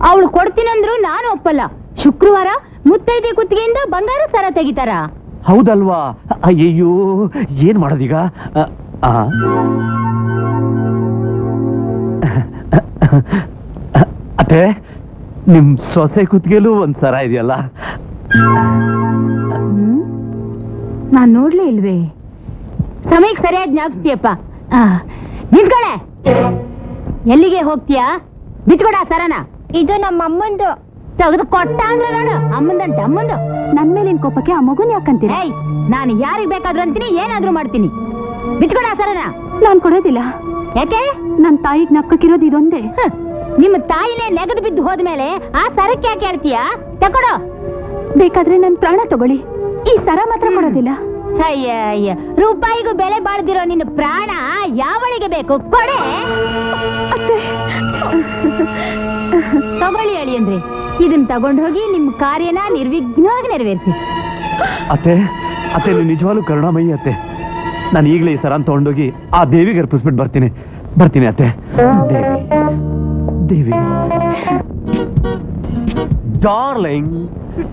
ಅವಳು ಕೊಡ್ತೀನಂದ್ರು ನಾನು ಒಪ್ಪಲ್ಲ. ಶುಕ್ರವಾರ ಮುತ್ತೈದೆ ಕುತ್ತಿಗೆಯಿಂದ ಬಂಗಾರ ಸರ ತೆಗಿತಾರ. ಹೌದಲ್ವಾ? ಅಯ್ಯೋ ಏನ್ ಮಾಡೋದೀಗ? ಅತ್ತೆ ನಿಮ್ ಸೊಸೆ ಕುತ್ತಿಗೆಲೂ ಒಂದ್ ಸರ ಇದೆಯಲ್ಲ. ನಾನ್ ನೋಡ್ಲೇ ಇಲ್ವೇ? ಸಮಯಕ್ಕೆ ಸರಿಯಾಗಿ ಜ್ಞಾಪಿಸ್ತೀಯಪ್ಪ. ನಿಂತ್ಕೊಳ್ಳೆ. ಎಲ್ಲಿಗೆ ಹೋಗ್ತೀಯಾ? ಬಿಚ್ಕೊಡ ಸರನ. ಇದು ನಮ್ಮ ಅಮ್ಮಂದು. ತೆಗೆದು ಕೊಟ್ಟ ಅಂದ್ರೆ ನೋಡು ಅಮ್ಮಂದಂತೆ. ಅಮ್ಮಂದು ನನ್ ಮೇಲಿನ ಕೋಪಕ್ಕೆ ಆ ಮಗುನ್ ಯಾಕಂತೀನಿ? ನಾನು ಯಾರಿಗ್ ಬೇಕಾದ್ರೂ ಅಂತೀನಿ, ಏನಾದ್ರೂ ಮಾಡ್ತೀನಿ. ಬಿಚ್ಕೊಡ ಸರನ. ನಾನ್ ಕೊಡೋದಿಲ್ಲ. ಯಾಕೆ? ನನ್ ತಾಯಿಗ್ ನಕ್ಕಕ್ಕಿರೋದು ಇದೊಂದೇ. ನಿಮ್ಮ ತಾಯಿನೇ ನೆಗದು ಬಿದ್ದು ಹೋದ್ಮೇಲೆ ಆ ಸರಕ್ಕೆ ಯಾಕೆ ಹೇಳ್ತೀಯಾ? ತಕೊಡು. ಬೇಕಾದ್ರೆ ನನ್ ಪ್ರಾಣ ತಗೊಳ್ಳಿ, ಈ ಸರ ಮಾತ್ರ ಕೊಡೋದಿಲ್ಲ. ಅಯ್ಯ ರೂಪಾಯಿಗೂ ಬೆಲೆ ಬಾಳ್ದಿರೋ ನಿನ್ನ ಪ್ರಾಣ ಯಾವಳಿಗೆ ಬೇಕು? ಕೊಡೆ ತಗೊಳ್ಳಿ ಹೇಳಿ ಅಂದ್ರೆ ಇದನ್ನ ತಗೊಂಡೋಗಿ ನಿಮ್ ಕಾರ್ಯನ ನಿರ್ವಿಘ್ನವಾಗಿ ನೆರವೇರಿಸಿ. ಅತ್ತೆ ಅತ್ತೆ ನಿಜವಾಗ್ಲೂ ಕರುಣಾಮಯಿ ಅತ್ತೆ. ನಾನು ಈಗಲೇ ಈ ಸರನ್ ತಗೊಂಡೋಗಿ ಆ ದೇವಿಗೆ ಅರ್ಪಿಸ್ಬಿಟ್ಟು ಬರ್ತೀನಿ. ಬರ್ತೀನಿ ಅತ್ತೆ. ದೇವಿ ಡಾರ್ಲಿಂಗ್.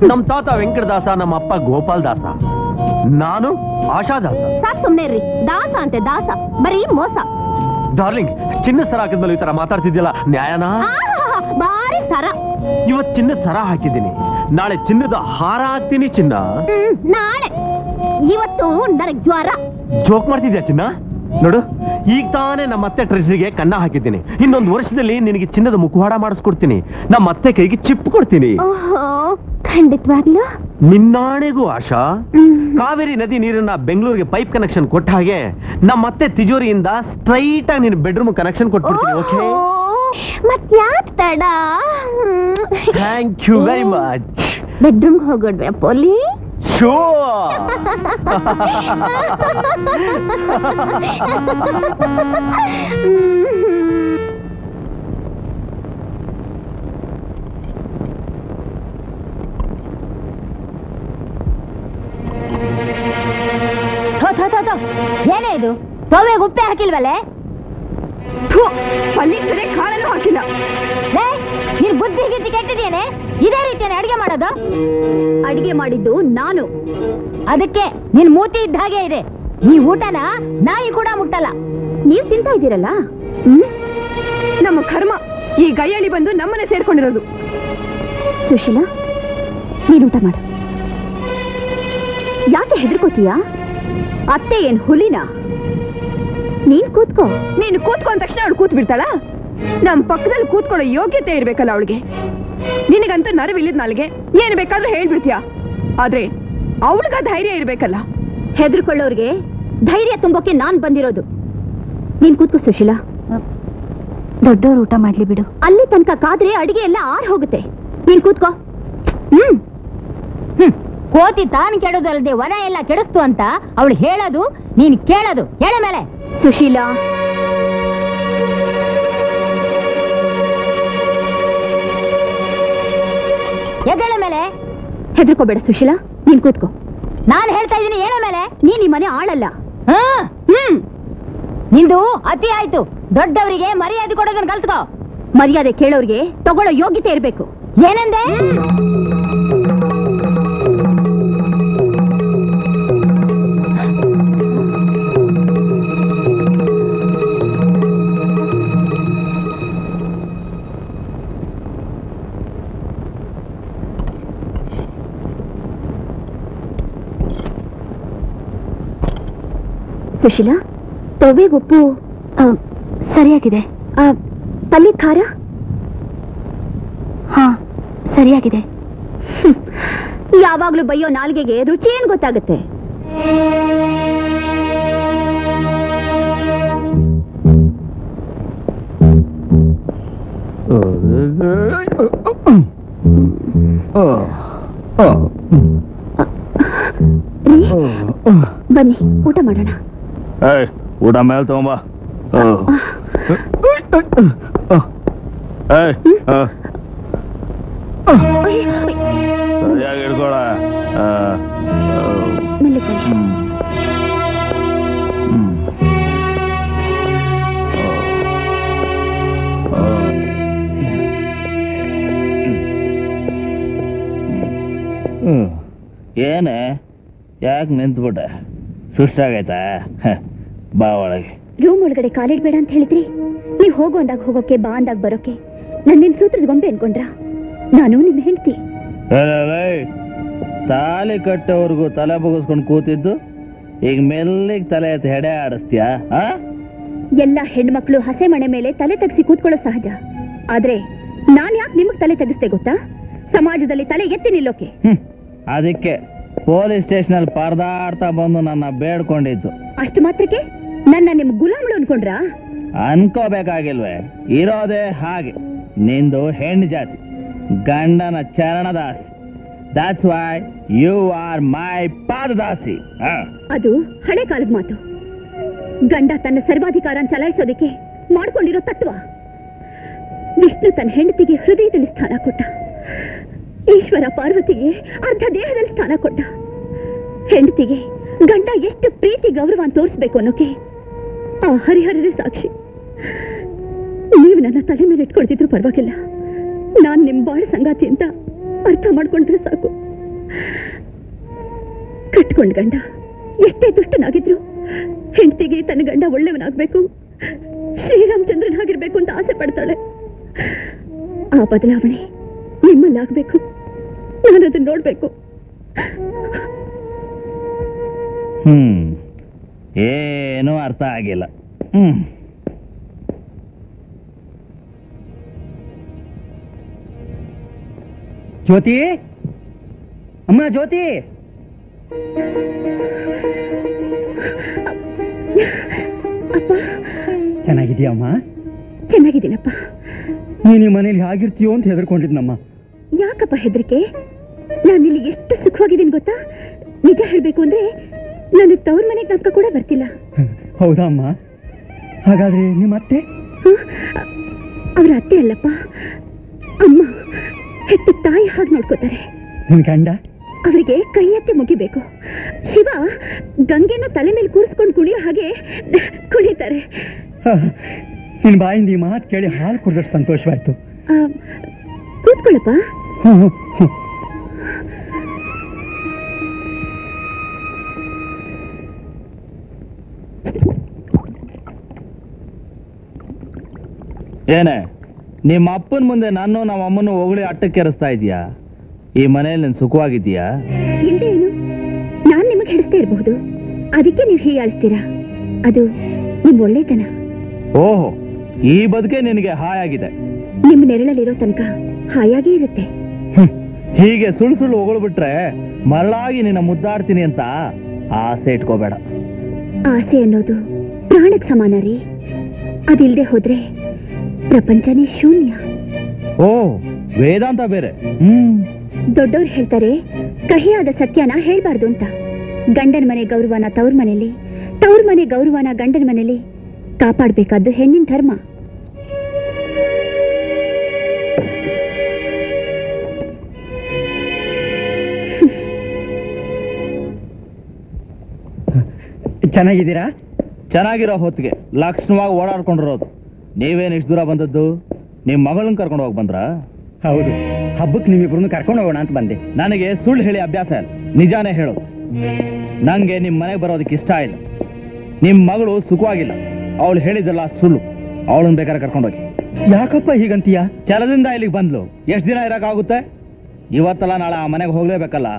ನಮ್ ತಾತ ವೆಂಕಟದಾಸ, ನಮ್ಮ ಅಪ್ಪ ಗೋಪಾಲ್ ದಾಸ, ನಾನು ಆಶಾ ದಾಸ. ಸಾಕ್ ಸುಮ್ನೆ ರೀ. ದಾಸ ಅಂತೆ ದಾಸ, ಬರೀ ಮೋಸ. ಡಾರ್ಲಿಂಗ್ ಚಿನ್ನ ಸರ ಹಾಕಿದ್ಮೇಲೆ ಈ ತರ ಮಾತಾಡ್ತಿದ್ಯಲ್ಲ, ನ್ಯಾಯನಾ? ಬಾರಿ ಸರ. ಇವತ್ ಚಿನ್ನದ ಸರ ಹಾಕಿದ್ದೀನಿ, ನಾಳೆ ಚಿನ್ನದ ಹಾರ ಹಾಕ್ತೀನಿ. ಚಿನ್ನ ನಾಳೆ, ಇವತ್ತು ನನಗೆ ಜ್ವರ. ಜೋಕ್ ಮಾಡ್ತಿದ್ಯಾ ಚಿನ್ನ? ನೋಡು ಈಗ ತಾನೇ ನಮ್ಮ ಅತ್ತೆ ಟ್ರೆಸರಿಗೆ ಕನ್ನ ಹಾಕಿದ್ದೀನಿ. ಇನ್ನೊಂದು ವರ್ಷದಲ್ಲಿ ನಿನಗೆ ಚಿನ್ನದ ಮುಖವಾಡ ಮಾಡಿಸ್ಕೊಡ್ತೀನಿ. ನಮ್ಮ ಅತ್ತೆ ಕೈಗೆ ಚಿಪ್ಪು ಕೊಡ್ತೀನಿ. ಖಂಡಿತವಾಗ್ಲೂ ನಿನ್ನಾಣೆಗೂ ಆಶಾ. ಕಾವೇರಿ ನದಿ ನೀರನ್ನ ಬೆಂಗಳೂರಿಗೆ ಪೈಪ್ ಕನೆಕ್ಷನ್ ಕೊಟ್ಟ ಹಾಗೆ ನಮ್ಮ ಅತ್ತೆ ತಿಜೋರಿಯಿಂದ ಸ್ಟ್ರೈಟ್ ಆಗಿ ನಿನ್ನ ಬೆಡ್ರೂಮ್ ಕನೆಕ್ಷನ್ ಕೊಟ್ಬಿಡ್ತೀನಿ. ಓಕೆ? ಮತ್ಯಾಕ್ ತಡ. Thank you very much. Bedroom ಹೋಗೋಣ ಪೊಲಿ. ಏನೇ ಇದು? ತೋವೆ ಉಪ್ಪೆ ಹಾಕಿಲ್ವಲ್ಲೇ? ಅಡಿಗೆ ಮಾಡಿದ್ದು ನಾನು, ಅದಕ್ಕೆ ನಿನ್ ಮೂತಿ ಇದ್ದ ಹಾಗೆ ಇದೆ. ಈ ಊಟನ ನಾಯಿ ಕೂಡ ಮುಟ್ಟಲ್ಲ. ನೀವ್ ತಿಂತಾ ಇದ್ದೀರಲ್ಲ, ನಮ್ಮ ಕರ್ಮ. ಈ ಗಯ್ಯಾಳಿ ಬಂದು ನಮ್ಮನ್ನ ಸೇರ್ಕೊಂಡಿರೋದು. ಸುಶೀಲಾ, ನೀನ್ ಊಟ ಮಾಡು. ಯಾಕೆ ಹೆದರ್ಕೋತೀಯಾ? ಅತ್ತೆ ಏನ್ ಹುಲಿನ? ನೀನ್ ಕೂತ್ಕೋ. ನೀನು ಕೂತ್ಕೊಂಡ ತಕ್ಷಣ ಅವಳು ಕೂತ್ ಬಿಡ್ತಾಳ? ನಮ್ ಪಕ್ಕದಲ್ಲಿ ಕೂತ್ಕೊಳ್ಳೋ ಯೋಗ್ಯತೆ ಇರ್ಬೇಕಲ್ಲ ಅವಳಿಗೆ. ನಿನಗಂತೂ ನರವಿಲ್ಲದ ನಾಲ್ಗೆ ಏನ್ ಬೇಕಾದ್ರೂ ಹೇಳ್ಬಿಡ್ತೀಯ. ಆದ್ರೆ ಅವಳಿಗ ಧೈರ್ಯ ಇರ್ಬೇಕಲ್ಲ. ಹೆದರ್ಕೊಳ್ಳೋರ್ಗೆ ಧೈರ್ಯ ತುಂಬೋಕೆ ನಾನ್ ಬಂದಿರೋದು. ನೀನ್ ಕೂತ್ಕೋ ಸುಶೀಲಾ. ದೊಡ್ಡವ್ರು ಊಟ ಮಾಡ್ಲಿ ಬಿಡು. ಅಲ್ಲಿ ತನಕ ಕಾದ್ರೆ ಅಡಿಗೆ ಎಲ್ಲ ಆರ್ ಹೋಗುತ್ತೆ. ನೀನ್ ಕೂತ್ಕೋ. ಕೋತಿ ತಾನು ಕೆಡೋದಲ್ಲದೆ ವನ ಎಲ್ಲ ಕೆಡಿಸ್ತು ಅಂತ ಅವಳು ಹೇಳೋದು, ನೀನ್ ಕೇಳೋದು. ಹೇಳ ಮೇಲೆ ಸುಶೀಲಾ. ಎದ್ದೇಳ ಮೇಲೆ. ಹೆದರ್ಕೋಬೇಡ ಸುಶೀಲಾ, ನೀನ್ ಕೂತ್ಕೋ. ನಾನ್ ಹೇಳ್ತಾ ಇದ್ದೀನಿ ಹೇಳ ಮೇಲೆ. ನೀನ್ ಈ ಮನೆ ಆಳಲ್ಲ. ನಿಂದು ಅತಿ ಆಯ್ತು. ದೊಡ್ಡವರಿಗೆ ಮರ್ಯಾದೆ ಕೊಡೋದನ್ನ ಕಲ್ತ್ಕೋ. ಮರ್ಯಾದೆ ಕೇಳೋರಿಗೆ ತಗೊಳ್ಳೋ ಯೋಗ್ಯತೆ ಇರ್ಬೇಕು. ಏನಂದೆ? ಸುಶೀಲಾ, ತವೆಗೆ ಉಪ್ಪು ಸರಿಯಾಗಿದೆ. ಪಲ್ಲಿ ಖಾರ ಹಾ ಸರಿಯಾಗಿದೆ. ಯಾವಾಗ್ಲೂ ಬೈಯೋ ನಾಲ್ಗೆಗೆ ರುಚಿ ಏನ್ ಗೊತ್ತಾಗುತ್ತೆ? ಬನ್ನಿ ಊಟ ಮಾಡೋಣ. ಊಟ ಮೇಲೆ ತಗೊಂಬಾ. ಹಿಡ್ಕೊಳ. ಏನೇ ಯಾಕೆ ನಿಂತ್ಬಿಟ್ಟೆ? ಸುಷ್ಟಾಗೈತಾ? ಬಾ ಒಳಗೆ. ರೂಮ್ ಒಳಗಡೆ ಕಾಲಿಡ್ಬೇಡ ಅಂತ ಹೇಳಿದ್ರಿ. ನೀವು ಹೋಗೋ ಅಂದಾಗ ಹೋಗೋಕೆ, ಬಾ ಅಂದಾಗ ಬರೋಕೆ. ನಾನು ನಿನ್ ಸೂತ್ರದ ಗೊಂಬೆ ಅನ್ಕೊಂಡ್ರ? ನಾನು ನಿಮ್ ಹೆಂಡ್ತಿ. ತಾಲಿ ಕಟ್ಟೋರ್ಗು ತಲೆ ಬಗಸ್ಕೊಂಡು ಕೂತಿದ್ದು ಈಗ ಮೆಲ್ಲಿಗೆ ತಲೆ ಎತ್ತಿ ಹೆಡೆ ಆಡಿಸ್ತೀಯ? ಎಲ್ಲ ಹೆಣ್ಮಕ್ಳು ಹಸೆ ಮನೆ ಮೇಲೆ ತಲೆ ತಗ್ಸಿ ಕೂತ್ಕೊಳ್ಳೋ ಸಹಜ. ಆದ್ರೆ ನಾನ್ ಯಾಕೆ ನಿಮಗ್ ತಲೆ ತಗಿಸ್ತೇ ಗೊತ್ತಾ? ಸಮಾಜದಲ್ಲಿ ತಲೆ ಎತ್ತಿ ನಿಲ್ಲೋಕೆ. ಅದಕ್ಕೆ ಪೊಲೀಸ್ ಸ್ಟೇಷನ್ ಅಲ್ಲಿ ಪರದಾಡ್ತಾ ಬಂದು ನನ್ನ ಬೇಡ್ಕೊಂಡಿದ್ದು. ಅಷ್ಟು ಮಾತ್ರಕ್ಕೆ ನನ್ನ ನಿಮ್ ಗುಲಾಮ್ಳು ಅನ್ಕೊಂಡ್ರಾ? ಅನ್ಕೋಬೇಕಾಗಿಲ್ವೇ, ಇರೋದೇ ಹಾಗೆ. ನಿಂದು ಹೆಣ್ಣು ಜಾತಿ, ಗಂಡನ ಚರಣದಾಸಿ. That's why you are my ಪಾದದಾಸಿ. ಅದು ಹಳೆ ಕಾಲದ ಮಾತು. ಗಂಡ ತನ್ನ ಸರ್ವಾಧಿಕಾರ ಚಲಾಯಿಸೋದಕ್ಕೆ ಮಾಡ್ಕೊಂಡಿರೋ ತತ್ವ. ವಿಷ್ಣು ತನ್ನ ಹೆಂಡತಿಗೆ ಹೃದಯದಲ್ಲಿ ಸ್ಥಾನ ಕೊಟ್ಟ, ಈಶ್ವರ ಪಾರ್ವತಿಗೆ ಅರ್ಧ ದೇಹದಲ್ಲಿ ಸ್ಥಾನ ಕೊಟ್ಟ. ಹೆಂಡತಿಗೆ ಗಂಡ ಎಷ್ಟು ಪ್ರೀತಿ ಗೌರವ ತೋರಿಸ್ಬೇಕು ಅನ್ನೋಕೆ ಆ ಹರಿಹರರೇ ಸಾಕ್ಷಿ. ನೀವು ನನ್ನ ತಲೆ ಮೇಲೆ ಇಟ್ಕೊಳ್ತಿದ್ರು ಪರವಾಗಿಲ್ಲ, ನಾನು ನಿಮ್ ಬಾಳ ಸಂಗಾತಿ ಅಂತ ಅರ್ಥ ಮಾಡ್ಕೊಂಡ್ರೆ ಸಾಕು. ಕಟ್ಕೊಂಡ್ ಗಂಡ ಎಷ್ಟೇ ದುಷ್ಟನಾಗಿದ್ರು ಹೆಂಡತಿಗೆ ತನ್ನ ಗಂಡ ಒಳ್ಳೆಯವನಾಗ್ಬೇಕು, ಶ್ರೀರಾಮಚಂದ್ರನಾಗಿರ್ಬೇಕು ಅಂತ ಆಸೆ ಪಡ್ತಾಳೆ. ಆ ಬದಲಾವಣೆ ನಿಮ್ಮಲ್ಲಾಗಬೇಕು. ನಾನು ಅದನ್ನ ನೋಡ್ಬೇಕು. ಏನೂ ಅರ್ಥ ಆಗಿಲ್ಲ. ಜ್ಯೋತಿ ಅಮ್ಮ, ಜ್ಯೋತಿ. ಚೆನ್ನಾಗಿದೀಯ ಅಮ್ಮ? ಚೆನ್ನಾಗಿದ್ದೀನಪ್ಪ. ನೀನು ಮನೇಲಿ ಆಗಿರ್ತೀಯೋ ಅಂತ ಹೆದರ್ಕೊಂಡಿದ್ನಮ್ಮ. ಯಾಕಪ್ಪ ಹೆದರಿಕೆ? ನಾನಿಲ್ಲಿ ಎಷ್ಟು ಸುಖವಾಗಿದ್ದೀನಿ ಗೊತ್ತಾ? ನಿಜ ಹೇಳಬೇಕು ಅಂದ್ರೆ ನನಗೆ ತವ್ರ ಮನೆ ತನಕ ಕೂಡ ಬರ್ತಿಲ್ಲ. ಹೌದಾ ಅಮ್ಮ? ಹಾಗಾದ್ರೆ ನಿಮ್ಮ ಅತ್ತೆ? ಅವ್ರ ಅತ್ತೆ ಅಲ್ಲಪ್ಪ, ಅಮ್ಮ. ಹೆತ್ತ ತಾಯಿ ಹಾಗೆ ನೋಡ್ಕೋತಾರೆ. ನಿನ್ ಗಂಡ? ಅವರಿಗೆ ಕೈ ಎತ್ತಿ ಮುಗಿಬೇಕು. ಶಿವ ಗಂಗೆನ ತಲೆ ಮೇಲೆ ಕೂರಿಸ್ಕೊಂಡು ಕುಣಿಯೋ ಹಾಗೆ ಕುಣಿತಾರೆ. ನಿನ್ನ ಬಾಯಿಂದ ಈ ಮಾತು ಕೇಳಿ ಹಾಲು ಕುಡಿದಷ್ಟು ಸಂತೋಷವಾಯ್ತು. ಕೂತ್ಕೊಳ್ಳಪ್ಪ. ಏನೇ ನಿಮ್ಮ ಅಪ್ಪನ ಮುಂದೆ ನಾನು ನಮ್ಮ ಅಮ್ಮನ ಹೊಗಳಿ ಅಟ್ಟಕ್ಕೆ ಎರಿಸ್ತಾ ಇದೀಯಾ? ಈ ಮನೆಯಲ್ಲಿ ನೀನು ಸುಖವಾಗಿದ್ದೀಯಾ? ಇಲ್ಲದೆ ಏನು, ನಾನು ನಿಮಗೆ ಹಿಡಿಸ್ತಾ ಇರಬಹುದು, ಅದಕ್ಕೆ ನೀವು ಹೀಯಾಳಿಸ್ತೀರಾ. ಅದು ನಿಮ್ಮ ಒಳ್ಳೆತನ. ಓಹೋ, ಈ ಬದುಕೆ ನಿನಗೆ ಹಾಯಾಗಿದೆ. ನಿಮ್ಮ ನೆರಳಲ್ಲಿರೋ ತನಕ ಹಾಯಾಗೇ ಇರುತ್ತೆ. ಹೀಗೆ ಸುಳ್ಳು ಸುಳ್ಳು ಹೊಗಳಿಬಿಟ್ರೆ ಮರಳಾಗಿ ನಿನ್ನ ಮುದ್ದಾಡ್ತೀನಿ ಅಂತ ಆಸೆ ಇಟ್ಕೋಬೇಡ. ಆಸೆ ಅನ್ನೋದು ಪ್ರಾಣಕ್ಕೆ ಸಮಾನ ರೀ. ಅದಿಲ್ಲದೆ ಹೋದ್ರೆ ಪ್ರಪಂಚನೇ ಶೂನ್ಯ. ಓ, ವೇದಾಂತ ಬೇರೆ. ದೊಡ್ಡವ್ರು ಹೇಳ್ತಾರೆ ಕಹಿಯಾದ ಸತ್ಯನ ಹೇಳ್ಬಾರ್ದು ಅಂತ. ಗಂಡನ ಮನೆ ಗೌರವನ ತವ್ರ ಮನೇಲಿ, ತವ್ರ ಮನೆ ಗೌರವನ ಗಂಡನ ಮನೇಲಿ ಕಾಪಾಡಬೇಕಾದ್ದು ಹೆಣ್ಣಿನ ಧರ್ಮ. ಚೆನ್ನಾಗಿದ್ದೀರಾ? ಚೆನ್ನಾಗಿರೋ ಹೊತ್ತಿಗೆ ಲಕ್ಷಣವಾಗಿ ಓಡಾಡ್ಕೊಂಡಿರೋದು. ನೀವೇನು ಇಷ್ಟು ದೂರ ಬಂದದ್ದು? ನಿಮ್ಮ ಮಗಳನ್ನ ಕರ್ಕೊಂಡು ಹೋಗಿ ಬಂದ್ರಾ? ಹೌದು, ಹಬ್ಬಕ್ಕೆ ನೀವಿಬ್ರು ಕರ್ಕೊಂಡು ಹೋಗೋಣ ಅಂತ ಬಂದೆ. ನನಗೆ ಸುಳ್ಳು ಹೇಳಿ ಅಭ್ಯಾಸ ಇಲ್ಲ, ನಿಜಾನೇ ಹೇಳೋದು. ನಂಗೆ ನಿಮ್ಮ ಮನೆಗೆ ಬರೋದಕ್ಕೆ ಇಷ್ಟ ಇಲ್ಲ. ನಿಮ್ಮ ಮಗಳು ಸುಖವಾಗಿಲ್ಲ, ಅವಳು ಹೇಳಿದಲ್ಲ ಸುಳ್ಳು. ಅವಳನ್ನ ಬೇಕಾದ್ರೆ ಕರ್ಕೊಂಡೋಗಿ. ಯಾಕಪ್ಪ ಹೀಗಂತೀಯ? ಕೆಲದಿಂದ ಇಲ್ಲಿಗೆ ಬಂದ್ಲು, ಎಷ್ಟು ದಿನ ಇರೋಕ್ಕಾಗುತ್ತೆ? ಇವತ್ತಲ್ಲ ನಾಳೆ ಆ ಮನೆಗೆ ಹೋಗ್ಲೇಬೇಕಲ್ಲ.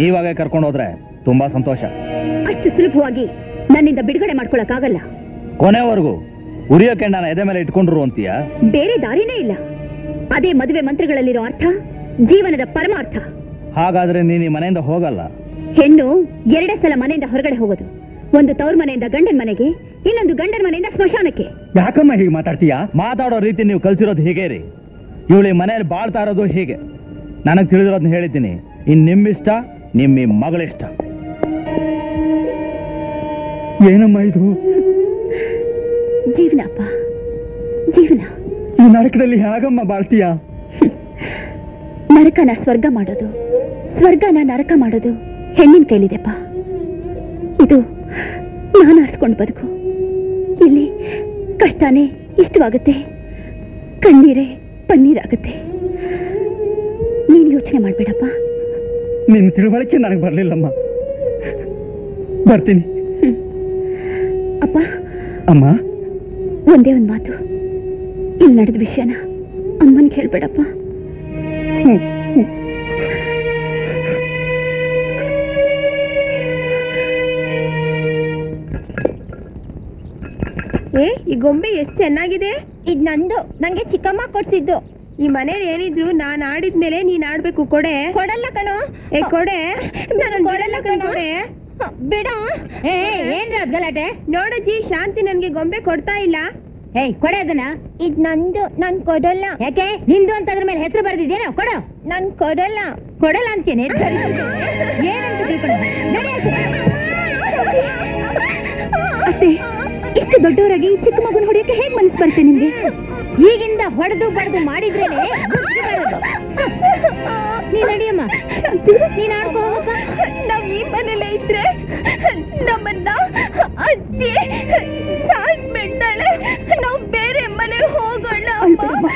ನೀವಾಗೆ ಕರ್ಕೊಂಡು ಹೋದ್ರೆ ತುಂಬಾ ಸಂತೋಷ. ಅಷ್ಟು ಸುಲಭವಾಗಿ ನನ್ನಿಂದ ಬಿಡುಗಡೆ ಮಾಡ್ಕೊಳಕ್ಕಾಗಲ್ಲ. ಕೊನೆವರೆಗೂ ಉರಿಯೋ ಕೆಂಡನ ಎದೆ ಮೇಲೆ ಇಟ್ಕೊಂಡ್ರು ಅಂತೀಯ? ಬೇರೆ ದಾರಿನೇ ಇಲ್ಲ. ಅದೇ ಮದುವೆ ಮಂತ್ರಗಳಲ್ಲಿರೋ ಅರ್ಥ, ಜೀವನದ ಪರಮಾರ್ಥ. ಹಾಗಾದ್ರೆ ನೀನು ಮನೆಯಿಂದ ಹೋಗಲ್ಲ? ಹೆಣ್ಣು ಎರಡೇ ಸಲ ಮನೆಯಿಂದ ಹೊರಗಡೆ ಹೋಗೋದು. ಒಂದು ತವ್ರ ಮನೆಯಿಂದ ಗಂಡನ ಮನೆಗೆ, ಇನ್ನೊಂದು ಗಂಡನ ಮನೆಯಿಂದ ಸ್ಮಶಾನಕ್ಕೆ. ಯಾಕಮ್ಮ ಹೀಗೆ ಮಾತಾಡ್ತೀಯಾ? ಮಾತಾಡೋ ರೀತಿ ನೀವು ಕಲ್ಸಿರೋದು ಹೀಗೆ ರೀ. ಇವಳಿ ಮನೆಯಲ್ಲಿ ಬಾಳ್ತಾ ಇರೋದು ಹೀಗೆ. ನನಗೆ ತಿಳಿದಿರೋದನ್ನ ಹೇಳಿದ್ದೀನಿ. ಇನ್ ನಿಮ್ಮಿಷ್ಟ, ನಿಮ್ಮ ಮಗಳಿಷ್ಟ. ಏನಮ್ಮ ಇದು ಜೀವನಪ್ಪ, ಜೀವನ. ಈ ನರಕದಲ್ಲಿ ಹೇಗಮ್ಮ ಬಾಳ್ತೀಯಾ? ನರಕನ ಸ್ವರ್ಗ ಮಾಡೋದು, ಸ್ವರ್ಗನ ನರಕ ಮಾಡೋದು ಹೆಣ್ಣಿನ ಕೈಲಿದೆಪ್ಪ. ಇದು ನಾನು ಆರಿಸ್ಕೊಂಡು ಬದುಕು. ಇಲ್ಲಿ ಕಷ್ಟನೇ ಇಷ್ಟವಾಗುತ್ತೆ, ಕಣ್ಣೀರೇ ಪನ್ನೀರಾಗುತ್ತೆ. ನೀನು ಯೋಚನೆ ಮಾಡಬೇಡಪ್ಪ. ನಿನ್ನ ತಿಳುವಳಿಕೆ ನನಗೆ ಬರಲಿಲ್ಲಮ್ಮ. ಬರ್ತೀನಿ ಅಪ್ಪ. ಅಮ್ಮ, ಒಂದೇ ಒಂದು ಮಾತು, ಇಲ್ಲಿ ನಡೆದ ವಿಷಯನ ಅಮ್ಮನಿಗೆ ಹೇಳ್ಬೇಡಪ್ಪ. ಏ, ಈ ಗೊಂಬೆ ಎಷ್ಟು ಚೆನ್ನಾಗಿದೆ. ಇದು ನಂದು, ನಂಗೆ ಚಿಕ್ಕಮ್ಮ ಕೊಡ್ಸಿದ್ದು. ಈ ಮನೇಲಿ ಏನಿದ್ರು ನಾನು ಆಡಿದ್ಮೇಲೆ ನೀನ್ ಆಡ್ಬೇಕು. ಕೊಡೆ. ಕೊಡಲ್ಲ ಕಣೋ. ಏ ಕೊಡೆ. ನಾನು ಕೊಡಲ್ಲ ಕಣೋ. ಬಿಡ. ಏನ್ ಗಲಾಟೆ? ನೋಡಜ್ಜಿ, ಶಾಂತಿ ನನ್ಗೆ ಗೊಂಬೆ ಕೊಡ್ತಾ ಇಲ್ಲ. ಏಯ್ ಕೊಡೆ ಅದನ್ನ. ಇದ್ ನಂದು, ನಾನ್ ಕೊಡಲ್ಲ. ಯಾಕೆ? ನಿಂದು ಅಂತ ಅದ್ರ ಮೇಲೆ ಹೆಸರು ಬರ್ದಿದ್ದೇನೋ? ಕೊಡು. ನಾನ್ ಕೊಡಲ್ಲ. ಕೊಡಲ್ಲ ಅಂತೇನೆ? ಏನಂತ ಅತ್ತೆ, ಇಷ್ಟು ದೊಡ್ಡವರಾಗಿ ಚಿಕ್ಕ ಮಗುನ ಹೊಡೆಯಕ್ಕೆ ಹೇಗ್ ಮನಸ್ಸು ಬರುತ್ತೆ ನಿಮ್ಗೆ? ಈಗಿಂದ ಹೊಡೆದು ಬಡದು ಮಾಡಿದ್ರೇನೆ ಬುದ್ಧಿ ಬರೋದು. ನೀನ್ ನಡಿಯಮ್ಮ, ನೀನ್ ಆಡ್ಕೋ. ನಾವ್ ಈ ಮನೇಲೆ ಇದ್ರೆ ನಮ್ಮನ್ನ ಅಜ್ಜಿ ಸಾಸ್ ಬಿಡ್ತಾಳೆ. ನಾವ್ ಬೇರೆ ಮನೆಗೆ ಹೋಗೋಣ. ಅಮ್ಮ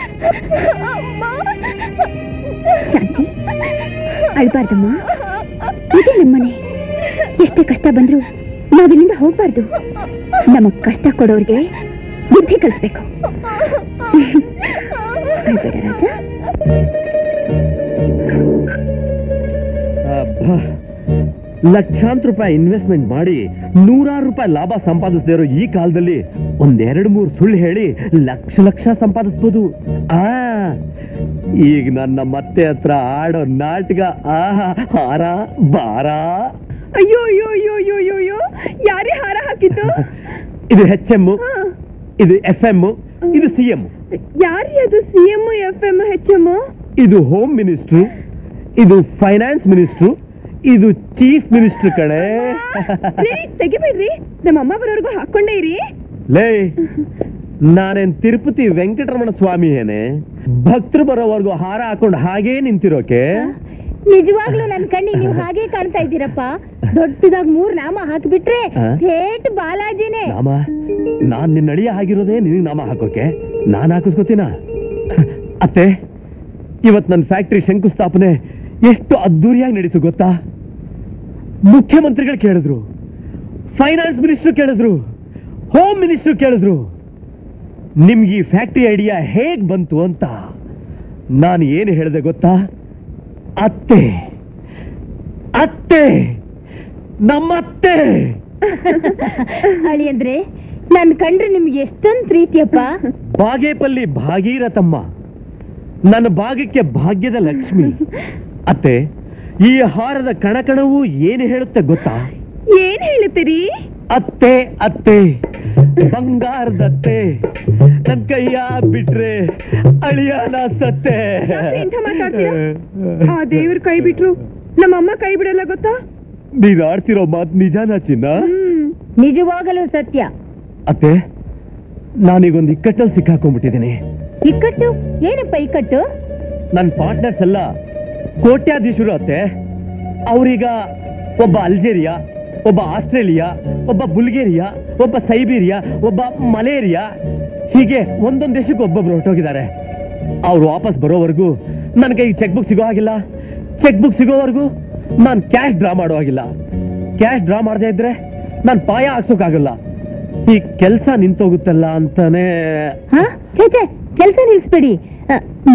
ಶಾಂತಿ, ಅಳ್ಬಾರ್ದಮ್ಮ. ಇದೇ ನಮ್ಮನೆ. ಎಷ್ಟೇ ಕಷ್ಟ ಬಂದ್ರು ನಾವಿನಿಂದ ಹೋಗ್ಬಾರ್ದು. ನಮಗ್ ಕಷ್ಟ ಕೊಡೋರ್ಗೆ ಬುದ್ಧಿ ಕಲಿಸ್ಬೇಕು. ಲಕ್ಷಾಂತರ ರೂಪಾಯಿ ಇನ್ವೆಸ್ಟ್ಮೆಂಟ್ ಮಾಡಿ ನೂರಾರು ರೂಪಾಯಿ ಲಾಭ ಸಂಪಾದಿಸದೇ ಇರೋ ಈ ಕಾಲದಲ್ಲಿ ಒಂದೆರಡು ಮೂರು ಸುಳ್ಳು ಹೇಳಿ ಲಕ್ಷ ಲಕ್ಷ ಸಂಪಾದಿಸ್ಬೋದು. ಈಗ ನನ್ನ ಮತ್ತೆ ಹತ್ರ ಆಡೋ ನಾಟಕ ಹಾರ ಬಾರ. ಅಯ್ಯೋ ಅಯ್ಯೋ ಅಯ್ಯೋ ಅಯ್ಯೋ ಅಯ್ಯೋ ಅಯ್ಯೋ, ಯಾರೇ ಹಾರ ಹಾಕಿದ್ದು? ಇದು HM, ಇದು FM, ಇದು CM. ಯಾರಿ ಅದು? CM, FM, HM? ಇದು ಹೋಮ್ ಮಿನಿಸ್ಟ್ರು, ಇದು ಫೈನಾನ್ಸ್ ಮಿನಿಸ್ಟ್ರು, ಇದು ಚೀಫ್ ಮಿನಿಸ್ಟರ್. ಕಡೆ ತೆಗಿಬೇಡ್ರಿ, ನಮ್ಮಅಮ್ಮ ಬರೋರ್ಗು ಹಾಕೊಂಡೇ ಇರಿ. ಲೇ, ನಾನೇನ್ ತಿರುಪತಿ ವೆಂಕಟರಮಣ ಸ್ವಾಮಿ ಏನೇ? ಭಕ್ತರು ಬರೋವರೆಗೂ ಹಾರ ಹಾಕೊಂಡು ಹಾಗೇ ನಿಂತಿರೋಕೆ? ನಿಜವಾಗ್ಲೂ ನನ್ ಕಣ್ಣಿ ನೀವು ಹಾಗೆ ಕಾಣ್ತಾ ಇದ್ದೀರಪ್ಪ. ದೊಡ್ಡದಾಗಿ ಮೂರು ನಾಮ ಹಾಕಿಬಿಟ್ರೆ ಥೇಟ್ ಬಾಲಾಜಿನೇ. ನಾಮ ನಾನು ನಿನ್ನ ಅಳಿಯ ಆಗಿರೋದೇ ನಿನಗೆ ನಾಮ ಹಾಕೋಕೆ ನಾನು ಹಾಕಿಸ್ಕೊತೀನಾ? ಅತ್ತೆ, ಇವತ್ತು ನನ್ನ ಫ್ಯಾಕ್ಟರಿ ಶಂಕುಸ್ಥಾಪನೆ ಎಷ್ಟು ಅದ್ದೂರಿಯಾಗಿ ನಡೀತು ಗೊತ್ತಾ? ಮುಖ್ಯಮಂತ್ರಿಗಳು ಕೇಳಿದ್ರು, ಫೈನಾನ್ಸ್ ಮಿನಿಸ್ಟ್ರು ಕೇಳಿದ್ರು, ಹೋಮ್ ಮಿನಿಸ್ಟ್ರು ಕೇಳಿದ್ರು, ನಿಮ್ಗೆ ಈ ಫ್ಯಾಕ್ಟ್ರಿ ಐಡಿಯಾ ಹೇಗ್ ಬಂತು ಅಂತ. ನಾನು ಏನು ಹೇಳಿದೆ ಗೊತ್ತಾ ಅತ್ತೆ? ಅತ್ತೆ, ನಮ್ಮತ್ತೆ. ಅಳಿಯಂದ್ರೆ ನಾನು ಕಂಡ್ರೆ ನಿಮ್ಗೆ ಎಷ್ಟೊಂದು ಪ್ರೀತಿಯಪ್ಪ. ಬಾಗೇಪಲ್ಲಿ ಭಾಗೀರಥಮ್ಮ, ನನ್ನ ಭಾಗಕ್ಕೆ ಭಾಗ್ಯದ ಲಕ್ಷ್ಮಿ. ಅತ್ತೆ, ಈ ಹಾರದ ಕಣಕಣವು ಏನು ಹೇಳುತ್ತೆ ಗೊತ್ತಾ? ಏನ್ ಹೇಳುತ್ತೀರಿ ಅತ್ತೆ? ಅತ್ತೆ, ಬಂಗಾರದತ್ತೆ, ನನ್ ಕೈಯ ಬಿಟ್ರೆ ಅಳಿಯಾನ ಸತ್ತೆ. ಎಂತ ಮಾತಾಡ್ತೀರಾ? ಆ ದೇವ್ರ ಕೈ ಬಿಟ್ರು ನಮ್ಮಮ್ಮ ಕೈ ಬಿಡಲ್ಲ ಗೊತ್ತಾ? ನೀವ್ ಆಡ್ತಿರೋ ಮಾತು ನಿಜಾನ ಚಿನ್ನ? ನಿಜವಾಗಲೂ ಸತ್ಯ. ಅತ್ತೆ, ನಾನೀಗೊಂದು ಇಕ್ಕಟ್ಟಲ್ಲಿ ಸಿಕ್ಕಾಕೊಂಡ್ಬಿಟ್ಟಿದ್ದೀನಿ. ಇಕ್ಕಟ್ಟು? ಏನಪ್ಪ ಇಕ್ಕಟ್ಟು? ನನ್ ಪಾರ್ಟ್ನರ್ಸ್ ಎಲ್ಲ ಕೋಟ್ಯಾಧೀಶರು ಅತ್ತೆ. ಅವ್ರೀಗ ಒಬ್ಬ ಅಲ್ಜೇರಿಯಾ, ಒಬ್ಬ ಆಸ್ಟ್ರೇಲಿಯಾ, ಒಬ್ಬ ಬುಲ್ಗೇರಿಯಾ, ಒಬ್ಬ ಸೈಬೀರಿಯಾ, ಒಬ್ಬ ಮಲೇರಿಯಾ, ಹೀಗೆ ಒಂದೊಂದು ದೇಶಕ್ಕೂ ಒಬ್ಬೊಬ್ರು ಹೊರಟೋಗಿದ್ದಾರೆ. ಅವ್ರು ವಾಪಸ್ ಬರೋವರೆಗೂ ನನ್ನ ಕೈಗೆ ಚೆಕ್ ಬುಕ್ ಸಿಗೋ ಹಾಗಿಲ್ಲ, ಚೆಕ್ ಬುಕ್ ಸಿಗೋವರೆಗೂ ನಾನು ಕ್ಯಾಶ್ ಡ್ರಾ ಮಾಡೋ ಹಾಗಿಲ್ಲ, ಕ್ಯಾಶ್ ಡ್ರಾ ಮಾಡದೇ ಇದ್ರೆ ನಾನು ಪಾಯ ಹಾಕ್ಸೋಕ್ಕಾಗಲ್ಲ. ಈ ಕೆಲಸ ನಿಂತೋಗುತ್ತಲ್ಲ ಅಂತಾನೆ. ಕೆಲಸ ನಿಲ್ಸ್ಬೇಡಿ,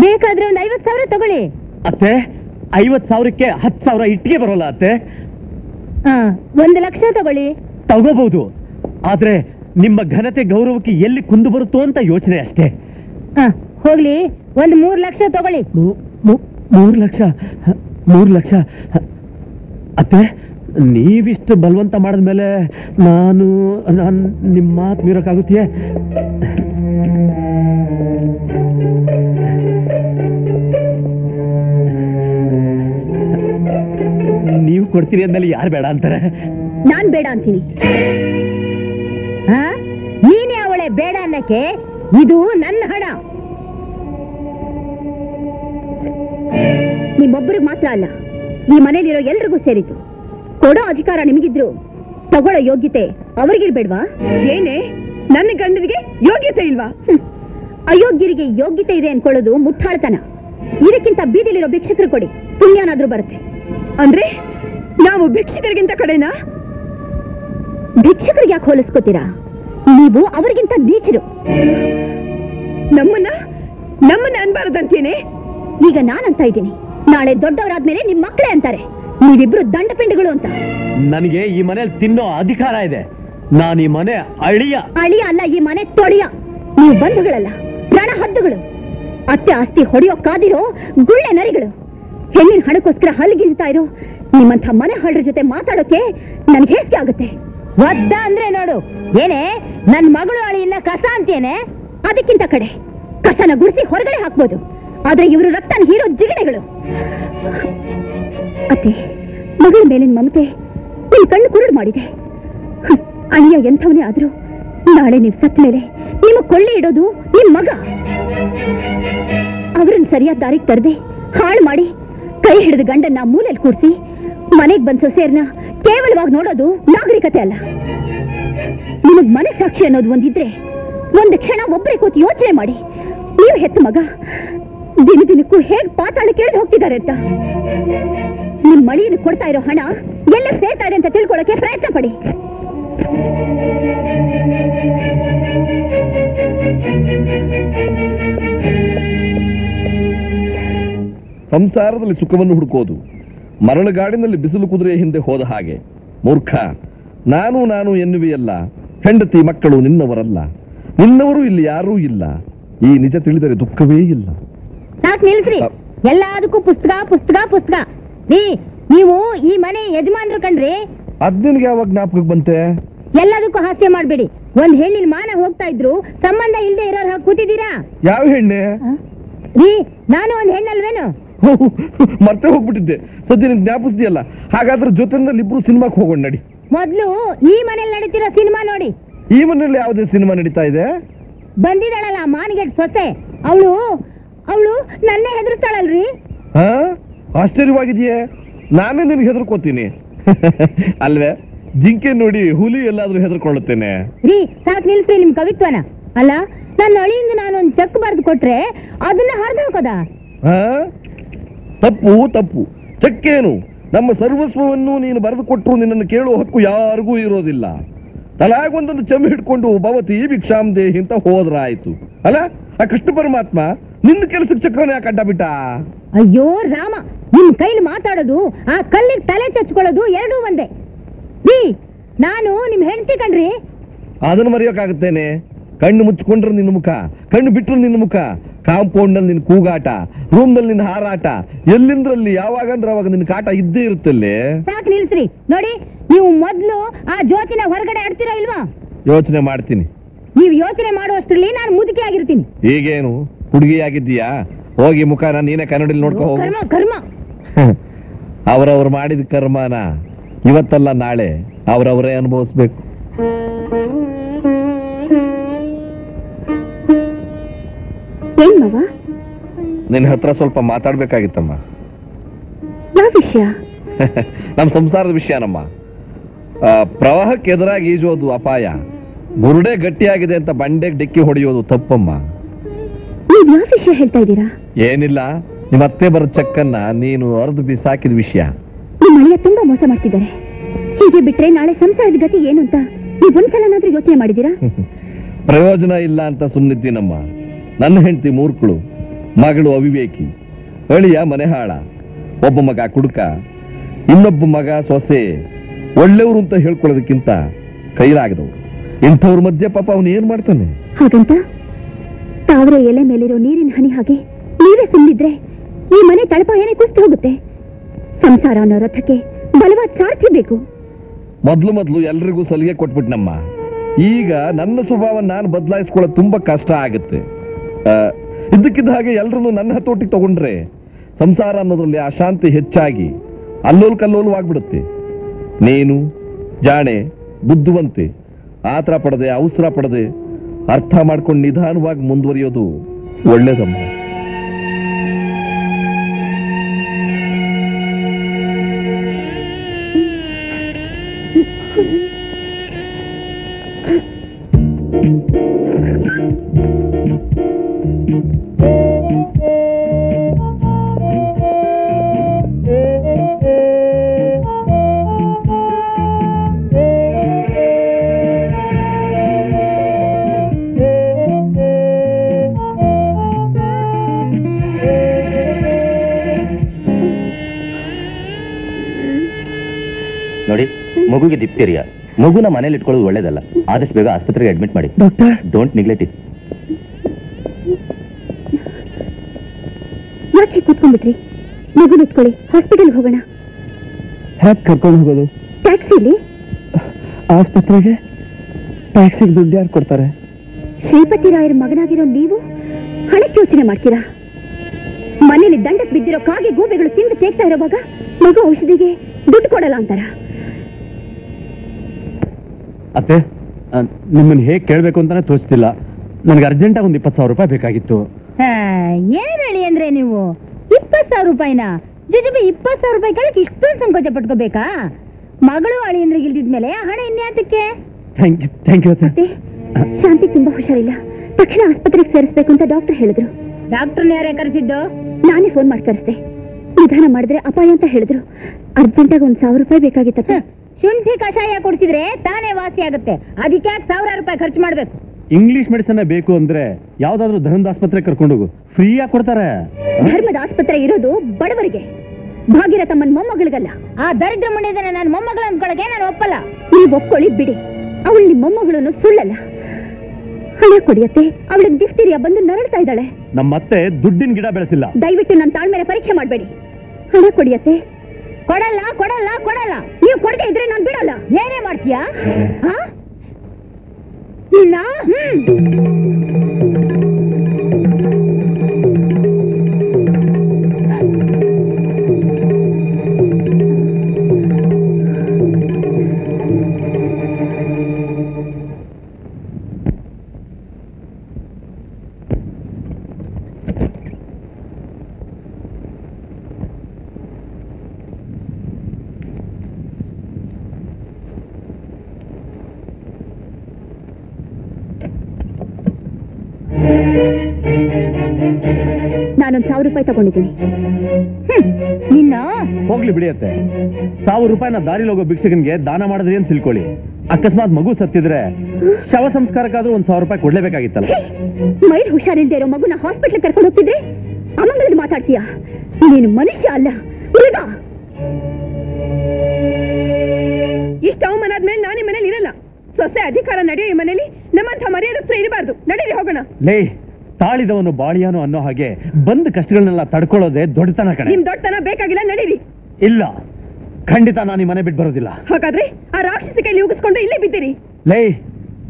ಬೇಕಾದ್ರೆ ಒಂದು 50,000 ತಗೊಳ್ಳಿ ಅತ್ತೆ. 50,000ಕ್ಕೆ 10,000 ಇಟ್ಟಿಗೆ ಬರೋಲ್ಲ ಅತ್ತೆ. 1,00,000 ತಗೊಳ್ಳಿ. ತಗೋಬಹುದು, ಆದ್ರೆ ನಿಮ್ಮ ಘನತೆ ಗೌರವಕ್ಕೆ ಎಲ್ಲಿ ಕುಂದು ಬರುತ್ತೋ ಅಂತ ಯೋಚನೆ ಅಷ್ಟೇ. ಹೋಗ್ಲಿ, ಒಂದು 3,00,000 ತಗೊಳ್ಳಿ. 3,00,000? 3,00,000 ಅತ್ತೆ, ನೀವಿಷ್ಟು ಬಲವಂತ ಮಾಡಿದ್ಮೇಲೆ ನಾನು ನಿಮ್ಮ ಮಾತು ಮೀರೋಕ್ಕಾಗುತ್ತೀಯ? ನೀವು ಕೊಡ್ತೀರಿ ಅಂದ್ಮೇಲೆ ಯಾರು ಬೇಡ ಅಂತಾರೆ? ನಾನ್ ಬೇಡ ಅಂತೀನಿ. ನೀನೇ ಅವಳೆ ಬೇಡ ಅನ್ನಕ್ಕೆ. ಇದು ನನ್ನ ಹಣ, ನಿಮ್ಮೊಬ್ಬರಿಗೆ ಮಾತ್ರ ಅಲ್ಲ, ಈ ಮನೇಲಿರೋ ಎಲ್ರಿಗೂ ಸೇರಿತು. ಕೊಡೋ ಅಧಿಕಾರ ನಿಮಗಿದ್ರು, ತಗೊಳ್ಳೋ ಯೋಗ್ಯತೆ ಅವ್ರಿಗಿರ್ಬೇಡ್ವಾ? ಏನೇ, ನನ್ನ ಗಂಡನಿಗೆ ಯೋಗ್ಯತೆ ಇಲ್ವಾ? ಅಯೋಗ್ಯರಿಗೆ ಯೋಗ್ಯತೆ ಇದೆ ಅನ್ಕೊಳ್ಳೋದು ಮುಟ್ಟಾಳ್ತನ. ಇದಕ್ಕಿಂತ ಬೀದಿಲಿರೋ ಭಿಕ್ಷಕರು ಕೊಡಿ, ಪುಣ್ಯನಾದ್ರೂ ಬರುತ್ತೆ. ಅಂದ್ರೆ ನಾವು ಭಿಕ್ಷಕರಿಗಿಂತ ಕಡೆನಾ? ಭಿಕ್ಷಕರಿಗೆ ಯಾಕೆ ಹೋಲಿಸ್ಕೋತೀರಾ? ನೀವು ಅವರಿಗಿಂತ ನೀಚರು. ನಮ್ಮನ್ನ ಅನ್ಬಾರದಂತೇನೆ. ಈಗ ನಾನಂತ ಇದ್ದೀನಿ, ನಾಳೆ ದೊಡ್ಡವರಾದ್ಮೇಲೆ ನಿಮ್ ಮಕ್ಕಳೇ ಅಂತಾರೆ. ನೀವಿಬ್ರು ದಂಡ ಪಿಂಡಗಳು ಅಂತ. ನನಗೆ ಈ ಮನೇಲಿ ತಿನ್ನೋ ಅಧಿಕಾರ ಇದೆ. ನಾನು ಈ ಮನೆ ಅಳಿಯ. ಅಳಿಯ ಅಲ್ಲ, ಈ ಮನೆ ತೊಳಿಯ. ನೀವು ಬಂಧುಗಳಲ್ಲ, ಪ್ರಾಣ ಹದ್ದುಗಳು. ಅತ್ತೆ ಆಸ್ತಿ ಹೊಡೆಯೋ ಕಾದಿರೋ ಗುಳ್ಳೆ ನರಿಗಳು. ಹೆಣ್ಣಿನ ಹಣಕ್ಕೋಸ್ಕರ ಹಲ್ಗಿಲ್ತಾ ಇರೋ ನಿಮ್ಮಂಥ ಮನೆ ಹಳ್ರ ಜೊತೆ ಮಾತಾಡೋಕೆ ನನ್ಗೆ ಹೇಸಿಗೆ ಆಗುತ್ತೆ. ಒದ್ದ ಅಂದ್ರೆ ನೋಡು, ಏನೇ ನನ್ ಮಗಳು ಅಳಿಯನ್ನ ಕಸ ಅಂತೇನೆ? ಅದಕ್ಕಿಂತ ಕಡೆ ಕಸನ ಗುಡಿಸಿ ಹೊರಗಡೆ ಹಾಕ್ಬೋದು, ಆದ್ರೆ ಇವರು ರಕ್ತನ ಹೀರೋ ಜಿಗಣೆಗಳು. ಅತ್ತೆ, ಮಗಳ ಮೇಲಿನ ಮಮತೆ ನಿಮ್ ಕಣ್ಣು ಕುರುಡು ಮಾಡಿದೆ. ಅಳಿಯ ಎಂಥವನೇ ಆದ್ರೂ ನಾಳೆ ನೀವು ಸತ್ತ ಮೇಲೆ ನಿಮ್ಮ ಕೊಳ್ಳೆ ಇಡೋದು ನಿಮ್ ಮಗ. ಅವ್ರನ್ನ ಸರಿಯಾದ ದಾರಿಗೆ ತರದೆ ಹಾಳು ಮಾಡಿ ಕೈ ಹಿಡಿದ ಗಂಡನ್ನ ಮೂಲೆಯಲ್ಲಿ ಕೂರಿಸಿ ಮನೆಗೆ ಬಂದ ಸೊಸೆಯರ್ನ ಕೇವಲವಾಗಿ ನೋಡೋದು ನಾಗರಿಕತೆ ಅಲ್ಲ. ನಿಮಗ್ ಮನಸ್ಸಾಕ್ಷಿ ಅನ್ನೋದು ಒಂದಿದ್ರೆ, ಒಂದು ಕ್ಷಣ ಒಬ್ಬರೇ ಕೂತು ಯೋಚನೆ ಮಾಡಿ, ನೀವು ಹೆತ್ತ ಮಗ ದಿನ ದಿನಕ್ಕೂ ಹೇಗ್ ಪಾತಾಳ ಕೇಳಿದು ಹೋಗ್ತಿದ್ದಾರೆ ಅಂತ. ನಿಮ್ ಮಳಿಯನ್ನು ಕೊಡ್ತಾ ಇರೋ ಹಣ ಎಲ್ಲ ಸೇರ್ತಾ ಇದೆ ಅಂತ ತಿಳ್ಕೊಳ್ಳೋಕೆ ಪ್ರಯತ್ನ ಪಡಿ. ಸಂಸಾರದಲ್ಲಿ ಸುಖವನ್ನು ಹುಡುಕೋದು, ಮರಳುಗಾಡಿನಲ್ಲಿ ಬಿಸಿಲು ಕುದುರೆಯ ಹಿಂದೆ ಹೋದ ಹಾಗೆ. ಮೂರ್ಖ, ನಾನು ನಾನು ಎನ್ನುವೆಯಲ್ಲ, ಹೆಂಡತಿ ಮಕ್ಕಳು ನಿನ್ನವರಲ್ಲ, ನಿನ್ನವರು ಇಲ್ಲಿ ಯಾರೂ ಇಲ್ಲ. ಈ ನಿಜ ತಿಳಿದರೆ ದುಃಖವೇ ಇಲ್ಲ. ನಿಲ್ಸ್ರಿ, ಎಲ್ಲದಕ್ಕೂ ಪುಸ್ತಕ ಪುಸ್ತಕ ಪುಸ್ತಕ. ನೀವು ಈ ಮನೆ ಯಜಮಾನರು ಕಣ್ರಿ. ಅದ್ನಿನ್ಗೆ ಯಾವಾಗ ಜ್ಞಾಪಕಕ್ಕೆ ಬಂತೆ? ಎಲ್ಲದಕ್ಕೂ ಹಾಸ್ಯ ಮಾಡ್ಬೇಡಿ. ಒಂದ್ ಹೆಣ್ಣಿನ ಮಾನ ಹೋಗ್ತಾ ಇದ್ರು ಸಂಬಂಧ ಇಲ್ಲದೆ ಇರೋರ್ ಹಾಗೆ ಕೂತಿದ್ದೀರಾ. ಯಾವ ಹೆಣ್ಣೆ? ನಾನು ಒಂದ್ ಹೆಣ್ಣಲ್ವೇನು? ಮತ್ತೆ ಹೋಗ್ಬಿಟ್ಟಿದ್ದೆ, ಸದ್ಯ ನಿನ್ ಜ್ಞಾಪಿಸ್ತೀಯಲ್ಲ. ಹಾಗಾದ್ರೆ ಜೊತೆನಲ್ಲಿ ಇಬ್ರು ಸಿನಿಮಾಕ್ ಹೋಗೋಣ ನಡಿ. ಮೊದ್ಲು ಈ ಮನೇಲಿ ನಡೀತಿರೋ ಸಿನಿಮಾ ನೋಡಿ. ಈ ಮನೇಲಿ ಯಾವ್ದೇ ಸಿನಿಮಾ ನಡೀತಾ ಇದೆ? ಬಂದಿದ್ದಾಳಲ್ಲ ಮಾನ್ಗೇಟ್ ಸೊಸೆ, ಅವಳು ನನ್ನೇ ಹೆದರ್ತಾಳಲ್ರಿ. ಆಶ್ಚರ್ಯವಾಗಿದೆಯೇ, ನಾನೇ ನಿನ್ಗೆ ಹೆದರ್ಕೋತೀನಿ. ಅಲ್ವೇ ಜಿಂಕೆ ನೋಡಿ ಹುಲಿ ಎಲ್ಲಾದರೂ ಹೆದರ್ಕೊಳ್ಳುತ್ತೇನೆ ರೀ ಸಾಕ್ ನಿಲ್ಸಿ ನಿಮ್ಮ ಕವಿತ್ವನ ಅಲ್ಲ ನನ್ನ ಅಳಿಯಿಂದ ನಾನು ಒಂದು ಚೆಕ್ ಬರೆದು ಕೊಟ್ರೆ ಅದನ್ನ ಹರಿದು ಹಾಕೋದಾ ತಪ್ಪು ತಪ್ಪು ಚೆಕ್ ಏನು ನಮ್ಮ ಸರ್ವಸ್ವವನ್ನು ನೀನು ಬರೆದು ಕೊಟ್ಟರು ನಿನ್ನನ್ನು ಕೇಳೋ ಹಕ್ಕು ಯಾರಿಗೂ ಇರೋದಿಲ್ಲ ತಲಾಗೊಂದೊಂದು ಚಮಿ ಹಿಡ್ಕೊಂಡು ಭವತಿ ಭಿಕ್ಷಾಂ ದೇಹಿ ಅಂತ ಹೋದ್ರಾಯ್ತು ಅಲ್ಲ ಆ ಕೃಷ್ಣ ಪರಮಾತ್ಮ ನಿನ್ನ ಕೆಲಸಕ್ಕೆ ಚಕ್ರನ ಯಾಕೆ ಅಡ್ಡ ಬಿಟ್ಟ ಅಯ್ಯೋ ರಾಮ ನಿನ್ನ ಕೈಲಿ ಮಾತಾಡೋದು ಆ ಕಲ್ಲಿಗೆ ತಲೆ ಚಚ್ಕೊಳ್ಳೋದು ಎರಡೂ ಒಂದೇ ಬಿ ನಾನು ನಿಮ್ಮ ಹೆಂಡತಿ ಕಣ್ರಿ ಅದನ್ನು ಮರೆಯೋಕ್ಕಾಗುತ್ತೇನೆ ಕಣ್ಣು ಮುಚ್ಚಿಕೊಂಡ್ರೆ ನಿನ್ನ ಮುಖ ಕಣ್ಣು ಬಿಟ್ಟರೆ ನಿನ್ನ ಮುಖ ಕಾಂಪೌಂಡ್ನಲ್ಲಿ ನಿನ್ನ ಕೂಗಾಟ ರೂಮ್ನಲ್ಲಿ ನಿನ್ನ ಹಾರಾಟ ಎಲ್ಲಿಂದ್ರಲ್ಲಿ ಯಾವಾಗಂದ್ರೆ ಅವಾಗ ನಿನ್ನ ಕಾಟ ಇದ್ದೇ ಇರುತ್ತಲ್ಲೇ ಸಾಕು ನಿಲ್ಸ್ರಿ ನೋಡಿ ನೀವು ಮೊದಲು ಆ ಜ್ಯೋತಿನ ಹೊರಗಡೆ ಆಡ್ತೀರಾ ಇಲ್ವಾ ಯೋಚನೆ ಮಾಡ್ತೀನಿ ನೀವು ಯೋಚನೆ ಮಾಡುವಷ್ಟರಲ್ಲಿ ನಾನು ಮುದುಕಿ ಆಗಿರ್ತೀನಿ ಈಗೇನು ಹುಡುಗಿ ಆಗಿದ್ದೀಯಾ ಹೋಗಿ ಮುಖಾನ ನೀನೇ ಕನ್ನಡದಲ್ಲಿ ನೋಡ್ಕೋ ಕರ್ಮ ಅವರವ್ರು ಮಾಡಿದ ಕರ್ಮನ ಇವತ್ತಲ್ಲ ನಾಳೆ ಅವರವರೇ ಅನುಭವಿಸ್ಬೇಕು ನಿನ್ನ ಹತ್ರ ಸ್ವಲ್ಪ ಮಾತಾಡ್ಬೇಕಾಗಿತ್ತಮ್ಮ ನಮ್ಮ ಸಂಸಾರದ ವಿಷಯನಮ್ಮ ಪ್ರವಾಹಕ್ಕೆ ಎದುರಾಗಿ ಈಜೋದು ಅಪಾಯ ಬುರುಡೆ ಗಟ್ಟಿಯಾಗಿದೆ ಅಂತ ಬಂಡೆಗೆ ಡಿಕ್ಕಿ ಹೊಡೆಯೋದು ತಪ್ಪಮ್ಮ ಹೇಳ್ತಾ ಇದ್ದೀರಾ ಏನಿಲ್ಲ ನಿಮ್ಮ ಅತ್ತೆ ಬರೋ ಚೆಕ್ಕನ್ನ ನೀನು ಅರ್ಧ ಬಿಸಾಕಿದ ವಿಷಯ ಮನೆಯ ತುಂಬಾ ಮೋಸ ಮಾಡ್ತಿದ್ದಾರೆ ಹೀಗೆ ಬಿಟ್ರೆ ನಾಳೆ ಸಂಸಾರದ ಗತಿ ಏನು ಅಂತ ಒಂದ್ಸಲನಾದ್ರೂ ಯೋಚನೆ ಮಾಡಿದೀರಾ ಪ್ರಯೋಜನ ಇಲ್ಲ ಅಂತ ಸುಮ್ಮನಿದ್ದೀನಮ್ಮ ನನ್ನ ಹೆಂಡತಿ ಮೂರ್ಖಳು ಮಗಳು ಅವಿವೇಕಿ ಅಳಿಯ ಮನೆಹಾಳ ಒಬ್ಬ ಮಗ ಕುಡುಕ ಇನ್ನೊಬ್ಬ ಮಗ ಸೊಸೆ ಒಳ್ಳೆಯವರು ಅಂತ ಹೇಳ್ಕೊಳ್ಳೋದಕ್ಕಿಂತ ಕೈಲಾಗದವ್ರು ಇಂಥವ್ರ ಮಧ್ಯೆ ಪಾಪ ಅವನು ಏನ್ ಮಾಡ್ತಾನೆ ಹಾಗಂತ ತಾವರೆ ಎಲೆ ಮೇಲಿರೋ ನೀರಿನ ಹನಿ ಹಾಗೆ ನೀವೇ ಸುಮ್ಮನಿದ್ರೆ ಈ ಮನೆ ತಳಪ ಏನೇ ಕುಸ್ತು ಹೋಗುತ್ತೆ ಸಂಸಾರ ಅನ್ನೋ ರಥಕ್ಕೆ ಬಲವಾದ ಸಾರ್ಥಿ ಬೇಕು ಮೊದಲು ಮೊದಲು ಎಲ್ರಿಗೂ ಸಲಿಗೆ ಕೊಟ್ಬಿಟ್ನಮ್ಮ ಈಗ ನನ್ನ ಸ್ವಭಾವ ನಾನು ಬದಲಾಯಿಸ್ಕೊಳ್ಳೋದು ತುಂಬಾ ಕಷ್ಟ ಆಗುತ್ತೆ ಇದಕ್ಕಿದ್ದ ಹಾಗೆ ಎಲ್ಲರನ್ನು ನನ್ನ ಹತೋಟಿಗೆ ತಗೊಂಡ್ರೆ ಸಂಸಾರ ಅನ್ನೋದ್ರಲ್ಲಿ ಅಶಾಂತಿ ಹೆಚ್ಚಾಗಿ ಅಲ್ಲೋಲ್ ಕಲ್ಲೋಲವಾಗ್ಬಿಡುತ್ತೆ ನೀನು ಜಾಣೆ ಬುದ್ಧಿವಂತೆ ಆತರ ಪಡದೆ ಅವಸರ ಪಡದೆ ಅರ್ಥ ಮಾಡ್ಕೊಂಡು ನಿಧಾನವಾಗಿ ಮುಂದುವರಿಯೋದು ಒಳ್ಳೇದಮ್ಮ ಮಗುಗೆ ದಿಪ್ತೇರಿಯಾ ಮಗುನ ಮನೇಲಿ ಇಟ್ಕೊಳ್ಳೋದು ಒಳ್ಳೇದಲ್ಲ ಆದಷ್ಟು ಬೇಗ ಆಸ್ಪತ್ರೆಗೆ ಅಡ್ಮಿಟ್ ಮಾಡಿ ಡಾಕ್ಟರ್ ಡೋಂಟ್ ನೆಗ್ಲೆಕ್ಟ್ ಇಟ್ ಯಾಕೆ ಕೂತ್ಕೊಂಡ್ಬಿಟ್ರಿ ಮಗುನ ಇಟ್ಕೊಳ್ಳಿ ಹಾಸ್ಪಿಟಲ್ಗೆ ಹೋಗೋಣ ಹೇಗೆ ಕರ್ಕೊಂಡು ಹೋಗೋದು ಟ್ಯಾಕ್ಸಿಲಿ ಆಸ್ಪತ್ರೆಗೆ ಟ್ಯಾಕ್ಸಿಗೆ ದುಡ್ಡು ಯಾರು ಕೊಡ್ತಾರೆ ಶ್ರೀಪತಿ ರಾಯರ ಮಗನಾಗಿರೋ ನೀವು ಹಣಕ್ಕೆ ಯೋಚನೆ ಮಾಡ್ತೀರಾ ಮನೇಲಿ ದಂಡಕ್ಕೆ ಬಿದ್ದಿರೋ ಕಾಗೆ ಗೂಬೆಗಳು ತಿಂದು ತೇಗ್ತಾ ಇರೋವಾಗ ಮಗು ಔಷಧಿಗೆ ದುಡ್ಡು ಕೊಡಲ್ಲ ಅಂತಾರ ಅತ್ತೆ ನಿಮ್ಮನ್ನು ಹೇಗೆ ಕೇಳಬೇಕು ಅಂತಾನೆ ತೋಚ್ತಿಲ್ಲ ನನಗೆ ಅರ್ಜೆಂಟಾಗಿ ಒಂದು 20,000 ರೂಪಾಯಿ ಬೇಕಾಗಿತ್ತು ಏನು ಹೇಳಿ ಅಂದ್ರೆ ನೀವು 20,000 ರೂಪಾಯಿನ ಜುಜುಬಿ 20,000 ರೂಪಾಯಿ ಕೇಳಕ್ಕೆ ಇಷ್ಟೊಂದು ಸಂಕೋಚ ಪಟ್ಕೋಬೇಕಾ ಮಗಳು ಅಳಿಯಂದ್ರೆ ಇಲ್ದಿದ್ಮೇಲೆ ಹಣ ಇನ್ಯಾತಕ್ಕೆ ಥ್ಯಾಂಕ್ ಯು ಅತ್ತೆ ಶಾಂತಿ ತುಂಬಾ ಹುಷಾರಿಲ್ಲ ತಕ್ಷಣ ಆಸ್ಪತ್ರೆಗೆ ಸೇರಿಸ್ಬೇಕು ಅಂತ ಡಾಕ್ಟರ್ ಹೇಳಿದ್ರು ಡಾಕ್ಟರ್ನ ಯಾರೇ ಕರೆಸಿದ್ದು ನಾನೇ ಫೋನ್ ಮಾಡಿ ಕರೆಸ್ದೆ ನಿಧಾನ ಮಾಡಿದ್ರೆ ಅಪಾಯ ಅಂತ ಹೇಳಿದ್ರು ಅರ್ಜೆಂಟಾಗಿ ಒಂದು 1,000 ರೂಪಾಯಿ ಬೇಕಾಗಿತ್ತಪ್ಪ ಶುಂಠಿ ಕಷಾಯ ಕೊಡಿಸಿದ್ರೆ ತಾನೇ ವಾಸಿ ಆಗುತ್ತೆ ಅದಕ್ಕೆ 1,000 ರೂಪಾಯಿ ಖರ್ಚು ಮಾಡಬೇಕು ಇಂಗ್ಲಿಷ್ ಮೆಡಿಸನ್ ಬೇಕು ಅಂದ್ರೆ ಯಾವ್ದಾದ್ರು ಧರ್ಮದ ಆಸ್ಪತ್ರೆ ಕರ್ಕೊಂಡು ಹೋಗು ಫ್ರೀಯಾಗಿ ಕೊಡ್ತಾರೆ ಧರ್ಮದ ಆಸ್ಪತ್ರೆ ಇರೋದು ಬಡವರಿಗೆ ಭಾಗಿರಥ ಮನ್ ಮೊಮ್ಮಗಳಿಗಲ್ಲ ಆ ದರಿದ್ರ ಮನೆಯದನ್ನ ನಾನು ಮೊಮ್ಮಗಳ ಅಂದ್ಕೊಳಗೆ ನಾನು ಒಪ್ಪಲ್ಲ ನೀವು ಒಪ್ಕೊಳ್ಳಿ ಬಿಡಿ ಅವಳು ನಿಮ್ಮ ಮೊಮ್ಮಗಳನ್ನು ಸುಳ್ಳಲ್ಲ ಹಣ ಕೊಡಿಯತ್ತೆ ಅವಳಿಗೆ ದಿಫ್ತೀರಿಯಾ ಬಂದು ನರಳ್ತಾ ಇದ್ದಾಳೆ ನಮ್ಮ ಮತ್ತೆ ದುಡ್ಡಿನ ಗಿಡ ಬೆಳೆಸಿಲ್ಲ ದಯವಿಟ್ಟು ನನ್ನ ತಾಳ್ಮೆಯ ಪರೀಕ್ಷೆ ಮಾಡಬೇಡಿ ಹಣ ಕೊಡಿಯತ್ತೆ ಕೊಡಲ್ಲ ಕೊಡಲ್ಲ ಕೊಡಲ್ಲ ನೀವು ಕೊಡದೆ ಇದ್ರೆ ನಾನು ಬಿಡಲ್ಲ ಏನೇ ಮಾಡ್ತೀಯಾ ನಾನೊಂದು 1000 ರೂಪಾಯಿ ತಗೊಂಡಿದ್ದೀನಿ. ನಿನ್ನ ಹೋಗ್ಲಿ ಬಿಡಿಯತ್ತೆ. 1000 ರೂಪಾಯಿನ ದಾರಿಲೋಗೋ ಭಿಕ್ಷಕನಿಗೆ ದಾನ ಮಾಡಿದ್ರಿ ಅಂತ ತಿಳ್ಕೊಳ್ಳಿ. ಅಕಸ್ಮಾತ್ ಮಗು ಸತ್ತಿದ್ರೆ ಶವ ಸಂಸ್ಕಾರಕ್ಕಾದ್ರೂ 1000 ರೂಪಾಯಿ ಕೊಡ್ಲೇಬೇಕಾಗಿತ್ತಲ್ಲ. ಮೈಲ್ ಹುಷಾರಿಲ್ದೇ ಇರೋ ಮಗುನ ಹಾಸ್ಪಿಟ್ಲ್ ಕರ್ಕೊಂಡು ಹೋಗ್ತಿದ್ರೆ ಅಮಂಗಳದ್ದು ಮಾತಾಡ್ತೀಯಾ? ನೀನು ಮನುಷ್ಯ ಅಲ್ಲ ಮೃಗ. ಇಷ್ಟ ಅವಮಾನ ಆದ್ಮೇಲೆ ನಾನು ಈ ಮನೇಲಿ ಇರಲ್ಲ. ಸೊಸೆ ಅಧಿಕಾರ ನಡೆಯೋ ಈ ಮನೇಲಿ ನಮ್ಮಂತ ಮರ್ಯಾದ ಹತ್ರ ಇರಬಾರ್ದು. ನಡೀರಿ ಹೋಗೋಣ. ಲೇ, ತಾಳಿದವನು ಬಾಳಿಯಾನು ಅನ್ನೋ ಹಾಗೆ ಬಂದ ಕಷ್ಟಗಳನ್ನೆಲ್ಲ ತಡ್ಕೊಳ್ಳೋದೆ ದೊಡ್ಡತನ ಕಣೆ. ನಿಮ್ ದೊಡ್ಡತನ ಬೇಕಾಗಿಲ್ಲ, ನಡೀರಿ. ಇಲ್ಲ, ಖಂಡಿತ ನಾನು ಈ ಮನೆ ಬಿಟ್ಟು ಬರೋದಿಲ್ಲ. ಹಾಗಾದ್ರೆ ಆ ರಾಕ್ಷಸಿ ಕೈಲಿ ಉಗಿಸ್ಕೊಂಡು ಇಲ್ಲೇ ಬಿದ್ದೀರಿ? ಲೇ,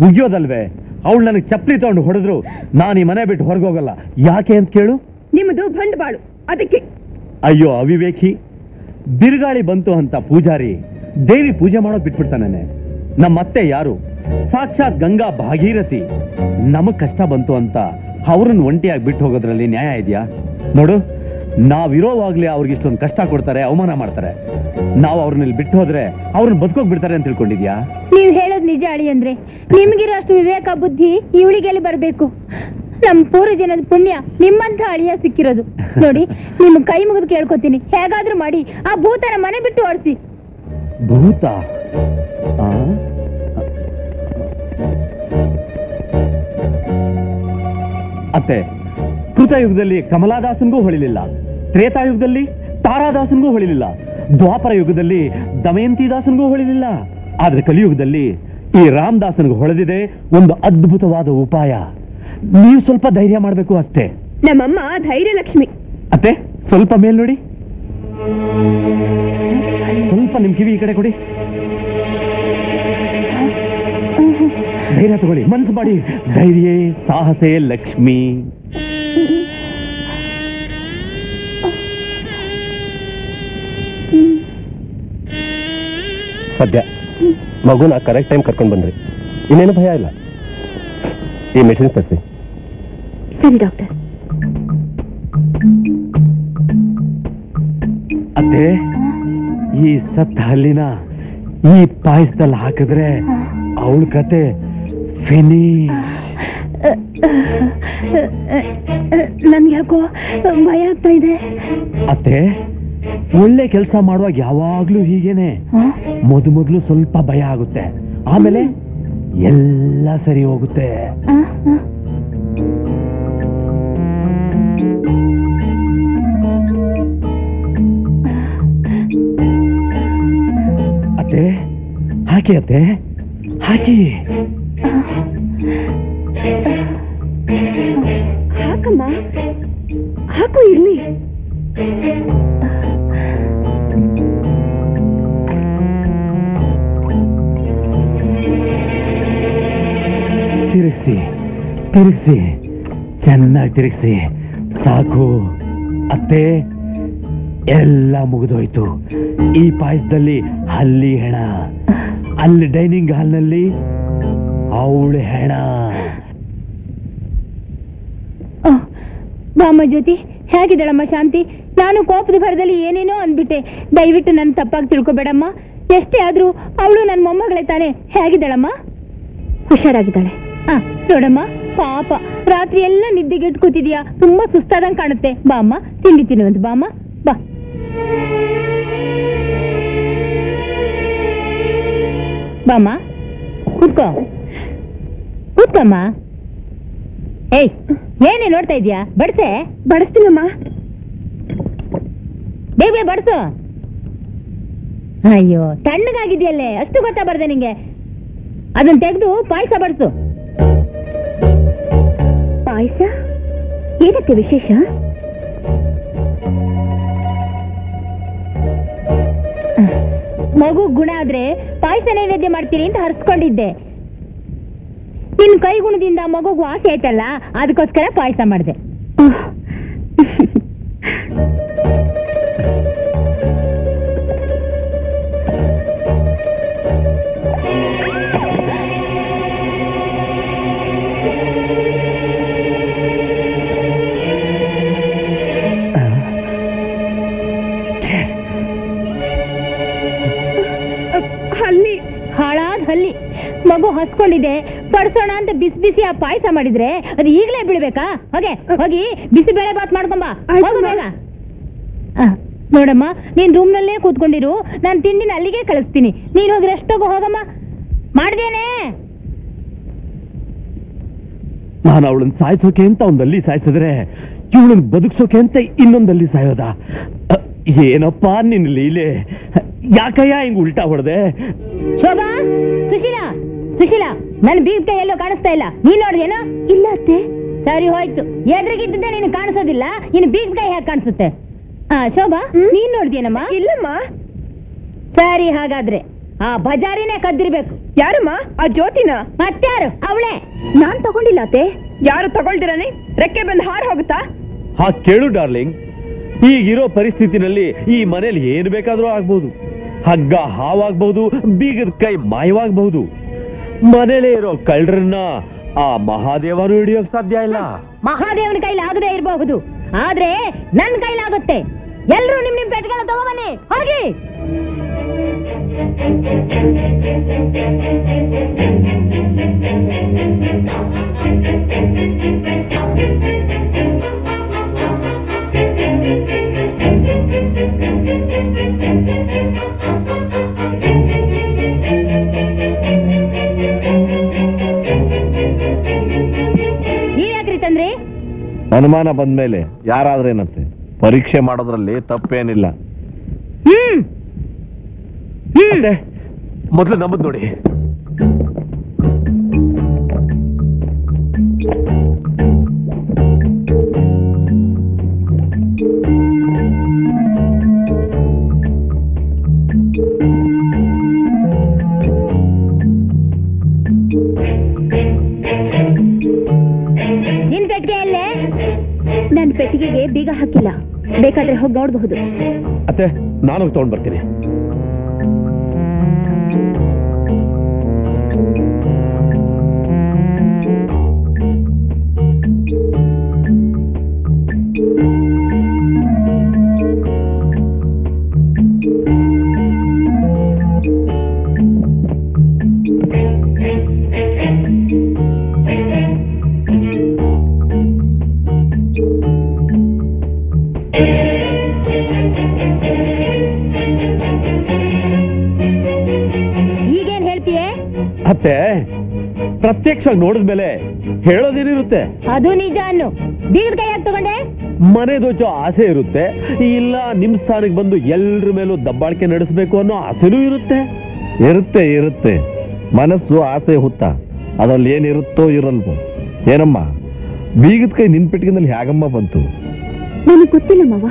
ಉಗಿಯೋದಲ್ವೇ, ಅವಳು ನನಗೆ ಚಪ್ಪಲಿ ತಗೊಂಡು ಹೊಡೆದ್ರು ನಾನು ಈ ಮನೆ ಬಿಟ್ಟು ಹೊರಗೋಗಲ್ಲ. ಯಾಕೆ ಅಂತ ಕೇಳು. ನಿಮ್ಮದು ಬಂಡವಾಳು, ಅದಕ್ಕೆ. ಅಯ್ಯೋ ಅವಿವೇಕಿ, ಬಿರುಗಾಳಿ ಬಂತು ಅಂತ ಪೂಜಾರಿ ದೇವಿ ಪೂಜೆ ಮಾಡೋದು ಬಿಟ್ಬಿಡ್ತಾನೆ. ನಮ್ಮತ್ತೆ ಯಾರು ಸಾಕ್ಷಾತ್ ಗಂಗಾ ಭಾಗೀರಥಿ. ನಮಗ್ ಕಷ್ಟ ಬಂತು ಅಂತ ಅವ್ರನ್ನ ಒಂಟಿಯಾಗಿ ಬಿಟ್ಟು ಹೋಗೋದ್ರಲ್ಲಿ ನ್ಯಾಯ ಇದೆಯಾ? ನೋಡು, ನಾವಿರೋವಾಗ್ಲೇ ಅವ್ರಿಗೆ ಇಷ್ಟೊಂದು ಕಷ್ಟ ಕೊಡ್ತಾರೆ, ಅವಮಾನ ಮಾಡ್ತಾರೆ. ನಾವು ಅವ್ರನ್ನ ಇಲ್ಲಿ ಬಿಟ್ಟು ಹೋದ್ರೆ ಅವ್ರನ್ನ ಬದುಕೋಗ್ ಬಿಡ್ತಾರೆ ಅಂತ ತಿಳ್ಕೊಂಡಿದ್ಯಾ? ನೀವ್ ಹೇಳೋದ್ ನಿಜ ಅಳಿ. ಅಂದ್ರೆ ನಿಮ್ಗಿರೋ ಅಷ್ಟು ವಿವೇಕ ಬುದ್ಧಿ ಇವಳಿಗೆಲ್ಲಿ ಬರ್ಬೇಕು? ನಮ್ ಪೂರ್ವ ಜನದ ಪುಣ್ಯ ನಿಮ್ಮಂತ ಅಳಿಯ ಸಿಕ್ಕಿರೋದು. ನೋಡಿ, ನಿಮ್ ಕೈ ಮುಗಿದು ಕೇಳ್ಕೊತೀನಿ, ಹೇಗಾದ್ರೂ ಮಾಡಿ ಆ ಭೂತನ ಮನೆ ಬಿಟ್ಟು ಓಡಿಸಿ. ಭೂತ? ಅತ್ತೆ, ಕೃತಯುಗದಲ್ಲಿ ಕಮಲಾದಾಸನ್ಗೂ ಹೊಳಿಲಿಲ್ಲ, ತ್ರೇತಾಯುಗದಲ್ಲಿ ತಾರಾದಾಸನ್ಗೂ ಹೊಳಿಲಿಲ್ಲ, ದ್ವಾಪರ ಯುಗದಲ್ಲಿ ದಮಯಂತಿದಾಸನ್ಗೂ ಹೊಳಿಲಿಲ್ಲ. ಆದ್ರೆ ಕಲಿಯುಗದಲ್ಲಿ ಈ ರಾಮದಾಸನ್ಗೂ ಹೊಳೆದಿದೆ ಒಂದು ಅದ್ಭುತವಾದ ಉಪಾಯ. ನೀವು ಸ್ವಲ್ಪ ಧೈರ್ಯ ಮಾಡಬೇಕು ಅಷ್ಟೇ. ನಮ್ಮಮ್ಮ ಧೈರ್ಯ ಲಕ್ಷ್ಮಿ. ಅತ್ತೆ, ಸ್ವಲ್ಪ ಮೇಲ್ ನೋಡಿ, ಸ್ವಲ್ಪ ನಿಮ್ ಕಿವಿ ಈ ಕಡೆ ಕೊಡಿ. ಧೈರ್ಯ ತಗೊಳ್ಳಿ, ಮನ್ಸು ಮಾಡಿ. ಧೈರ್ಯ ಸಾಹಸೇ ಲಕ್ಷ್ಮಿ. ಸದ್ಯ ಮಗುನ ಕರೆಕ್ಟ್ ಟೈಮ್ ಕರ್ಕೊಂಡು ಬಂದ್ರಿ, ಇನ್ನೇನು ಭಯ ಇಲ್ಲ. ಈ ಮೆಷಿನ್ ತರಿಸಿ. ಸರಿ ಡಾಕ್ಟರ್. ಅದೇ ಈ ಸತ್ತ ಹಲ್ಲಿನ ಈ ಪಾಯಸದಲ್ಲಿ ಹಾಕಿದ್ರೆ ಅವಳ ಕತೆ ಫಿನಿಶ್. ನನ್ಗೆ ಯಾಕೋ ಭಯ ಆಗ್ತಾ ಇದೆ. ಅತ್ತೆ, ಒಳ್ಳೆ ಕೆಲಸ ಮಾಡುವಾಗ ಯಾವಾಗ್ಲೂ ಹೀಗೇನೆ, ಮೊದಲು ಸ್ವಲ್ಪ ಭಯ ಆಗುತ್ತೆ, ಆಮೇಲೆ ಎಲ್ಲ ಸರಿ ಹೋಗುತ್ತೆ. ಅತ್ತೆ ಹಾಕಿ, ಅತ್ತೆ ಹಾಕಿ. ಹಾಕಮ್ಮ, ಹಾಕು. ಇರ್ಲಿ, ತಿರುಗಿಸಿ ತಿರುಗಿಸಿ, ಚೆನ್ನಾಗಿ ತಿರುಗಿಸಿ. ಸಾಕು ಅತ್ತೆ, ಎಲ್ಲ ಮುಗಿದೋಯ್ತು. ಈ ಪಾಯಸದಲ್ಲಿ ಹಲ್ಲಿ ಹೆಣ, ಅಲ್ಲಿ ಡೈನಿಂಗ್ ಹಾಲ್ನಲ್ಲಿ ಅವಳು ಹೆಣ. ಬಾಮ್ಮ ಜ್ಯೋತಿ, ಹೇಗಿದ್ದಾಳಮ್ಮ ಶಾಂತಿ? ನಾನು ಕೋಪದ ಭರದಲ್ಲಿ ಏನೇನೋ ಅಂದ್ಬಿಟ್ಟೆ. ದಯವಿಟ್ಟು ನನ್ನ ತಪ್ಪಾಗಿ ತಿಳ್ಕೊಬೇಡಮ್ಮ. ಎಷ್ಟೇ ಆದ್ರೂ ಅವಳು ನನ್ನ ಮೊಮ್ಮಗಳೇ ತಾನೆ. ಹೇಗಿದ್ದಾಳಮ್ಮ? ಹುಷಾರಾಗಿದ್ದಾಳೆ. ನೋಡಮ್ಮ, ಪಾಪ ರಾತ್ರಿ ಎಲ್ಲ ನಿದ್ದೆಗೆ ಇಟ್ಕೋತಿದ್ಯಾ, ತುಂಬಾ ಸುಸ್ತಾದಂಗೆ ಕಾಣುತ್ತೆ. ಬಾಮ್ಮ, ತಿಂಡಿ ತಿನ್ನುವಂತ. ಬಾಮ್ಮ ಬಾ. ಬಾಮ್ಮ, ಕೂತ್ಕೋ ಕೂತ್ಕಮ್ಮ. ಏಯ್, ಏನೇ ನೋಡ್ತಾ ಇದೀಯಾ? ಬಡಿಸೆ. ಬಡಿಸ್ತೀನಮ್ಮ, ಬೇಗ ಬಡಿಸು. ಅಯ್ಯೋ, ತಣ್ಣಗಾಗಿದ್ಯಲ್ಲೇ, ಅಷ್ಟು ಗೊತ್ತಾಗಬಾರ್ದೆ ನಿಂಗೆ. ಅದನ್ನ ತೆಗೆದು ಪಾಯಸ ಬಡಿಸು. ಪಾಯಸ ಏನಕ್ಕೆ ವಿಶೇಷ? ಮಗು ಗುಣ ಆದ್ರೆ ಪಾಯಸ ನೈವೇದ್ಯ ಮಾಡ್ತೀನಿ ಅಂತ ಹರಿಸ್ಕೊಂಡಿದ್ದೆ. ನಿನ್ ಕೈಗುಣದಿಂದ ಮಗುಗ್ ವಾಸಿ ಆಯ್ತಲ್ಲ, ಅದಕ್ಕೋಸ್ಕರ ಪಾಯಸ ಮಾಡಿದೆ. ಮಗು ಹಸ್ಕೊಂಡಿದೆ ಪಡ್ಸೋಣ ಅಂತ ಬಿಸಿ ಬಿಸಿ ಆ ಪಾಯಸ ಮಾಡಿದ್ರೆ ಅದು ಈಗಲೇ ಬಿಡ್ಬೇಕಾ? ಹೋಗಿ ಹೋಗಿ ಬಿಸಿ ಬೇಳೆ ಬಾತ್ ಮಾಡ್ಕೊಂಬಾ, ಹೋಗು ಬೇಗ. ನೋಡಮ್ಮ, ನೀನ್ ರೂಮ್ನಲ್ಲೇ ಕೂತ್ಕೊಂಡಿರು, ನಾನು ತಿಂಡಿನ ಅಲ್ಲಿಗೆ ಕಳಿಸ್ತೀನಿ, ನೀನು ಹೋಗಿ ರೆಸ್ಟ್ ತಗೋ. ಹೋಗಮ್ಮ, ಮಾಡ್ದೇನೆ. ನಾನು ಅವಳನ್ನ ಸಾಯಿಸೋಕೆ ಅಂತ ಒಂದಲ್ಲಿ ಸಾಯಿಸಿದ್ರೆ, ಇವಳನ್ನ ಬದುಕ್ಸೋಕೆ ಅಂತ ಇನ್ನೊಂದಲ್ಲಿ ಸಾಯೋದ? ಏನಪ್ಪ ನಿನ್ನ ಲೀಲೆ, ಯಾಕಯ್ಯ ಹಿಂಗ್ ಉಲ್ಟಾ ಹೊಡೆದೆ? ಶೋಭಾ, ಸುಶೀಲಾ, ಸುಶೀಲಾ, ನನ್ ಬೀಗ ಎಲ್ಲೋ ಕಾಣಿಸ್ತಾ ಇಲ್ಲ, ನೀನ್ ನೋಡ್ದೇನೋ? ಇಲ್ಲ ಅತ್ತೆ. ಸರಿ ಹೋಯ್ತು, ಎದ್ರಿಗಿದ್ದ ನೀನು ಕಾಣಿಸೋದಿಲ್ಲ, ಇನ್ನು ಬೀಗ ಹೇಗೆ ಕಾಣಿಸುತ್ತೆ? ಶೋಭಾ, ನೀನ್ ನೋಡ್ದೇನಮ್ಮ? ಇಲ್ಲಮ್ಮ. ಸರಿ, ಹಾಗಾದ್ರೆ ಆ ಬಜಾರಿನೇ ಕದ್ದಿರ್ಬೇಕು. ಯಾರಮ್ಮ ಆ ಜ್ಯೋತಿನ? ಮತ್ತಾರು, ಅವಳೆ. ನಾನ್ ತಗೊಂಡಿಲ್ಲ ಅತ್ತೆ. ಯಾರು ತಗೊಳ್ದಿರಾನೆ ರೆಕ್ಕೆ ಬಂದು ಹಾರ್ ಹೋಗುತ್ತಾ? ಹಾ ಕೇಳು ಡಾರ್ಲಿಂಗ್, ಈಗಿರೋ ಪರಿಸ್ಥಿತಿನಲ್ಲಿ ಈ ಮನೇಲಿ ಏನ್ ಬೇಕಾದ್ರೂ ಆಗ್ಬಹುದು. ಹಗ್ಗ ಹಾವಾಗ್ಬಹುದು, ಬೀಗದ ಕೈ ಮಾಯವಾಗಬಹುದು. ಮನೇಲೆ ಇರೋ ಕಳ್ಳರನ್ನ ಆ ಮಹಾದೇವರು ಹಿಡಿಯೋಕ್ ಸಾಧ್ಯ ಇಲ್ಲ. ಮಹಾದೇವನ ಕೈಲಿ ಆಗದೆ ಇರಬಹುದು, ಆದ್ರೆ ನನ್ ಕೈಲಾಗುತ್ತೆ. ಎಲ್ರು ನಿಮ್ ನಿಮ್ ಪೆಟ್ಗಳ ತಗೋಬನ್ನಿ, ಹೋಗಿ. ಅನುಮಾನ ಬಂದ್ಮೇಲೆ ಯಾರಾದ್ರೇನಂತೆ ಪರೀಕ್ಷೆ ಮಾಡೋದ್ರಲ್ಲಿ ತಪ್ಪೇನಿಲ್ಲ. ಮೊದಲು ನಂಬುದು ನೋಡಿ. ನಿನ್ ಪೆಟ್ಟಿಗೆಯಲ್ಲೇ? ನನ್ ಪೆಟ್ಟಿಗೆಗೆ ಬೀಗ ಹಾಕಿಲ್ಲ, ಬೇಕಾದ್ರೆ ಹೋಗಿ ನೋಡಬಹುದು. ಅತ್ತೆ, ನಾನು ಹೋಗಿ ತಗೊಂಡ್ ಬರ್ತೀನಿ. ಅತ್ತೆ, ಪ್ರತ್ಯಕ್ಷವಾಗಿ ನೋಡಿದ್ಮೇಲೆ ಹೇಳೋದೇನಿರುತ್ತೆ ಅದು ನಿಜ ಅನ್ನು. ಬೀಗದ ಕೈ ಯಾಕೆ ತಗೊಂಡೆ? ಮನೆ ದೋಚೋ ಆಸೆ ಇರುತ್ತೆ, ಇಲ್ಲ ನಿಮ್ ಸ್ಥಾನಕ್ಕೆ ಬಂದು ಎಲ್ರ ಮೇಲೂ ದಬ್ಬಾಳಿಕೆ ನಡೆಸಬೇಕು ಅನ್ನೋ ಆಸೆನೂ ಇರುತ್ತೆ. ಇರುತ್ತೆ ಇರುತ್ತೆ, ಮನಸ್ಸು ಆಸೆ ಹುತ್ತ, ಅದ್ರಲ್ಲಿ ಏನಿರುತ್ತೋ ಇರಲ್ವೋ ಏನಮ್ಮ. ಬೀಗದ ಕೈ ನಿನ್ ಪೆಟ್ಟಿಗೆನಲ್ಲಿ ಹೇಗಮ್ಮ ಬಂತು? ನನಗೆ ಗೊತ್ತಿಲ್ಲ ಮಾವ.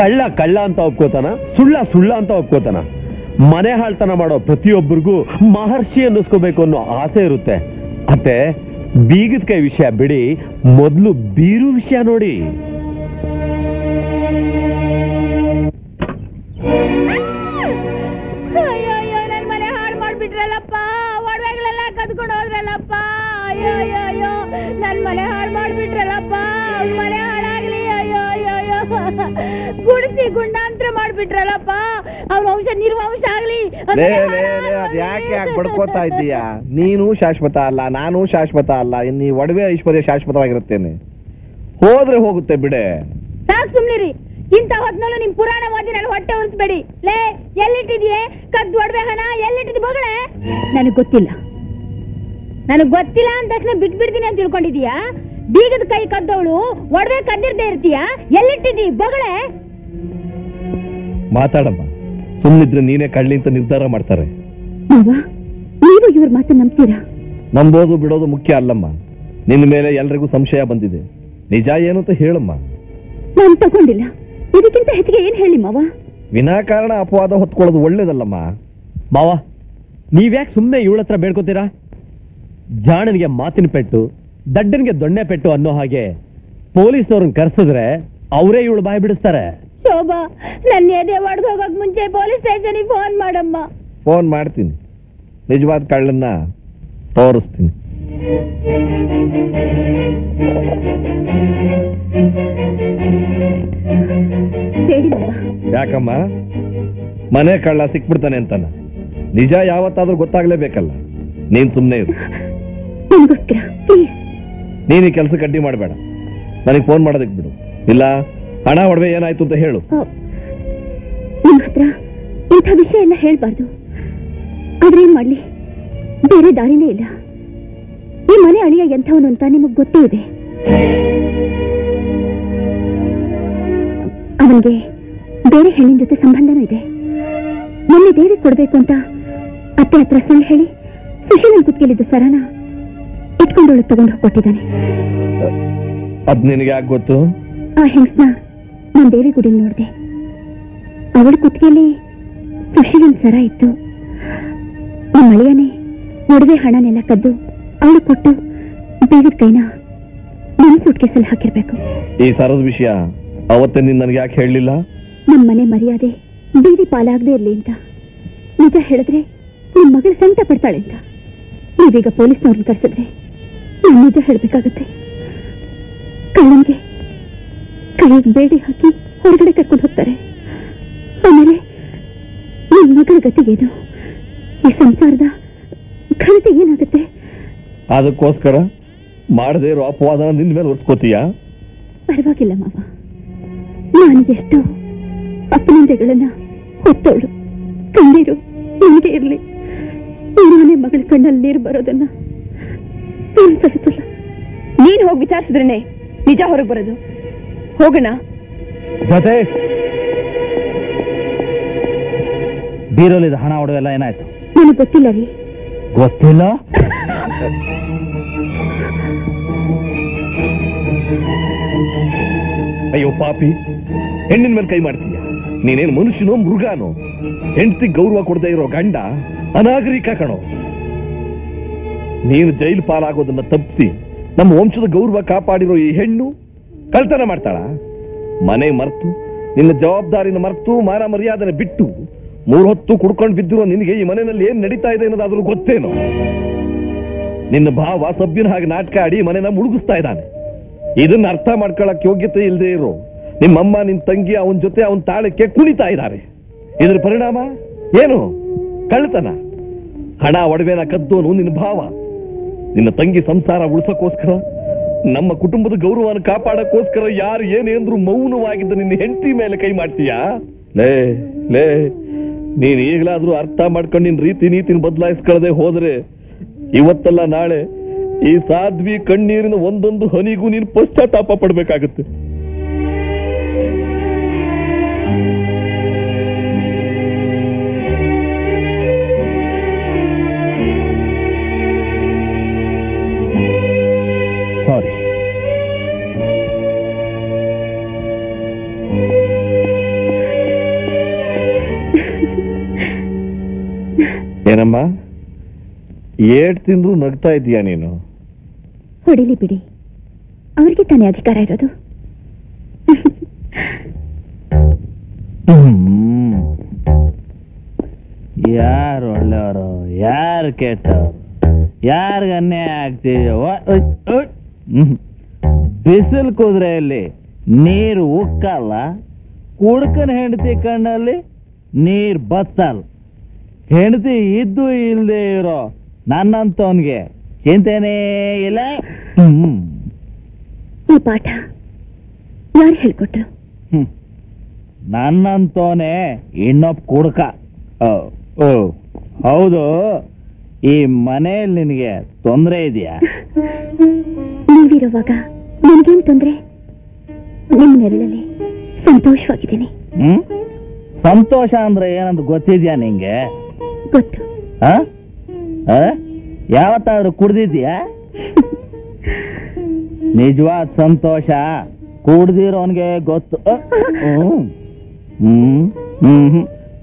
ಕಳ್ಳ ಕಳ್ಳ ಅಂತ ಒಪ್ಕೋತಾನ, ಸುಳ್ಳ ಸುಳ್ಳ ಅಂತ ಒಪ್ಕೋತಾನ. ಮನೆ ಹಾಳ್ತನ ಮಾಡೋ ಪ್ರತಿಯೊಬ್ಬರಿಗೂ ಮಹರ್ಷಿ ಅನ್ನಿಸ್ಕೋಬೇಕು ಅನ್ನೋ ಆಸೆ ಇರುತ್ತೆ. ಅತ್ತೆ, ಬೀಗದ ಕೈ ವಿಷಯ ಬಿಡಿ, ಮೊದಲು ಬೀರು ವಿಷಯ ನೋಡಿ. ಅಯ್ಯೋ, ನನ್ ಮನೆ ಹಾಳು ಮಾಡ್ಬಿಟ್ರಲ್ಲಪ್ಪ, ಒಡವೆಗಳೆಲ್ಲ ಕದ್ಕೊಂಡು ಹೋದ್ರಲ್ಲಪ್ಪ. ಅಯ್ಯೋ, ನನ್ ಮನೆ ಹಾಳು ಮಾಡ್ಬಿಟ್ರಲ್ಲಪ್ಪ, ಮನೆ ಹಾಳಾಗ್ಲಿ. ಅಯ್ಯೋ, ಗುಡಿಸಿ ಗುಂಡಾಂತರ ಮಾಡ್ಬಿಟ್ರಲ್ಲಪ್ಪ, ಅವ್ರ ವಂಶ ನಿರ್ವಂಶ ಆಗ್ಲಿ. ಯಾಕೆ ಬಡ್ಕೋತಾ ಇದ್ದೀಯಾ? ನೀನು ಶಾಶ್ವತ ಅಲ್ಲ, ನಾನು ಶಾಶ್ವತ ಅಲ್ಲ, ಇನ್ನೀ ಒಡವೆ ಐಶ್ವರ್ಯ ಶಾಶ್ವತವಾಗಿರುತ್ತೇನೆ. ಹೋದ್ರೆ ಹೋಗುತ್ತೆ ಬಿಡೆ. ಸಾಕ್ ಸುಮ್ನಿರಿ, ಇಂತ ಹೊತ್ನಲ್ಲೂ ನಿಮ್ ಪುರಾಣ ಓದಿ ನಾನು ಹೊಟ್ಟೆ ಉಳಿಸ್ಬೇಡಿ. ಲೇ, ಎಲ್ಲಿಟ್ಟಿದ್ಯೆ ಕದ್ ಒಡವೆ ಹಣ? ಎಲ್ಲಿಟ್ಟಿದ್ ಬೊಗಳೇ? ನನಗ್ ಗೊತ್ತಿಲ್ಲ, ನನಗ್ ಗೊತ್ತಿಲ್ಲ ಅಂದ ತಕ್ಷಣ ಬಿಟ್ಬಿಡ್ತೀನಿ ಅಂತ ತಿಳ್ಕೊಂಡಿದೀಯಾ? ಬೀಗದ ಕೈ ಕದ್ದವಳು ಒಡವೆ ಕದ್ದಿರ್ದೇ ಇರ್ತೀಯ, ಎಲ್ಲಿಟ್ಟಿದ್ದೀ ಬೊಗಳೇ? ಮಾತಾಡಮ್ಮ, ಸುಮ್ಮನಿದ್ರೆ ನೀನೇ ಕಳ್ಳಿ ಅಂತ ನಿರ್ಧಾರ ಮಾಡ್ತಾರೆ. ನೀವು ಇವ್ರ ಮಾತು ನಂಬ್ತೀರಾ? ನಂಬೋದು ಬಿಡೋದು ಮುಖ್ಯ ಅಲ್ಲಮ್ಮ, ನಿನ್ನ ಮೇಲೆ ಎಲ್ರಿಗೂ ಸಂಶಯ ಬಂದಿದೆ, ನಿಜ ಏನು ಅಂತ ಹೇಳಮ್ಮ. ನಾನು ತಗೊಂಡಿಲ್ಲ, ಇದಕ್ಕಿಂತ ಹೆಚ್ಚಿಗೆ ಏನ್ ಹೇಳಿ ಮಾವ? ವಿನಾಕಾರಣ ಅಪವಾದ ಹೊತ್ಕೊಳ್ಳೋದು ಒಳ್ಳೇದಲ್ಲಮ್ಮ. ಮಾವ, ನೀವ್ಯಾಕೆ ಸುಮ್ಮನೆ ಇವಳತ್ರ ಬೇಡ್ಕೋತೀರಾ? ಜಾಣನಿಗೆ ಮಾತಿನ ಪೆಟ್ಟು, ದಡ್ಡನಿಗೆ ದೊಣ್ಣೆ ಪೆಟ್ಟು ಅನ್ನೋ ಹಾಗೆ ಪೊಲೀಸ್ನವ್ರನ್ನ ಕರೆಸಿದ್ರೆ ಅವರೇ ಇವಳು ಬಾಯಿ ಬಿಡಿಸ್ತಾರೆ. ಶೋಭಾ, ನನ್ನ ಎದೆ ಒಡೆದು ಹೋಗಕ್ ಮುಂಚೆ ಪೊಲೀಸ್ ಸ್ಟೇಷನ್ಗೆ ಫೋನ್ ಮಾಡಮ್ಮ. ಫೋನ್ ಮಾಡ್ತೀನಿ, ನಿಜವಾದ ಕಳ್ಳನ್ನ ತೋರಿಸ್ತೀನಿ. ಯಾಕಮ್ಮ ಮನೆ ಕಳ್ಳ ಸಿಕ್ಬಿಡ್ತಾನೆ ಅಂತಾನ? ನಿಜ ಯಾವತ್ತಾದ್ರೂ ಗೊತ್ತಾಗ್ಲೇಬೇಕಲ್ಲ. ನೀನ್ ಸುಮ್ಮನೆ ಇರು. ನನಗೋಸ್ಕರ ಪ್ಲೀಸ್ ನೀನು ಕೆಲಸ ಕಟ್ಟಿ ಮಾಡಬೇಡ. ನನಗೆ ಫೋನ್ ಮಾಡೋದಕ್ಕೆ ಬಿಡು. ಇಲ್ಲ ಹಣ ಒಡವೆ ಏನಾಯ್ತು ಅಂತ ಹೇಳು. ನಿಮ್ಮ ಹತ್ರ ಇಂಥ ವಿಷಯ ಎಲ್ಲ ಹೇಳಬಾರ್ದು. ಆದ್ರೆ ಏನ್ ಮಾಡ್ಲಿ, ಬೇರೆ ದಾರಿನೇ ಇಲ್ಲ. ಈ ಮನೆ ಅಳಿಯ ಎಂಥವನು ಅಂತ ನಿಮಗ್ ಗೊತ್ತೇ ಇದೆ. ಅವನಿಗೆ ಬೇರೆ ಹೆಣ್ಣಿನ ಜೊತೆ ಸಂಬಂಧನೂ ಇದೆ. ಮೊನ್ನೆ ದೇವಿ ಕೊಡ್ಬೇಕು ಅಂತ ಅತ್ತೆ ಹತ್ರ ಸುಳ್ಳು ಹೇಳಿ ಸುಶೀಲನ್ ಕುತ್ಕೇಳಿದ್ದ ಸರನ ಇಟ್ಕೊಂಡೋಳು ತಗೊಂಡು ಹೋಗ್ಕೊಟ್ಟಿದ್ದಾನೆ. ಅದ್ ನಿನಗೆ ಯಾಕೆ ಗೊತ್ತು? ಆ ಹೆಂಗ್ಸ್ನ ನಾನು ದೇವಿ ಗುಡಿಲಿ ನೋಡಿದೆ. ಅವಳ ಕುತ್ಕೇಲಿ ಸುಶೀಲನ್ ಸರ ಇತ್ತು. ನಮ್ಮ ಮಳೆಯನೇ ಒಡವೆ ಹಣನೆಲ್ಲ ಕದ್ದು ಅವಳು ಕೊಟ್ಟು ದೇವಿದ ಕೈನ ನನ್ನ ಸುಟ್ಕೇಸಲ್ಲಿ ಹಾಕಿರ್ಬೇಕು. ಈ ಸರದ ವಿಷಯ ಅವತ್ತೇ ನೀನು ನನಗೆ ಯಾಕೆ ಹೇಳಲಿಲ್ಲ? ನಮ್ಮ ಮನೆ ಮರ್ಯಾದೆ ಬೀದಿ ಪಾಲಾಗದೆ ಇರಲಿ ಅಂತ. ನಿಜ ಹೇಳಿದ್ರೆ ನಿಮ್ಮ ಮಗಳು ಸಂತ ಪಡ್ತಾಳೆ ಅಂತ. ನೀವೀಗ ಪೊಲೀಸ್ನವ್ರನ್ನ ಕರೆಸಿದ್ರೆ ನಾನು ನಿಜ ಹೇಳಬೇಕಾಗತ್ತೆ. ಕಳ್ಳನಿಗೆ ಕೈಗೆ ಬೇಡಿ ಹಾಕಿ ಹೊರಗಡೆ ಕರ್ಕೊಂಡು ಹೋಗ್ತಾರೆ. ಆಮೇಲೆ ನಿಮ್ಮ ಮಗಳ ಗತಿಗೇನು? ಈ ಸಂಸಾರದ ಘನತೆ ಏನಾಗುತ್ತೆ? ಅದಕ್ಕೋಸ್ಕರ ಮಾಡದೇ ಇರೋ ಅಪವಾದನ ನಿನ್ನ ಮೇಲೆ ಒರೆಸ್ಕೋತೀಯಾ? ಪರವಾಗಿಲ್ಲ ಮಾವ, ನಾನು ಎಷ್ಟೋ ಅಪನಿಂದೆಗಳನ್ನ ಹೊತ್ತೋಳು. ಕಣ್ಣೀರು ನಿಮಗೆ ಇರಲಿ, ನಾನೇ ಮಗಳ ಕಣ್ಣಲ್ಲಿ ನೀರು ಬರೋದನ್ನ ನಾನು ಸಹಿಸಲ್ಲ. ನೀನು ಹೋಗಿ ವಿಚಾರಿಸಿದ್ರೇನೆ ನಿಜ ಹೊರಗೆ ಬರೋದು. ಹೋಗೋಣ. ಬೀರೋಲಿದ ಹಣ ಹೊಡೆವೆಲ್ಲ ಏನಾಯ್ತು? ನನಗೆ ಗೊತ್ತಿಲ್ಲ ರೀ. ಗೊತ್ತಿಲ್ಲ? ಅಯ್ಯೋ ಪಾಪಿ, ಹೆಣ್ಣಿನ ಮೇಲೆ ಕೈ ಮಾಡ್ತೀಯ. ನೀನೇನು ಮನುಷ್ಯನೋ ಮೃಗಾನೋ? ಹೆಂಡತಿ ಗೌರವ ಕೊಡದೆ ಇರೋ ಗಂಡ ಅನಾಗರಿಕ ಕಣೋ. ನೀನು ಜೈಲು ಪಾಲಾಗೋದನ್ನ ತಪ್ಪಿಸಿ ನಮ್ಮ ವಂಶದ ಗೌರವ ಕಾಪಾಡಿರೋ ಈ ಹೆಣ್ಣು ಕಳ್ತನ ಮಾಡ್ತಾಳ? ಮನೆ ಮರೆತು, ನಿನ್ನ ಜವಾಬ್ದಾರಿನ ಮರೆತು, ಮಾನ ಮರ್ಯಾದನೆ ಬಿಟ್ಟು ಮೂರು ಹೊತ್ತು ಕುಡ್ಕೊಂಡು ಬಿದ್ದಿರೋ ನಿನಗೆ ಈ ಮನೆಯಲ್ಲಿ ಏನ್ ನಡೀತಾ ಇದೆ ಅನ್ನೋದಾದ್ರೂ ಗೊತ್ತೇನೋ? ನಿನ್ನ ಭಾವ ಸಭ್ಯನ ಹಾಗೆ ನಾಟಕ ಆಡಿ ಮನೆನ ಮುಳುಗಿಸ್ತಾ ಇದ್ದಾನೆ. ಇದನ್ನ ಅರ್ಥ ಮಾಡ್ಕೊಳ್ಳಕ್ ಯೋಗ್ಯತೆ ಇಲ್ಲದೆ ಇರೋ ನಿಮ್ಮಮ್ಮ, ನಿನ್ ತಂಗಿ ಅವನ ಜೊತೆ ಅವನ ತಾಳಕ್ಕೆ ಕುಣಿತಾ ಇದ್ದಾರೆ. ಇದ್ರ ಪರಿಣಾಮ ಏನು? ಕಳ್ಳತನ. ಹಣ ಒಡವೆನ ಕದ್ದೋನು ನಿನ್ನ ಭಾವ. ನಿನ್ನ ತಂಗಿ ಸಂಸಾರ ಉಳಿಸೋಕೋಸ್ಕರ, ನಮ್ಮ ಕುಟುಂಬದ ಗೌರವನ ಕಾಪಾಡಕ್ಕೋಸ್ಕರ ಯಾರು ಏನೇಂದ್ರು ಮೌನವಾಗಿದ್ದ ನಿನ್ನ ಹೆಂಡತಿ ಮೇಲೆ ಕೈ ಮಾಡ್ತೀಯಾ? ಲೇ ಲೇ, ನೀನ್ ಈಗಲಾದ್ರೂ ಅರ್ಥ ಮಾಡ್ಕೊಂಡು ನಿನ್ ರೀತಿ ನೀತಿನ ಬದಲಾಯಿಸ್ಕೊಳ್ಳದೆ ಹೋದ್ರೆ ಇವತ್ತಲ್ಲ ನಾಳೆ ಈ ಸಾಧ್ವಿ ಕಣ್ಣೀರಿನ ಒಂದೊಂದು ಹನಿಗೂ ನೀನು ಪಶ್ಚಾತ್ತಾಪ ಪಡ್ಬೇಕಾಗತ್ತೆ. ಸಾರಿ. ಏನಮ್ಮ ಏಟ್ ತಿಂದ್ರು ನಗ್ತಾ ಇದೀಯಾ ನೀನು? ಹೊಡಿಲಿ ಬಿಡಿ, ಅವ್ರಿಗೆ ತಾನೇ ಅಧಿಕಾರ ಇರೋದು. ಯಾರು ಒಳ್ಳೆಯವರು, ಯಾರು ಕೆಟ್ಟವರು, ಯಾರಿಗ ಅನ್ಯಾಯ ಆಗ್ತಿದ್ಯೋ. ಬಿಸಿಲು ಕುದುರೆಯಲ್ಲಿ ನೀರು ಉಕ್ಕಲ್ಲ, ಕುಡ್ಕನ್ ಹೆಂಡತಿ ಕಣ್ಣಲ್ಲಿ ನೀರ್ ಬತ್ತಲ್ಲ. ಹೆಂಡತಿ ಇದ್ದು ಇಲ್ಲದೆ ಇರೋ ನನ್ನಂತವನ್ಗೆ ಚಿಂತೆನೇ ಇಲ್ಲ. ಈ ಪಾಠ ಯಾರು ಹೇಳ್ಕೊಟ್ರು? ನನ್ನಂತವನೇ ಇನ್ನೊಬ್ಬ ಕುಡ್ಕ. ಹೌದು, ಈ ಮನೆಯಲ್ಲಿ ನಿನಗೆ ತೊಂದರೆ ಇದೆಯಾ? ನೀವಿರುವಾಗ ನನಗೇನು ತೊಂದರೆ? ನಿಮ್ಮ ನೆರಳಲ್ಲಿ ಸಂತೋಷವಾಗಿದ್ದೀನಿ. ಸಂತೋಷ ಅಂದ್ರೆ ಏನಂತ ಗೊತ್ತಿದ್ಯಾ ನಿಂಗೆ? ಗೊತ್ತು. ಯಾವತ್ತಾದ್ರೂ ಕುಡ್ದಿದ್ಯಾ? ನಿಜವಾದ ಸಂತೋಷ ಕುಡ್ದಿರೋನ್ಗೆ ಗೊತ್ತು.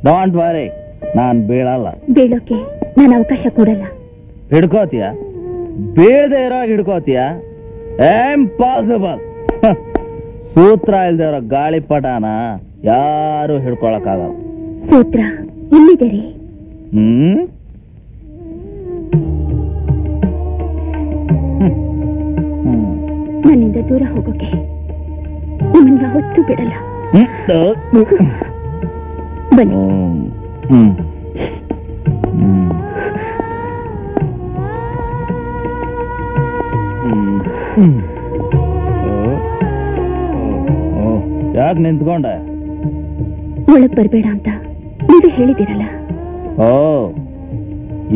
ಡೋಂಟ್ ವರಿ, ನಾನ್ ಬೀಳಲ್ಲ. ಬೀಳೋಕೆ ನಾನು ಅವಕಾಶ ಕೊಡಲ್ಲ. ಹಿಡ್ಕೋತೀಯ? ಬೀಳದೆ ಇರೋ ಹಿಡ್ಕೋತೀಯ? ಇಂಪಾಸಿಬಲ್. ಸೂತ್ರ ಇಲ್ದೇ ಇರೋ ಗಾಳಿಪಟನ ಯಾರು ಹಿಡ್ಕೊಳಕ್ಕಾಗಲ್ಲ. ಸೂತ್ರ ಇಲ್ಲಿದೆ ರೀ. ನನ್ನಿಂದ ದೂರ ಹೋಗೋಕೆ ನಿಮ್ಮನ್ನ ಹೊತ್ತು ಬಿಡಲ್ಲ. ಬನ್ನಿ. ಯಾಕೆ ನಿಂತ್ಕೊಂಡೆ? ಒಳಗೆ ಬರಬೇಡ ಅಂತ ನೀವೇ ಹೇಳಿದಿರಲ್ಲ. Oh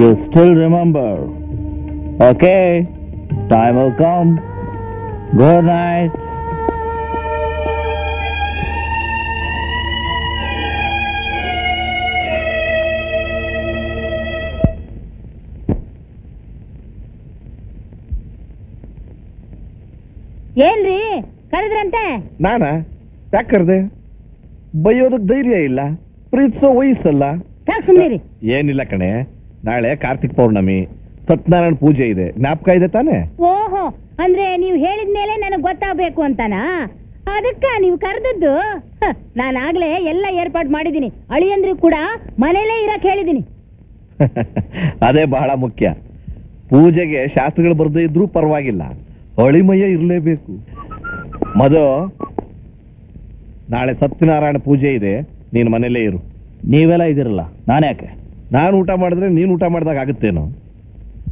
you still remember. Okay time will come. Good night. ಏನ್ರಿ ಕರೆದ್ರಂತೆ? ನಾನಾ? ಯಾಕೆ ಕರೆದೆ? ಬೈಯೋದಕ್ಕೆ ಧೈರ್ಯ ಇಲ್ಲ, ಪ್ರೀತಿಸೋ ವಯಸ್ಸಲ್ಲ. ಏನಿಲ್ಲ ಕಣೆ, ನಾಳೆ ಕಾರ್ತಿಕ್ ಪೌರ್ಣಮಿ, ಸತ್ಯನಾರಾಯಣ ಪೂಜೆ ಇದೆ, ಜ್ಞಾಪಕ ಇದೆ ತಾನೆ? ಓಹೋ, ಅಂದ್ರೆ ನೀವು ಹೇಳಿದ ಮೇಲೆ ನನಗೆ ಗೊತ್ತಾಗಬೇಕು ಅಂತಾನಾ? ಅದಕ್ಕ ನೀವು ಕರೆದದ್ದು? ನಾನಾಗ್ಲೇ ಎಲ್ಲ ಏರ್ಪಾಡು ಮಾಡಿದ್ದೀನಿ, ಅಳಿಯಂದ್ರು ಕೂಡ ಮನೇಲೇ ಇರಕ್ಕೆ ಹೇಳಿದ್ದೀನಿ. ಅದೇ ಬಹಳ ಮುಖ್ಯ. ಪೂಜೆಗೆ ಶಾಸ್ತ್ರಗಳು ಬರ್ದೇ ಇದ್ರೂ ಪರವಾಗಿಲ್ಲ, ಹೊಳಿಮಯ್ಯ ಇರಲೇಬೇಕು. ಮದು, ನಾಳೆ ಸತ್ಯನಾರಾಯಣ ಪೂಜೆ ಇದೆ, ನೀನು ಮನೇಲೇ ಇರು. ನೀವೆಲ್ಲ ಇದಿರಲ್ಲ, ನಾನು ಯಾಕೆ? ನಾನು ಊಟ ಮಾಡಿದ್ರೆ ನೀನು ಊಟ ಮಾಡಿದಾಗ ಆಗುತ್ತೇನೋ?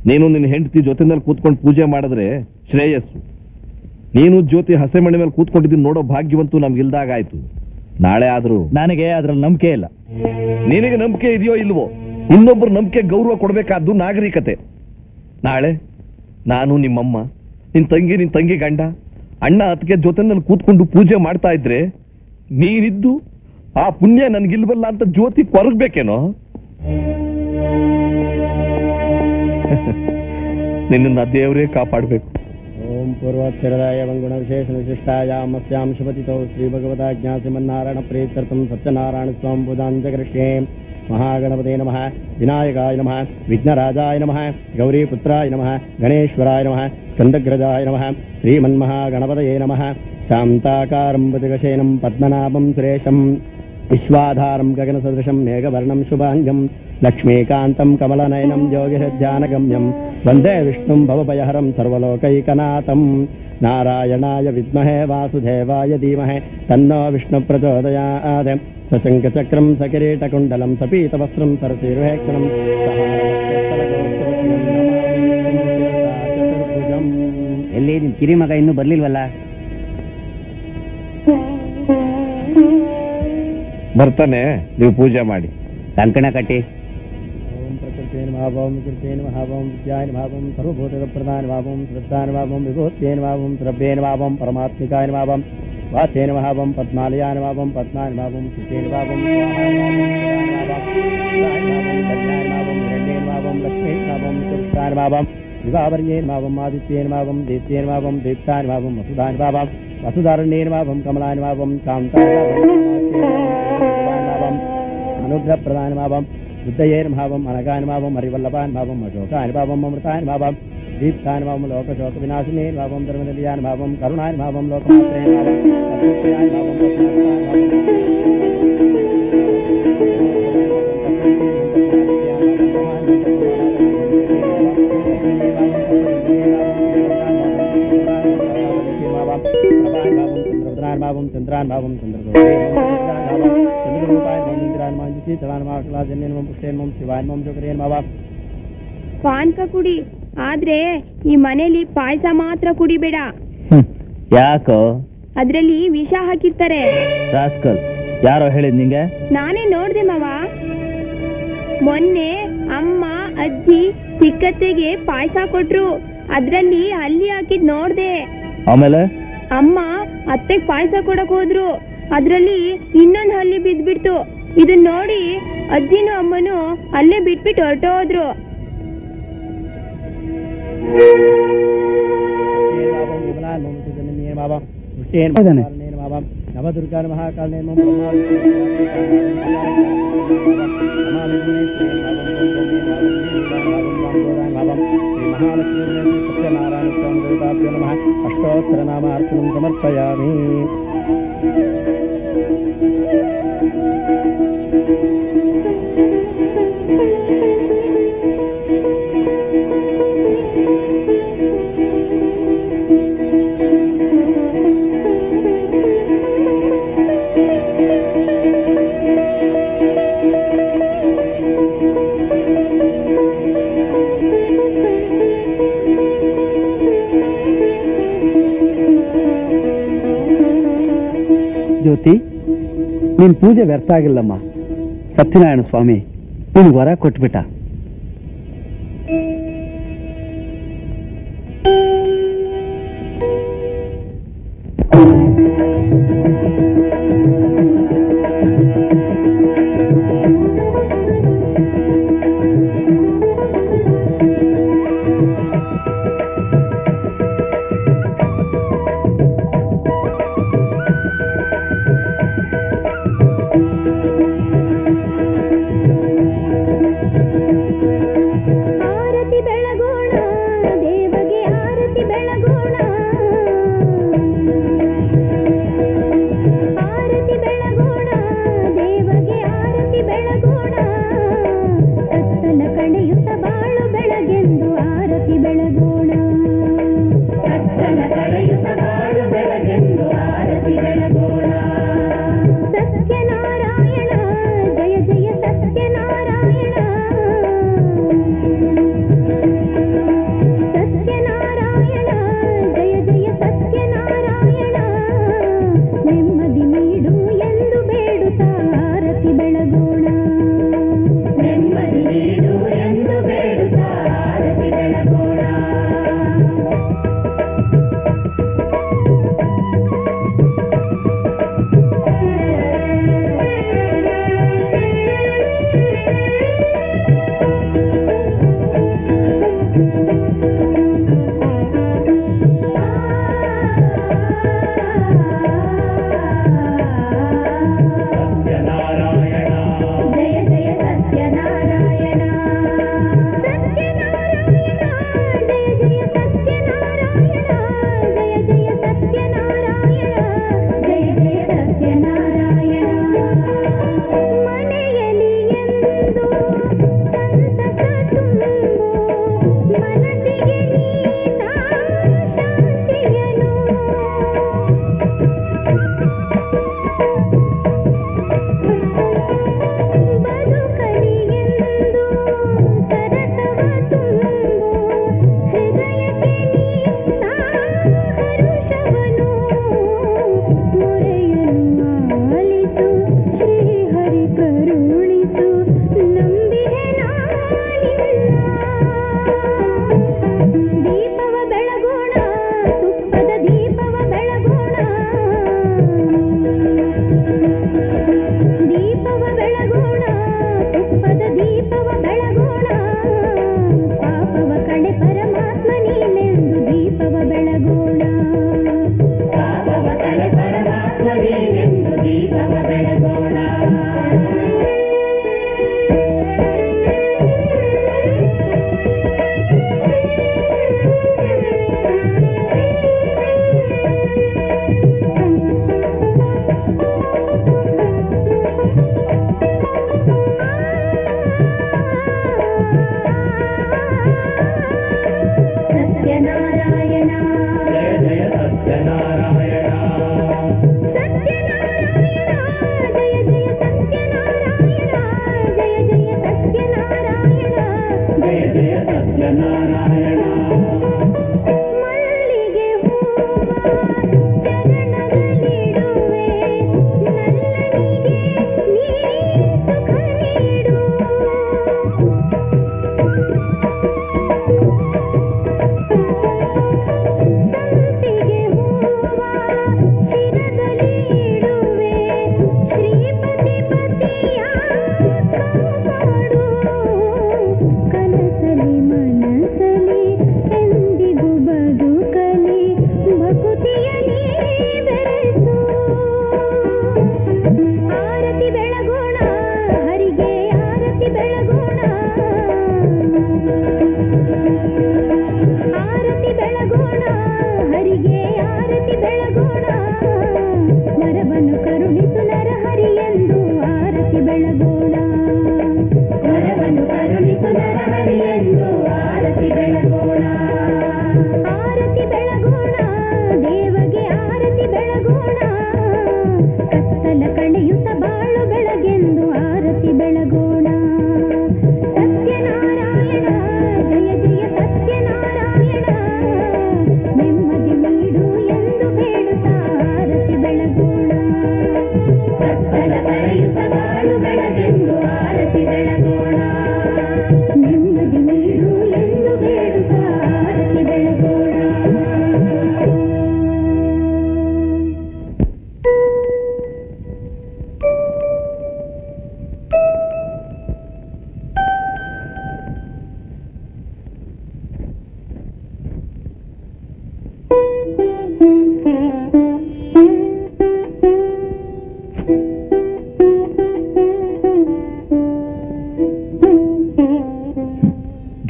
ನೀನು ನಿನ್ನ ಹೆಂಡತಿ ಜೊತೆನಲ್ಲಿ ಕೂತ್ಕೊಂಡು ಪೂಜೆ ಮಾಡಿದ್ರೆ ಶ್ರೇಯಸ್ಸು. ನೀನು ಜ್ಯೋತಿ ಹಸೆ ಮಣೆ ಮೇಲೆ ಕೂತ್ಕೊಂಡಿದ್ದೀನಿ ನೋಡೋ ಭಾಗ್ಯವಂತೂ ನಮ್ಗಿಲ್ದಾಗಾಯ್ತು. ನಾಳೆ ಆದರೂ ನನಗೆ ಅದರಲ್ಲಿ ನಂಬಿಕೆ ಇಲ್ಲ. ನಿನಗೆ ನಂಬಿಕೆ ಇದೆಯೋ ಇಲ್ವೋ, ಇನ್ನೊಬ್ಬರು ನಂಬಿಕೆ ಗೌರವ ಕೊಡಬೇಕಾದ್ದು ನಾಗರಿಕತೆ. ನಾಳೆ ನಾನು, ನಿಮ್ಮಮ್ಮ, ನಿನ್ ತಂಗಿ ಗಂಡ, ಅಣ್ಣ ಅದಕ್ಕೆ ಜೊತೆನಲ್ಲಿ ಕೂತ್ಕೊಂಡು ಪೂಜೆ ಮಾಡ್ತಾ ಇದ್ರೆ ನೀನಿದ್ದು ಆ ಪುಣ್ಯ ನನ್ಗಿಲ್ವಲ್ಲ ಅಂತ ಜ್ಯೋತಿ ಕೊರಗಬೇಕೇನೋ? ನಿನ್ನ ದೇವರೇ ಕಾಪಾಡಬೇಕು. ಓಂ ಪೂರ್ವಾಕ್ಷರದಾಯ ವಂಗುಣ ವಿಶೇಷ ವಿಶಿಷ್ಟಾಯ ಮಸ್ಯಾಂ ಶುಭತಿತೌ ಶ್ರೀ ಭಗವತಾಜ್ಞಾ ಶ್ರೀಮನ್ನಾರಾಯಣ ಪ್ರೀತ್ಯರ್ಥಂ ಸತ್ಯನಾರಾಯಣ ಸ್ವಾಂಬುದಾಂತಕೃಷ್ಣೇ ಮಹಾಗಣಪತೇ ನಮಃ, ವಿನಾಯಕಾಯ ನಮಃ, ವಿಘ್ನರಾಜಾಯ ನಮಃ, ಗೌರೀಪುತ್ರಾಯ ನಮಃ, ಗಣೇಶ್ವರಾಯ ನಮಃ, ಸ್ಕಂದಗ್ರಜಾಯ ನಮಃ, ಶ್ರೀಮನ್ಮಹಾಗಣಪತಯೇ ನಮಃ. ಶಾಂತಾಕಾರಂ ಪತಿಕಶಯನಂ ಪದ್ಮನಾಭಂ ಸುರೇಶಂ ವಿಶ್ವಾಧಾರಂ ಗಗನಸದೃಶಂ ಮೇಘವರ್ಣಂ ಶುಭಾಂಗಂ ಲಕ್ಷ್ಮೀಕಾಂತಂ ಕಮಲನಯನಂ ಯೋಗಿಶ್ಧ್ಯಾನಗಮ್ಯಂ ವಂದೇ ವಿಷ್ಣುಂ ಭವಭಯಹರಂ ಸರ್ವಲೋಕೈಕನಾಥಂ. ನಾರಾಯಣಾಯ ವಿದ್ಮಹೇ ವಾಸುದೇವಾಯ ಧೀಮಹಿ ತನ್ನೋ ವಿಷ್ಣು ಪ್ರಚೋದಯಾತ್. ಸಶಂಕಚಕ್ರಂ ಸಕಿರೀಟಕುಂಡಲಂ ಸಪೀತವಸ್ತ್ರಂ ಸರಸೀರ್ವೇಕ್ಷಣಂ ಚತುರ್ಭುಜಂ. ಎಲ್ಲಿ ನಿಮ್ಮ ಕಿರಿಮಗ? ಇನ್ನೂ ಬರಲಿಲ್ವಲ್ಲ? ಬರ್ತಾನೆ, ನೀವು ಪೂಜೆ ಮಾಡಿ ಕಂಕಣ ಕಟ್ಟಿ. ಓಂ ಪ್ರಕೃತೇನ ಭಾವಂ ಕೃತೇನ ಭಾವಂ ವಿದ್ಯಾಯನ ಭಾವಂ ಸರ್ವಭೂತದ ಪ್ರಧಾನ ಭಾವಂ ಶ್ರದ್ಧಾನ ಭಾವಂ ವಿಭೂತೇನ ಭಾವಂ ದ್ರವ್ಯೇನ ಭಾವಂ ಪರಮಾತ್ಮಿಕಾಯನ ಭಾವಂ ವಾಚೇನ ಭಾವಂ ಪದ್ಮಾಲಯಾನ ಭಾವಂ ಪದ್ಮಾನ ಭಾವಂ ಸುಖೇನ ಭಾವಂ ಕಲ್ಯಾಣ ಭಾವಂ ಹಿರಣ್ಯೇನ ಭಾವಂ ಲಕ್ಷ್ಮೀನ ಭಾವಂ ಸುಪ್ತಾನ ಭಾವಂ ವಿಭಾವರ್ಯೇನ ಭಾವಂ ಆದಿತ್ಯೇನ ಭಾವಂ ದೀಪ್ತೇನ ಭಾವಂ ದೀಪ್ತಾನ ಭಾವಂ ವಸುಧಾನ ಭಾವಂ ವಸುಧಾರಣ್ಯೇನ ಭಾವಂ ಕಮಲಾನ ಭಾವಂ ಕಾಂತಾನ ಭಾವಂ ಅನುಗ್ರಹ ಪ್ರಧಾನ ಭಾವಂ ಬುದ್ಧಯೇನ ಭಾವಂ ಅನಗಾನ ಭಾವಂ ಹರಿವಲ್ಲಭಾನ್ ಭಾವಂ ಅಶೋಕಾನ ಭಾವಂ ಅಮೃತಾನ ಭಾವಂ ದೀಪ್ತಾನ ಭಾವಂ ಲೋಕಶೋಕ ವಿನಾಶಿನೇನ ಭಾವಂ ಧರ್ಮನಿಲಯಾನ ಭಾವಂ ಕರುಣಾನ ಭಾವಂ ಲೋಕಮಾತ್ರೇನ ಭಾವಂ ಅಭಿಷ್ಟಾನ ಭಾವಂ ಚಂದ್ರವದನಾನ ಭಾವಂ ಚಂದ್ರಾನ ಭಾವಂ ಚಂದ್ರದೋ ಪಾನಕ ಕುಡಿ, ಆದ್ರೆ ಈ ಮನೇಲಿ ಪಾಯಸ ಮಾತ್ರ ಕುಡಿಬೇಡ. ಯಾಕೋ? ಅದ್ರಲ್ಲಿ ವಿಷ ಹಾಕಿರ್ತಾರೆ. ಯಾರೋ ಹೇಳಿದ್ ನಿಂಗೆ? ನಾನೇ ನೋಡ್ದೆ ಮಾವ. ಮೊನ್ನೆ ಅಮ್ಮ ಅಜ್ಜಿ ಚಿಕ್ಕತ್ತೆಗೆ ಪಾಯಸ ಕೊಟ್ರು, ಅದ್ರಲ್ಲಿ ಹಲ್ಲಿ ಹಾಕಿದ್ ನೋಡ್ದೆ. ಆಮೇಲೆ ಅಮ್ಮ ಅತ್ತೆಗ್ ಪಾಯಸ ಕೊಡಕ್ ಹೋದ್ರು, ಅದ್ರಲ್ಲಿ ಇನ್ನೊಂದ್ ಹಲ್ಲಿ ಬಿದ್ಬಿಡ್ತು. ಇದನ್ನ ನೋಡಿ ಅಜ್ಜಿನೂ ಅಮ್ಮನೂ ಅಲ್ಲೇ ಬಿಟ್ಬಿಟ್ಟು ಹೊರಟೋದ್ರು. ನವದುರ್ಗಾನ ಮಹಾಕಾಲನೇ ಸತ್ಯನಾರಾಯಣ ಸ್ವಾಮಿ ದೇವತಾಭ್ಯೋ ನಮಃ. ಅಷ್ಟೋತ್ತರ ನಾಮಾರ್ಚನಂ ಸಮರ್ಪಯಾಮಿ. ನೀನ್ ಪೂಜೆ ವ್ಯರ್ಥ ಆಗಿಲ್ಲಮ್ಮ. ಸತ್ಯನಾರಾಯಣ ಸ್ವಾಮಿ ನಿನಗೆ ವರ ಕೊಟ್ಬಿಟ್ಟ.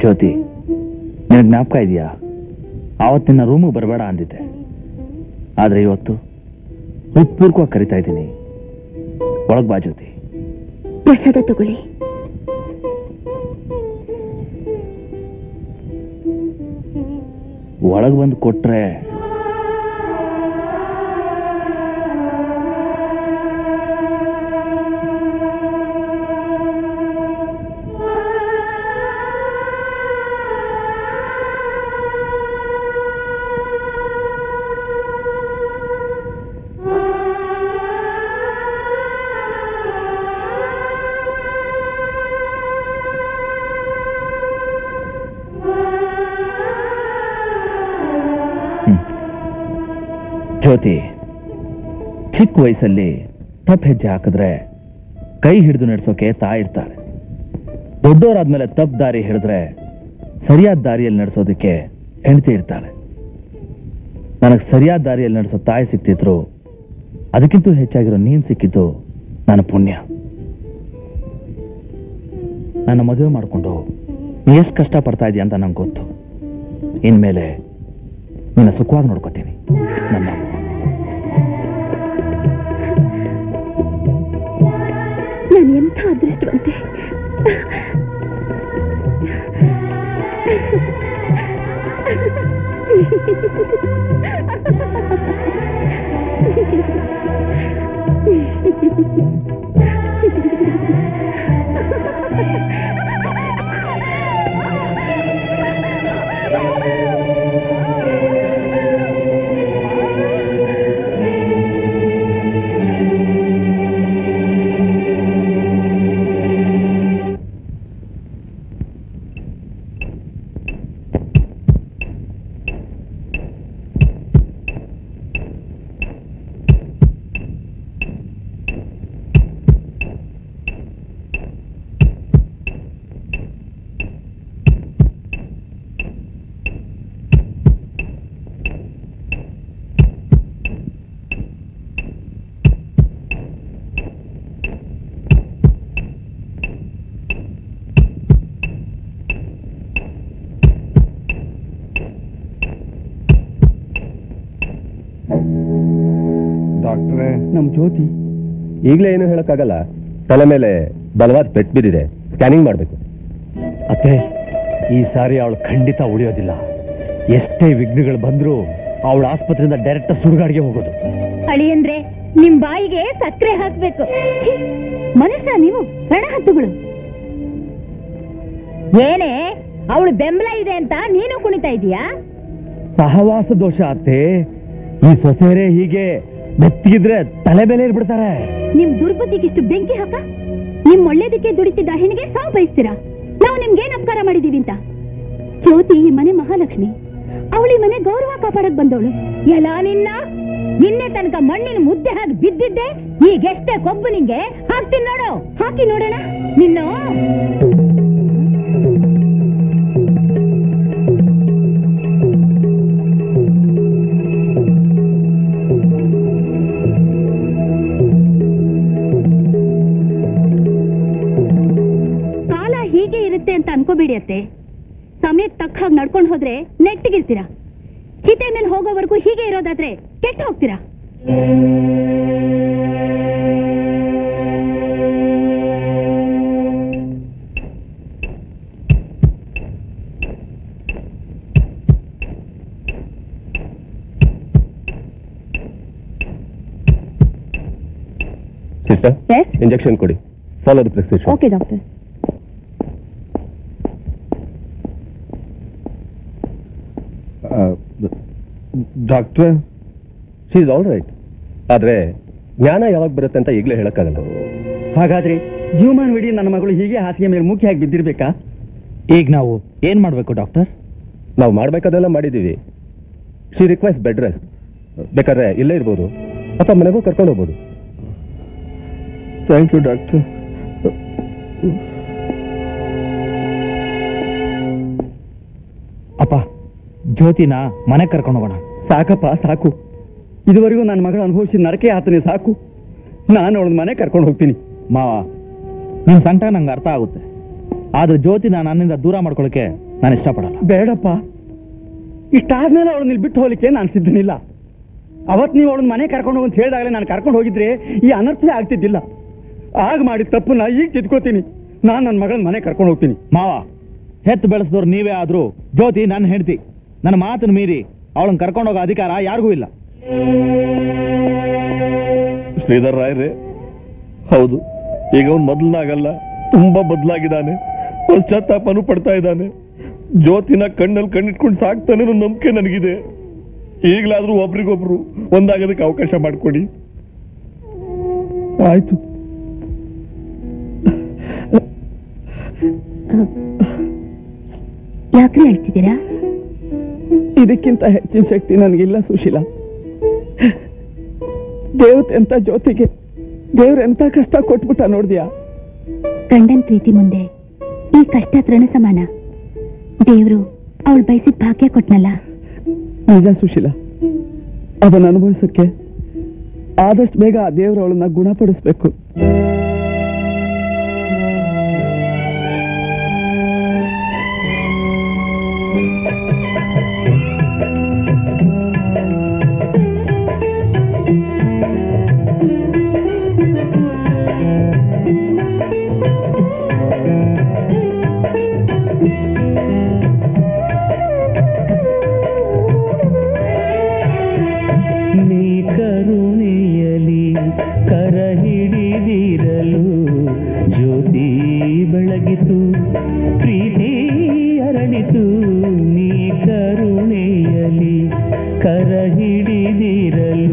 ಜ್ಯೋತಿ, ನನಗೆ ಜ್ಞಾಪಕ ಇದೆಯಾ? ಆವತ್ತಿನ ರೂಮಿಗೆ ಬರಬೇಡ ಅಂದಿದ್ದೆ. ಆದರೆ ಇವತ್ತು ಹೃತ್ಪೂರ್ವಕವಾಗಿ ಕರಿತಾ ಇದ್ದೀನಿ. ಒಳಗೆ ಬಾ ಜ್ಯೋತಿ. ಪ್ರಸಾದ ತಗೊಳ್ಳಿ. ಒಳಗೆ ಬಂದು ಕೊಟ್ರೆ ಜ್ಯೋತಿ, ಚಿಕ್ಕ ವಯಸ್ಸಲ್ಲಿ ತಪ್ಪು ಹೆಜ್ಜೆ ಹಾಕಿದ್ರೆ ಕೈ ಹಿಡಿದು ನಡೆಸೋಕೆ ತಾಯಿ ಇರ್ತಾರೆ. ದೊಡ್ಡವರಾದ್ಮೇಲೆ ತಪ್ಪು ದಾರಿ ಹಿಡಿದ್ರೆ ಸರಿಯಾದ ದಾರಿಯಲ್ಲಿ ನಡೆಸೋದಕ್ಕೆ ಹೆಂಡತಿ ಇರ್ತಾರೆ. ನನಗೆ ಸರಿಯಾದ ದಾರಿಯಲ್ಲಿ ನಡೆಸೋ ತಾಯಿ ಸಿಕ್ತಿದ್ರು, ಅದಕ್ಕಿಂತ ಹೆಚ್ಚಾಗಿರೋ ನೀನು ಸಿಕ್ಕಿದ್ದು ನನ್ನ ಪುಣ್ಯ. ನನ್ನ ಮದುವೆ ಮಾಡಿಕೊಂಡು ನೀ ಎಷ್ಟು ಕಷ್ಟ ಪಡ್ತಾ ಇದೀಯ ಅಂತ ನಂಗೆ ಗೊತ್ತು. ಇನ್ಮೇಲೆ ನಿನ್ನ ಸುಖವಾಗಿ ನೋಡ್ಕೋತೀನಿ. ನನ್ನ ನಾನು ಎಂಥ ಅದೃಷ್ಟವಂತೆ. ನಮ್ ಜ್ಯೋತಿ ಈಗಲೇ ಏನು ಹೇಳಕ್ಕಾಗಲ್ಲ. ತಲೆ ಮೇಲೆ ಬಲವಾದ ಪೆಟ್ಟು ಬಿದ್ದಿದೆ, ಸ್ಕ್ಯಾನಿಂಗ್ ಮಾಡಬೇಕು. ಅತ್ತೆ, ಈ ಸಾರಿ ಅವಳು ಖಂಡಿತ ಉಳಿಯೋದಿಲ್ಲ. ಎಷ್ಟೇ ವಿಘ್ನಗಳು ಬಂದ್ರು ಅವಳು ಆಸ್ಪತ್ರೆಯಿಂದ ಡೈರೆಕ್ಟ್ ಸುಡುಗಾಡಿಗೆ ಹೋಗೋದು. ಅಳಿಯಂದ್ರೆ ನಿಮ್ ಬಾಯಿಗೆ ಸಕ್ಕರೆ ಹಾಕ್ಬೇಕು. ಮನುಷ್ಯ ನೀವು ಕಣ ಹತ್ತುಗಳು. ಏನೇ ಅವಳು ಬೆಂಬಲ ಇದೆ ಅಂತ ನೀನು ಕುಣಿತಾ ಇದೀಯಾ? ಸಹವಾಸ ದೋಷ ಅತ್ತೆ. ಈ ಸೊಸೆಯರೇ ಹೀಗೆ ಬೆತ್ತಿಗಿದ್ರೆ ತಲೆ ಬೆಲೆ ಇರ್ಬಿಡ್ತಾರೆ. ನಿಮ್ ದುರ್ಗತಿಗೆ ಇಷ್ಟು ಬೆಂಕಿ ಹಾಕ? ನಿಮ್ ಒಳ್ಳೇದಕ್ಕೆ ದುಡಿತಿದ್ದ ಹೆಣ್ಣಿಗೆ ಸಾವು ಬಯಸ್ತೀರಾ? ನಾವು ನಿಮ್ಗೆ ಏನ್ ಅಪಕಾರ ಮಾಡಿದೀವಿ ಅಂತ? ಜ್ಯೋತಿ ಈ ಮನೆ ಮಹಾಲಕ್ಷ್ಮಿ, ಅವಳಿ ಮನೆ ಗೌರವ ಕಾಪಾಡಕ್ ಬಂದವಳು. ಎಲ್ಲ ನಿನ್ನೆ ತನಕ ಮಣ್ಣಿನ ಮುದ್ದೆ ಹಾಕಿ ಬಿದ್ದಿದ್ದೆ, ಈಗ ಎಷ್ಟೇ ಕೊಬ್ಬು ನಿಂಗೆ ಹಾಕ್ತೀನಿ ನೋಡು. ಹಾಕಿ ನೋಡೋಣ ನಿನ್ನೋ. ಅನ್ಕೋಬೇಡಿ ಅತ್ತೆ, ಸಮಯಕ್ಕೆ ತಕ್ಕ ಹಾಗೆ ನಡ್ಕೊಂಡು ಹೋದ್ರೆ ನೆಟ್ಟಿಗಿರ್ತೀರಾ. ಚಿತೆ ಮೇಲೆ ಹೋಗೋವರೆಗೂ ಹೀಗೆ ಇರೋದಾದ್ರೆ ಕೆಟ್ಟ ಹೋಗ್ತೀರಾ. ಸಿಸ್ಟರ್, ಇಂಜೆಕ್ಷನ್ ಕೊಡಿ. Follow the prescription. Okay doctor. ಡಾಕ್ಟ್ರೆ, ಶಿ ಈಸ್ ಆಲ್ ರೈಟ್. ಆದರೆ ಜ್ಞಾನ ಯಾವಾಗ ಬರುತ್ತೆ ಅಂತ ಈಗಲೇ ಹೇಳೋಕ್ಕಾಗಲ್ಲ. ಹಾಗಾದ್ರೆ ಜೀವಮಾನವಿಡಿ ನನ್ನ ಮಗಳು ಹೀಗೆ ಹಾಸಿಗೆ ಮೇಲೆ ಮುಖ್ಯವಾಗಿ ಬಿದ್ದಿರಬೇಕಾ? ಈಗ ನಾವು ಏನು ಮಾಡಬೇಕು ಡಾಕ್ಟರ್? ನಾವು ಮಾಡಬೇಕಾದೆಲ್ಲ ಮಾಡಿದ್ದೀವಿ. She request bed rest. ಬೇಕಾದ್ರೆ ಇಲ್ಲೇ ಇರಬಹುದು ಅಥವಾ ಮನೆಗೂ ಕರ್ಕೊಂಡು ಹೋಗಬಹುದು. Thank you doctor. ಅಪ್ಪ, ಜ್ಯೋತಿನ ಮನೆಗೆ ಕರ್ಕೊಂಡು ಹೋಗೋಣ. ಸಾಕಪ್ಪ ಸಾಕು, ಇದುವರೆಗೂ ನನ್ನ ಮಗಳು ಅನುಭವಿಸಿ ನರಕೆ ಆತನೇ ಸಾಕು. ನಾನು ಅವಳ ಮನೆ ಕರ್ಕೊಂಡು ಹೋಗ್ತೀನಿ. ಮಾವ, ನಿಮ್ಮ ಸಂಕಟ ನಂಗೆ ಅರ್ಥ ಆಗುತ್ತೆ, ಆದ್ರೆ ಜ್ಯೋತಿನ ನನ್ನಿಂದ ದೂರ ಮಾಡ್ಕೊಳ್ಳೋಕೆ ನಾನು ಇಷ್ಟಪಡಲ್ಲ. ಬೇಡಪ್ಪ, ಇಷ್ಟಾದ್ಮೇಲೆ ಅವಳನ್ನ ಬಿಟ್ಟು ಹೋಗ್ಲಿಕ್ಕೆ ನಾನು ಸಿದ್ಧನಿಲ್ಲ. ಅವತ್ತು ನೀವು ಅವಳನ್ನ ಮನೆ ಕರ್ಕೊಂಡು ಹೋಗಂತ ಹೇಳಿದಾಗಲೇ ನಾನು ಕರ್ಕೊಂಡು ಹೋಗಿದ್ರೆ ಈ ಅನರ್ಥವೇ ಆಗ್ತಿದ್ದಿಲ್ಲ. ಆಗ ಮಾಡಿದ ತಪ್ಪನ್ನ ಈಗ ತಿದ್ಕೋತೀನಿ. ನಾನು ನನ್ನ ಮಗಳನ್ನ ಮನೆ ಕರ್ಕೊಂಡು ಹೋಗ್ತೀನಿ. ಮಾವ, ಹೆತ್ತು ಬೆಳೆಸಿದವ್ರು ನೀವೇ, ಆದ್ರೂ ಜ್ಯೋತಿ ನನ್ನ ಹೆಂಡತಿ. ನನ್ನ ಮಾತನ್ನು ಮೀರಿ ಅವಳನ್ನ ಕರ್ಕೊಂಡೋಗೋ ಅಧಿಕಾರ ಯಾರಿಗೂ ಇಲ್ಲ. ಶ್ರೀಧರ್ ರಾಯ್ರೆ, ಹೌದು, ಈಗ ಅವನು ಮೊದಲನಾಗಲ್ಲ, ತುಂಬಾ ಬದಲಾಗಿದ್ದಾನೆ. ಪಶ್ಚಾತ್ತಾಪನೂ ಪಡ್ತಾ ಇದ್ದಾನೆ. ಜ್ಯೋತಿನ ಕಣ್ಣಲ್ಲಿ ಕಣ್ಣಿಟ್ಕೊಂಡು ಸಾಕ್ತಾನೆ ಅನ್ನೋ ನಂಬಿಕೆ ನನಗಿದೆ. ಈಗಲಾದ್ರೂ ಒಬ್ರಿಗೊಬ್ರು ಒಂದಾಗೋದಕ್ಕೆ ಅವಕಾಶ ಮಾಡಿಕೊಡಿ. ಆಯ್ತು. ಯಾಕೆ ಹೇಳ್ತಿದ್ದೀರಾ? ಇದಕ್ಕಿಂತ ಹೆಚ್ಚಿನ ಶಕ್ತಿ ನನಗಿಲ್ಲ ಸುಶೀಲಾ. ದೇವತೆ ಎಂತ ಜ್ಯೋತಿಗೆ ದೇವ್ರ ಎಂತ ಕಷ್ಟ ಕೊಟ್ಬಿಟ್ಟ ನೋಡಿದ್ಯಾ. ಗಂಡನ್ ಪ್ರೀತಿ ಮುಂದೆ ಈ ಕಷ್ಟ ತೃಣ ಸಮಾನ. ದೇವ್ರು ಅವಳು ಬಯಸಿದ ಭಾಗ್ಯ ಕೊಟ್ನಲ್ಲ. ನಿಜ ಸುಶೀಲಾ, ಅದನ್ನ ಅನುಭವಿಸಕ್ಕೆ ಆದಷ್ಟು ಬೇಗ ಆ ದೇವ್ರ ಅವಳನ್ನ ಗುಣಪಡಿಸ್ಬೇಕು. ಕರಹಿಡಿದಿರಲು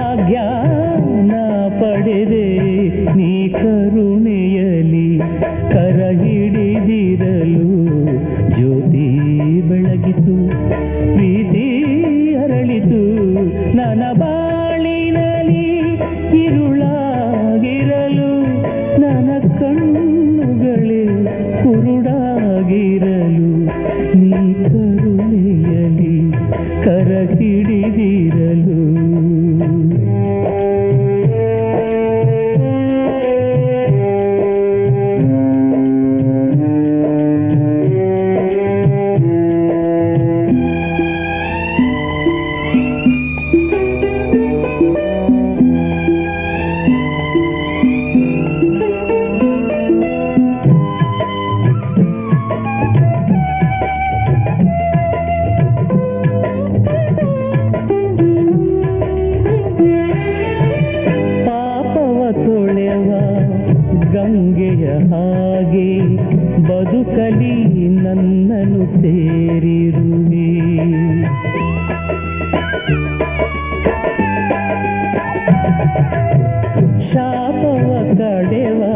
ಕಡೆವಾ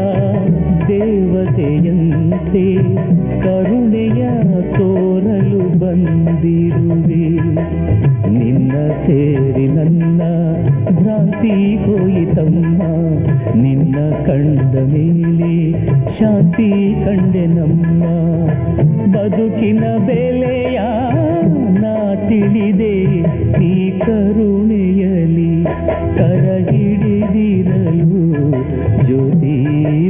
ದೇವತೆಯಂತೆ ಕರುಣೆಯ ತೋರಲು ಬಂದಿರುವೆ. ನಿನ್ನ ಸೇರಿ ನನ್ನ ಭ್ರಾಂತಿ ಹೋಯಿತಮ್ಮ, ನಿನ್ನ ಕಂಡ ಮೇಲೆ ಶಾಂತಿ ಕಂಡೆನಮ್ಮ. ಬದುಕಿನ ಬೆಲೆಯ ನಾ ತಿಳಿದೆ, ನೀ ಕರುಣೆಯಲ್ಲಿ ಕರಗಿಡಿದಿರಲು ಜ್ಯೋತಿ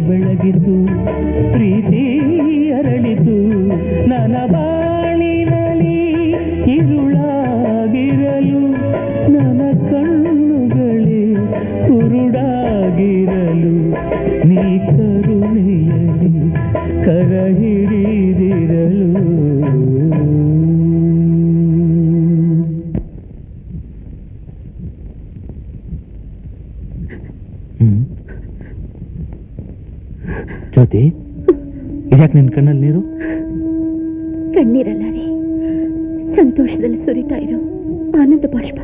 ಬೆಳಗಿತು, ಪ್ರೀತಿ ಅರಳಿತು. ನನ್ನ ಬಾಳಿನಲ್ಲಿ ಇರುಳಾಗಿರಲು ನನ್ನ ಕಣ್ಣುಗಳೇ ಕುರುಡಾಗಿರಲು ನೀ ಕರುಣೆಯಲ್ಲಿ ಕರಹಿಡಿದಿರಲು. ಜ್ಯೋತಿ, ಇದ್ಯಾಕೆ ನಿನ್ನ ಕಣ್ಣಲ್ಲಿ ನೀರು? ಕಣ್ಣೀರಲ್ಲ ರೀ, ಸಂತೋಷದಲ್ಲಿ ಸುರಿತಾ ಇರೋ ಆನಂದ ಬಾಷ್ಪ.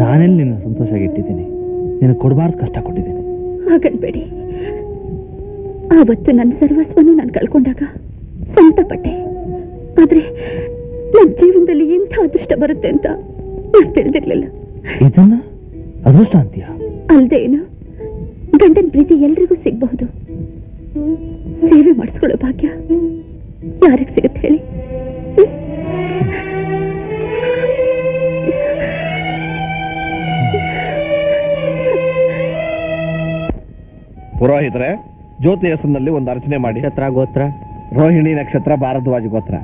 ನಾನೆಲ್ಲಿ ನಿನ್ನ ಸಂತೋಷವಾಗಿ ಇಟ್ಟಿದ್ದೀನಿ? ನಿನ್ನ ಕೊಡಬಾರ್ದು ಕಷ್ಟ ಕೊಟ್ಟಿದ್ದೀನಿ. ಹಾಗನ್ಬೇಡಿ, ಆವತ್ತು ನನ್ನ ಸರ್ವಸ್ವನು ನಾನು ಕಳ್ಕೊಂಡಾಗ ಸಂತಪಟ್ಟೆ. ಆದ್ರೆ ನನ್ನ ಜೀವನದಲ್ಲಿ ಎಂಥ ಅದೃಷ್ಟ ಬರುತ್ತೆ ಅಂತ ನಾನು ತಿಳಿದಿರ್ಲಿಲ್ಲ. ಇದನ್ನ ಅದೃಷ್ಟ ಅಂತೀಯ? ಅಲ್ದೇ ಏನು, ಗಂಡನ ಪ್ರೀತಿ ಎಲ್ರಿಗೂ ಸಿಗಬಹುದು, ಸೇವೆ ಮಾಡಿಸ್ಕೊಳ್ಳೋ ಭಾಗ್ಯ ಯಾರಿಗೆ ಸಿಗುತ್ತೆ ಹೇಳಿ? ಪುರೋಹಿತರೆ, ಜ್ಯೋತಿ ಹೆಸರಿನಲ್ಲಿ ಒಂದು ಅರ್ಚನೆ ಮಾಡಿ. ನಕ್ಷತ್ರ ಗೋತ್ರ ರೋಹಿಣಿ ನಕ್ಷತ್ರ, ಭಾರದ್ವಾಜ ಗೋತ್ರ. ಓಂ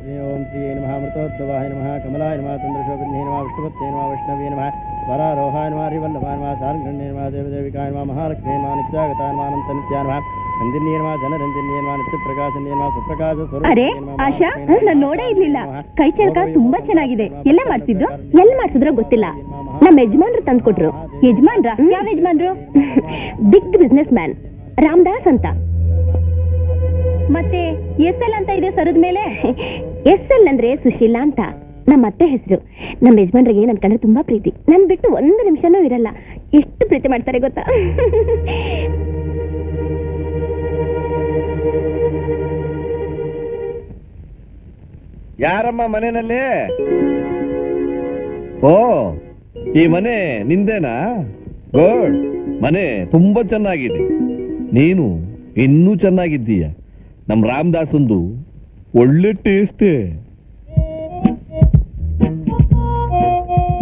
ಶ್ರೀ ಓಂ ಶ್ರೀ ನಮಃ ಮೃತೋದ್ಭವಾಯ ನಮಃ ಕಮಲಾಯ ನಮಃ ಚಂದ್ರಶೋಭಿನ್ಯೇ ನಮಃ ವಿಷ್ಣುಪತ್ಯೇ ನಮಃ ವೈಷ್ಣವೇ ನಮಃ ವರಾರೋಹಾಯ ನಮಃ ಹರಿವಲ್ಲಭಾಯ ನಮಃ ಸಾರ್ಗಣ್ಯೇ ನಮಃ ದೇವದೇವಿಕಾಯ ನಮಃ ಮಹಾಲಕ್ಷ್ಮೇ ನಮಃ ನಿತ್ಯಾಗತಾಯ ನಮಃ ಅನಂತ ನಿತ್ಯಾಯ ನಮಃ ನಂದಿನ್ಯೇ ನಮಃ ಜನರಂಜನ್ಯೇ ನಮಃ ನಿತ್ಯಪ್ರಕಾಶನ್ಯೇ ನಮಃ ಸುಪ್ರಕಾಶ ಸ್ವರೂಪ. ಅರೆ ಆಶಾ, ನಾನು ನೋಡೇ ಇರಲಿಲ್ಲ. ಕೈ ಚಳಕ ತುಂಬಾ ಚೆನ್ನಾಗಿದೆ. ಎಲ್ಲ ಮಾಡ್ತಿದ್ರು? ಎಲ್ಲಿ ಮಾಡ್ಸಿದ್ರೋ ಗೊತ್ತಿಲ್ಲ, ನಮ್ಮ ಯಜಮಾನ್ರು ತಂದ್ಕೊಟ್ರು. ಯಜಮಾನ್ರಾ? ಯಾವ ಯಜಮಾನ್ರು? ಬಿಗ್ ಬಿಸ್ನೆಸ್ ಮ್ಯಾನ್ ರಾಮದಾಸ್ ಅಂತ. ಮತ್ತೆ ಎಸ್ ಎಲ್ ಅಂತ ಇದೆ ಸರದ ಮೇಲೆ. ಎಸ್ ಎಲ್ ಅಂದ್ರೆ ಸುಶೀಲಾ ಅಂತ ನಮ್ಮ ಅತ್ತೆ ಹೆಸರು. ನಮ್ಮ ಯಜಮಾನ್ರಿಗೆ ನನ್ನ ಕಂಡ್ರೆ ತುಂಬಾ ಪ್ರೀತಿ. ನನ್ ಬಿಟ್ಟು ಒಂದು ನಿಮಿಷನೂ ಇರಲ್ಲ. ಎಷ್ಟು ಪ್ರೀತಿ ಮಾಡ್ತಾರೆ ಗೊತ್ತಾ? ಯಾರಮ್ಮ ಮನೆಯಲ್ಲಿ? ಓ, ಈ ಮನೆ ನಿಂದೇನಾ? ಗುಡ್, ಮನೆ ತುಂಬಾ ಚೆನ್ನಾಗಿದೆ. ನೀನು ಇನ್ನೂ ಚೆನ್ನಾಗಿದ್ದೀಯ. ನಮ್ ರಾಮದಾಸ್ ಒಂದು ಒಳ್ಳೆ ಟೇಸ್ಟ್.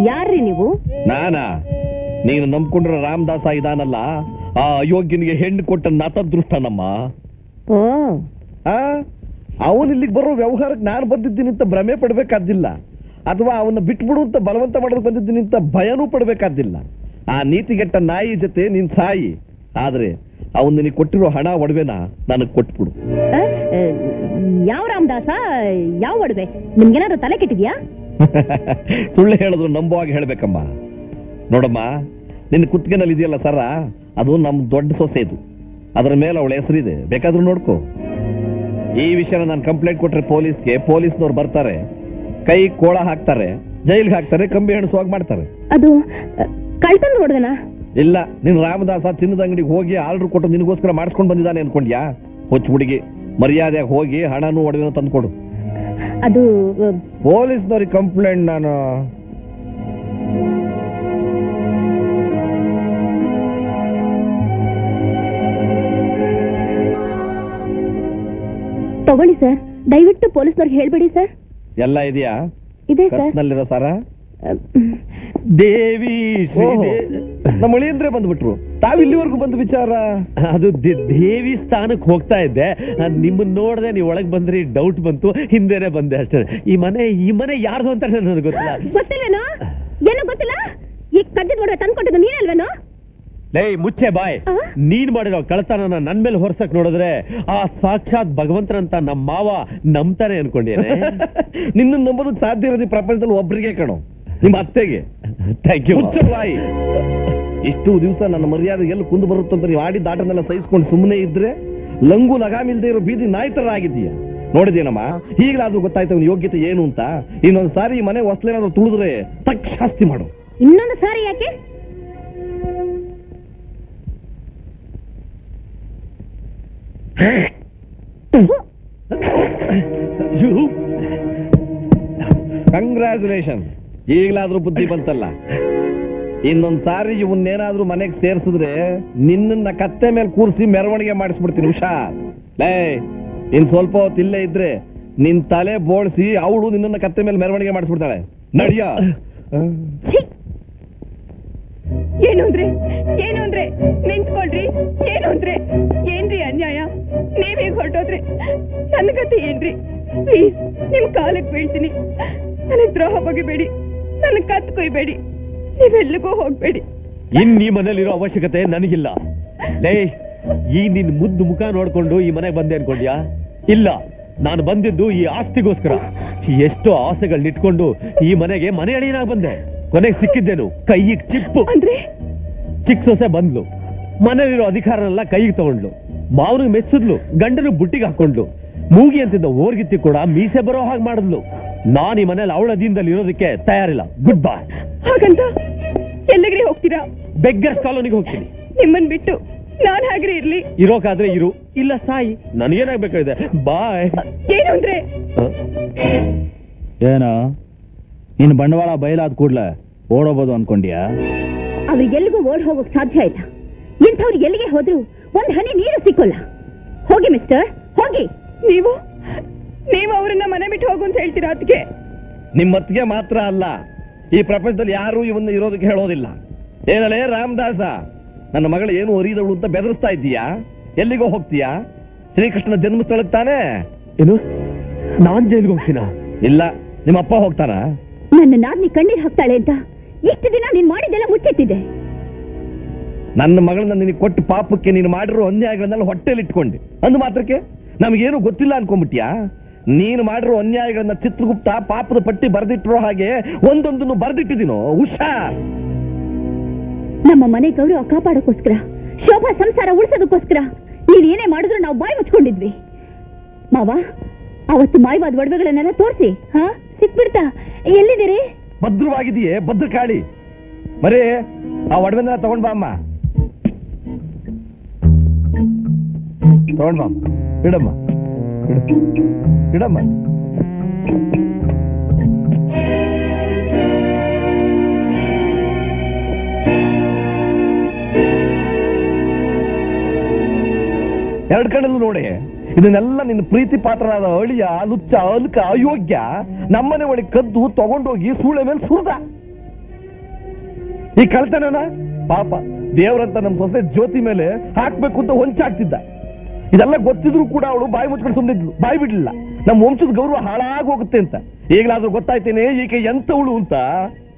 ಯಾರ್ರಿ ನೀವು? ನಾನಾ, ನೀನು ನಂಬ್ಕೊಂಡ್ರೆ ರಾಮದಾಸ ಇದಾನಲ್ಲ, ಆ ಅಯೋಗ್ಯನಿಗೆ ಹೆಣ್ಣು ಕೊಟ್ಟ ನಾತದೃಷ್ಟ ನಮ್ಮ. ಅವನ್ ಇಲ್ಲಿಗೆ ಬರೋ ವ್ಯವಹಾರಕ್ಕೆ ನಾನು ಬಂದಿದ್ದೀನಿ ಅಂತ ಭ್ರಮೆ ಪಡ್ಬೇಕಾದ್ದಿಲ್ಲ, ಅಥವಾ ಅವನ್ನ ಬಿಟ್ಬಿಡು ಅಂತ ಬಲವಂತ ಮಾಡೋದಕ್ಕೆ ಬಂದಿದ್ದೀನಿ ಅಂತ ಭಯನೂ ಪಡ್ಬೇಕಾದ್ದಿಲ್ಲ. ಆ ನೀತಿಗೆಟ್ಟ ನಾಯಿ ಜೊತೆ ನೀನ್ ಸಾಯಿ. ಆದ್ರೆ ಅವನು ನಿನಗೆ ಕೊಟ್ಟಿರೋ ಹಣ ಒಡವೆನ ನನಗೆ ಕೊಟ್ಬಿಡು. ಯಾವ ರಾಮದಾಸ, ಯಾವ ಒಡವೆ? ನಿಮ್ಗೇನಾದ್ರು ತಲೆ ಕೆಟ್ಟಿದ್ಯಾ? ಸುಳ್ಳು ಹೇಳಿದ್ರು ನಂಬುವಾಗ ಹೇಳ್ಬೇಕಮ್ಮ. ನೋಡಮ್ಮ, ನಿನ್ನ ಕುತ್ತಿಗೆನಲ್ಲಿ ಇದೆಯಲ್ಲ ಸರ, ಅದು ನಮ್ಮ ದೊಡ್ಡ ಸೊಸೆ. ಇದು ಅದರ ಮೇಲೆ ಅವಳ ಹೆಸರಿದೆ, ಬೇಕಾದ್ರೂ ನೋಡ್ಕೊ. ಈ ವಿಷಯನ ನಾನು ಕಂಪ್ಲೇಂಟ್ ಕೊಟ್ರೆ ಪೊಲೀಸ್ಗೆ, ಪೊಲೀಸ್ನವ್ರು ಬರ್ತಾರೆ, ಕೈ ಕೋಳ ಹಾಕ್ತಾರೆ, ಜೈಲ್ಗೆ ಹಾಕ್ತಾರೆ, ಕಂಬಿ ಹೆಣಸುವಾಗ ಮಾಡ್ತಾರೆ. ಅದು ಕಳ್ತನ ಹೊಡೆದನಾ? ಇಲ್ಲ, ನಿನ್ ರಾಮದಾಸ ಚಿನ್ನದ ಅಂಗಡಿಗೆ ಹೋಗಿ ಆರ್ಡರ್ ಕೊಟ್ಟು ನಿನಗೋಸ್ಕರ ಮಾಡಿಸ್ಕೊಂಡು ಬಂದಿದ್ದಾನೆ ಅನ್ಕೊಂಡ್ಯಾ? ಹೊಚ್ಚು ಹುಡುಗಿ, ಮರ್ಯಾದೆ ಹೋಗಿ ಹಣನೂ ಒಡವೆನೂ ತಂದ್ಕೊಡು. ಅದು ಪೊಲೀಸ್ನವ್ರಿಗೆ ಕಂಪ್ಲೇಂಟ್ ನಾನು. ತಗೊಳ್ಳಿ ಸರ್, ದಯವಿಟ್ಟು ಪೊಲೀಸ್ನವ್ರಿಗೆ ಹೇಳ್ಬೇಡಿ ಸರ್. ಎಲ್ಲ ಇದೆಯಾ? ಇದೆ ಸರ್. ಸರ ದೇವಿ ನಮ್ಮ ಅಳಿಯಂದ್ರೆ ಬಂದ್ಬಿಟ್ರು. ತಾವಿಲ್ಲಿವರೆಗೂ ಬಂದ ವಿಚಾರ ಅದು ದೇವಿ ಸ್ಥಾನಕ್ಕೆ ಹೋಗ್ತಾ ಇದ್ದೆ. ನಿಮ್ಮನ್ನ ನೋಡ್ದೆ, ನೀವು ಒಳಗ್ ಬಂದ್ರಿ, ಡೌಟ್ ಬಂತು, ಹಿಂದೆನೆ ಬಂದೆ ಅಷ್ಟೇ. ಈ ಮನೆ ಯಾರ್ದು ಅಂತ ನನಗೆ ಗೊತ್ತಿಲ್ಲ. ಗೊತ್ತಿಲ್ವೇನೋ? ಏನೋ ಗೊತ್ತಿಲ್ಲ. ಈ ಕದ್ದಿದ್ ಒಡವೆ ತಂದ್ಕೊಟ್ಟಿದ್ದು ನೀನಲ್ವೇನೋ? ಲೇ ಮುಚ್ಚೆ ಬಾಯ್, ನೀನ್ ಮಾಡಿರೋ ಕಳ್ತನನ ನನ್ ಮೇಲೆ ಹೊರ್ಸಕ್ ನೋಡಿದ್ರೆ ಆ ಸಾಕ್ಷಾತ್ ಭಗವಂತನಂತ ನಮ್ಮ ಮಾವ ನಂಬ್ತಾನೆ ಅನ್ಕೊಂಡೇನೆ. ನಿನ್ನ ನಂಬೋದಕ್ಕೆ ಸಾಧ್ಯ ಇರೋದು ಈ ಪ್ರಪಂಚದಲ್ಲಿ ಒಬ್ಬರಿಗೆ ಕಣೋ, ನಿಮ್ಮ ಅತ್ತೆಗೆ. Thank you. ಮುಚ್ಚೆ ಬಾಯ್. ಇಷ್ಟು ದಿವಸ ನನ್ನ ಮರ್ಯಾದೆ ಎಲ್ಲಿ ಕುಂದು ಬರುತ್ತೆ ಅಂತ ನೀವು ಆಡಿ ದಾಟನೆಲ್ಲ ಸಹಿಸಿಕೊಂಡು ಸುಮ್ಮನೆ ಇದ್ರೆ ಲಂಗು ಲಗಾಮಿಲ್ದೇ ಇರೋ ಬೀದಿ ನಾಯಿ ತರ ಆಗಿದೀಯ. ನೋಡಿದೇನಮ್ಮ, ಈಗಲಾದ್ರೂ ಗೊತ್ತಾಯ್ತು ಅವನ ಯೋಗ್ಯತೆ ಏನು ಅಂತ. ಇನ್ನೊಂದು ಸಾರಿ ಮನೆ ಹೊಸಲೇನಾದ್ರು ತುಳಿದ್ರೆ ತಕ್ಕ ಶಾಸ್ತಿ ಮಾಡು. ಇನ್ನೊಂದು ಸಾರಿ ಯಾಕೆ? ಕಂಗ್ರಾಚುಲೇಷನ್, ಈಗಲಾದ್ರೂ ಬುದ್ಧಿ ಬಂತಲ್ಲ. ಇನ್ನೊಂದ್ ಸಾರಿ ಇವನ್ನೇನಾದ್ರೂ ಮನೆಗೆ ಸೇರ್ಸಿದ್ರೆ ನಿನ್ನ ಕತ್ತೆ ಮೇಲೆ ಕೂರಿಸಿ ಮೆರವಣಿಗೆ ಮಾಡಿಸ್ಬಿಡ್ತೀನಿ. ಹುಷಾರ್ ಲೇ, ಇನ್ ಸ್ವಲ್ಪ ಹೊತ್ತು ಇಲ್ಲೇ ಇದ್ರೆ ನಿನ್ ತಲೆ ಬೋಳ್ಸಿ ಅವಳು ನಿನ್ನ ಕತ್ತೆ ಮೇಲೆ ಮೆರವಣಿಗೆ ಮಾಡಿಸ್ಬಿಡ್ತಾಳೆ. ನಡಿಯ. ಏನು ಅಂದ್ರೆ ನಿಂತ್ಕೊಳ್ರಿ. ಏನು ಅಂದ್ರೆ ಏನ್ರಿ ಅನ್ಯಾಯ? ನೀವೇ ಹೊರಟೋದ್ರಿ, ನನ್ನ ಕತೆ ಏನ್ರಿ? ಪ್ಲೀಸ್ ನಿಮ್ ಕಾಲಕ್ಕೆ ಬೀಳ್ತೀನಿ, ನನಗ್ ದ್ರೋಹ ಬಗೆಬೇಡಿ, ನನಗ್ ಕತ್ ಕೊಯ್ಬೇಡಿ, ನೀವೆಲ್ಲಿಗೂ ಹೋಗ್ಬೇಡಿ. ಇನ್ ಈ ಮನೇಲಿರೋ ಅವಶ್ಯಕತೆ ನನಗಿಲ್ಲ. ಲೇ, ಈ ನಿನ್ ಮುದ್ದು ಮುಖ ನೋಡ್ಕೊಂಡು ಈ ಮನೆಗೆ ಬಂದೆ ಅನ್ಕೊಂಡ್ಯಾ? ಇಲ್ಲ, ನಾನು ಬಂದಿದ್ದು ಈ ಆಸ್ತಿಗೋಸ್ಕರ. ಎಷ್ಟೋ ಆಸೆಗಳನ್ನ ಇಟ್ಕೊಂಡು ಈ ಮನೆಗೆ ಮನೆ ಅಡಿಯನಾಗಿ ಬಂದೆ. ಕೊನೆಗೆ ಸಿಕ್ಕಿದ್ದೇನು? ಕೈಯಿಗೆ ಚಿಪ್ಪು. ಅಂದ್ರೆ ಚಿಕ್ಕ ಸೊಸೆ ಬಂದ್ಲು, ಮನೇಲಿರೋ ಅಧಿಕಾರನೆಲ್ಲ ಕೈಗೆ ತಗೊಂಡ್ಲು, ಮಾವನಿಗೆ ಮೆಚ್ಚಿದ್ಲು, ಗಂಡನು ಬುಟ್ಟಿಗೆ ಹಾಕೊಂಡ್ಲು, ಮೂಗಿ ಅಂತಿದ್ದ ಓರ್ಗಿತ್ತಿ ಕೂಡ ಮೀಸೆ ಬರೋ ಹಾಗೆ ಮಾಡಿದ್ಲು. ನಾನ್ ಈ ಮನೇಲಿ ಅವಳ ದಿನದಲ್ಲಿ ಇರೋದಕ್ಕೆ ತಯಾರಿಲ್ಲ. ಗುಡ್ ಬಾಯ್. ಹಾಗಂತ ಎಲ್ಲಿಗ್ರಿ ಹೋಗ್ತೀರಾ? ಬೆಗ್ಗರ್ಸ್ ಕಾಲೋನಿಗೆ ಹೋಗ್ತೀನಿ. ನಿಮ್ಮನ್ ಬಿಟ್ಟು ನಾನ್ ಹಾಗ್ರಿ ಇರ್ಲಿ? ಇರೋಕಾದ್ರೆ ಇರು, ಇಲ್ಲ ಸಾಯಿ, ನನಗೇನಾಗ್ಬೇಕಾಗಿದೆ. ಬಾಯ್. ಏನು ಅಂದ್ರೆ ಏನ? ನಿನ್ ಬಂಡವಾಳ ಬಯಲಾದ್ ಕೂಡ್ಲೆ ಓಡೋಬೋದು ಅನ್ಕೊಂಡ್ಯಾ? ಅವ್ರು ಎಲ್ಲಿಗೂ ಓಡ್ ಹೋಗೋಕ್ ಸಾಧ್ಯ ಆಯ್ತಾ? ಇಂಥವ್ರು ಎಲ್ಲಿಗೆ ಹೋದ್ರು ಒಂದ್ ಹನಿ ನೀರು ಸಿಕ್ಕೋಲ್ಲ. ಹೋಗಿ ಮಿಸ್ಟರ್, ಹೋಗಿ. ನೀವು ಅವರನ್ನ ಮನೆ ಬಿಟ್ಟು ಹೋಗು ಅಂತ ಹೇಳ್ತೀರಾ? ಅದಕ್ಕೆ ನಿಮ್ಮತ್ತಿಗೆ ಮಾತ್ರ ಅಲ್ಲ, ಈ ಪ್ರಪಂಚದಲ್ಲಿ ಯಾರು ಇವನ್ನ ಇರೋದಕ್ಕೆ ಹೇಳೋದಿಲ್ಲ. ಏನಲ್ಲೇ ರಾಮದಾಸ, ನನ್ನ ಮಗಳು ಏನು ಒರಿದವಳು ಅಂತ ಬೆದರಿಸ್ತಾ ಇದ್ದೀಯಾ? ಎಲ್ಲಿಗೋ ಹೋಗ್ತೀಯಾ? ಶ್ರೀಕೃಷ್ಣನ ಜನ್ಮಸ್ಥಳಕ್ಕೆ ತಾನೆ. ಏನು ನಾನ್ ಜೈಲಿಗೆ ಹೋಗ್ತೀನ? ಇಲ್ಲ, ನಿಮ್ಮಪ್ಪ ಹೋಗ್ತಾನ? ನನ್ನ ನಾದ್ನಿ ಕಣ್ಣೀರ್ ಹಾಕ್ತಾಳೆ ಅಂತ ಎಷ್ಟು ದಿನ ನೀನ್ ಮಾಡಿದ್ದೆಲ್ಲ ಮುಚ್ಚಿಟ್ಟಿದ್ದೆ. ನನ್ನ ಮಗಳನ್ನ ನಿನಗೆ ಕೊಟ್ಟು ಪಾಪಕ್ಕೆ ನೀನು ಮಾಡಿರೋ ಅನ್ಯಾಯಗಳನ್ನೆಲ್ಲ ಹೊಟ್ಟೆಲಿ ಇಟ್ಕೊಂಡೆ ಅಂದು ಮಾತ್ರಕ್ಕೆ ನಮಗೇನು ಗೊತ್ತಿಲ್ಲ ಅನ್ಕೊಂಡ್ಬಿಟ್ಟಿಯಾ? ನೀನು ಮಾಡಿರೋ ಅನ್ಯಾಯಗಳನ್ನ ಚಿತ್ರಗುಪ್ತ ಪಾಪದ ಪಟ್ಟಿ ಬರೆದಿಟ್ಟಿರೋ ಹಾಗೆ ಒಂದೊಂದನ್ನು ಬರೆದಿಟ್ಟಿದೀನೋ. ಹುಷಾರ್. ನಮ್ಮ ಮನೆ ಗೌರವ ಕಾಪಾಡೋಕ್ಕೋಸ್ಕರ, ಶೋಭಾ ಸಂಸಾರ ಉಳಿಸೋದಕ್ಕೋಸ್ಕರ ನೀನೇನೇ ಮಾಡಿದ್ರು ನಾವು ಬಾಯಿ ಮುಚ್ಕೊಂಡಿದ್ವಿ. ಮಾವ, ಅವತ್ತು ಮಾಯವಾದ ಒಡವೆಗಳನ್ನೆಲ್ಲ ತೋರಿಸಿ ಹಾ ಸಿಕ್ಬಿಡ್ತಾ. ಎಲ್ಲಿದ್ದೀರಿ? ಭದ್ರವಾಗಿದೆಯೇ ಭದ್ರಕಾಳಿ? ಮರೇ, ಆ ಒಡವೆನ ತಗೊಂಡ್ ಬಾ ಅಮ್ಮ. ತಗೊಂಡ್ ಬಾ ಇಡಮ್ಮ. ಇಡಮ್ಮ. ಎರಡು ಕಣ್ಣಲ್ಲೂ ನೋಡಿ, ಇದನ್ನೆಲ್ಲ ನಿನ್ನ ಪ್ರೀತಿ ಪಾತ್ರನಾದ ಅಳಿಯ ಲುಚ್ಚ ಅಲ್ಕ ಅಯೋಗ್ಯ ನಮ್ಮನೆ ಒಳಗೆ ಕದ್ದು ತಗೊಂಡೋಗಿ ಸೂಳೆ ಮೇಲೆ ಸುರಿದ ಈ ಕಳ್ತನನ. ಪಾಪ ದೇವರಂತ ನಮ್ಮ ಸೊಸೆ ಜ್ಯೋತಿ ಮೇಲೆ ಹಾಕ್ಬೇಕು ಅಂತ ಹೊಂಚಾಗ್ತಿದ್ದ. ಇದೆಲ್ಲ ಗೊತ್ತಿದ್ರು ಕೂಡ ಅವಳು ಬಾಯಿ ಮುಚ್ಕೊಂಡು ಸುಮ್ಮನಿದ್ಲು, ಬಾಯಿ ಬಿಡ್ಲಿಲ್ಲ. ನಮ್ಮ ವಂಶದ ಗೌರವ ಹಾಳಾಗೋಗುತ್ತೆ ಅಂತ. ಈಗಲಾದ್ರೂ ಗೊತ್ತಾಯ್ತೇನೆ ಈಕೆ ಎಂತವಳು ಅಂತ.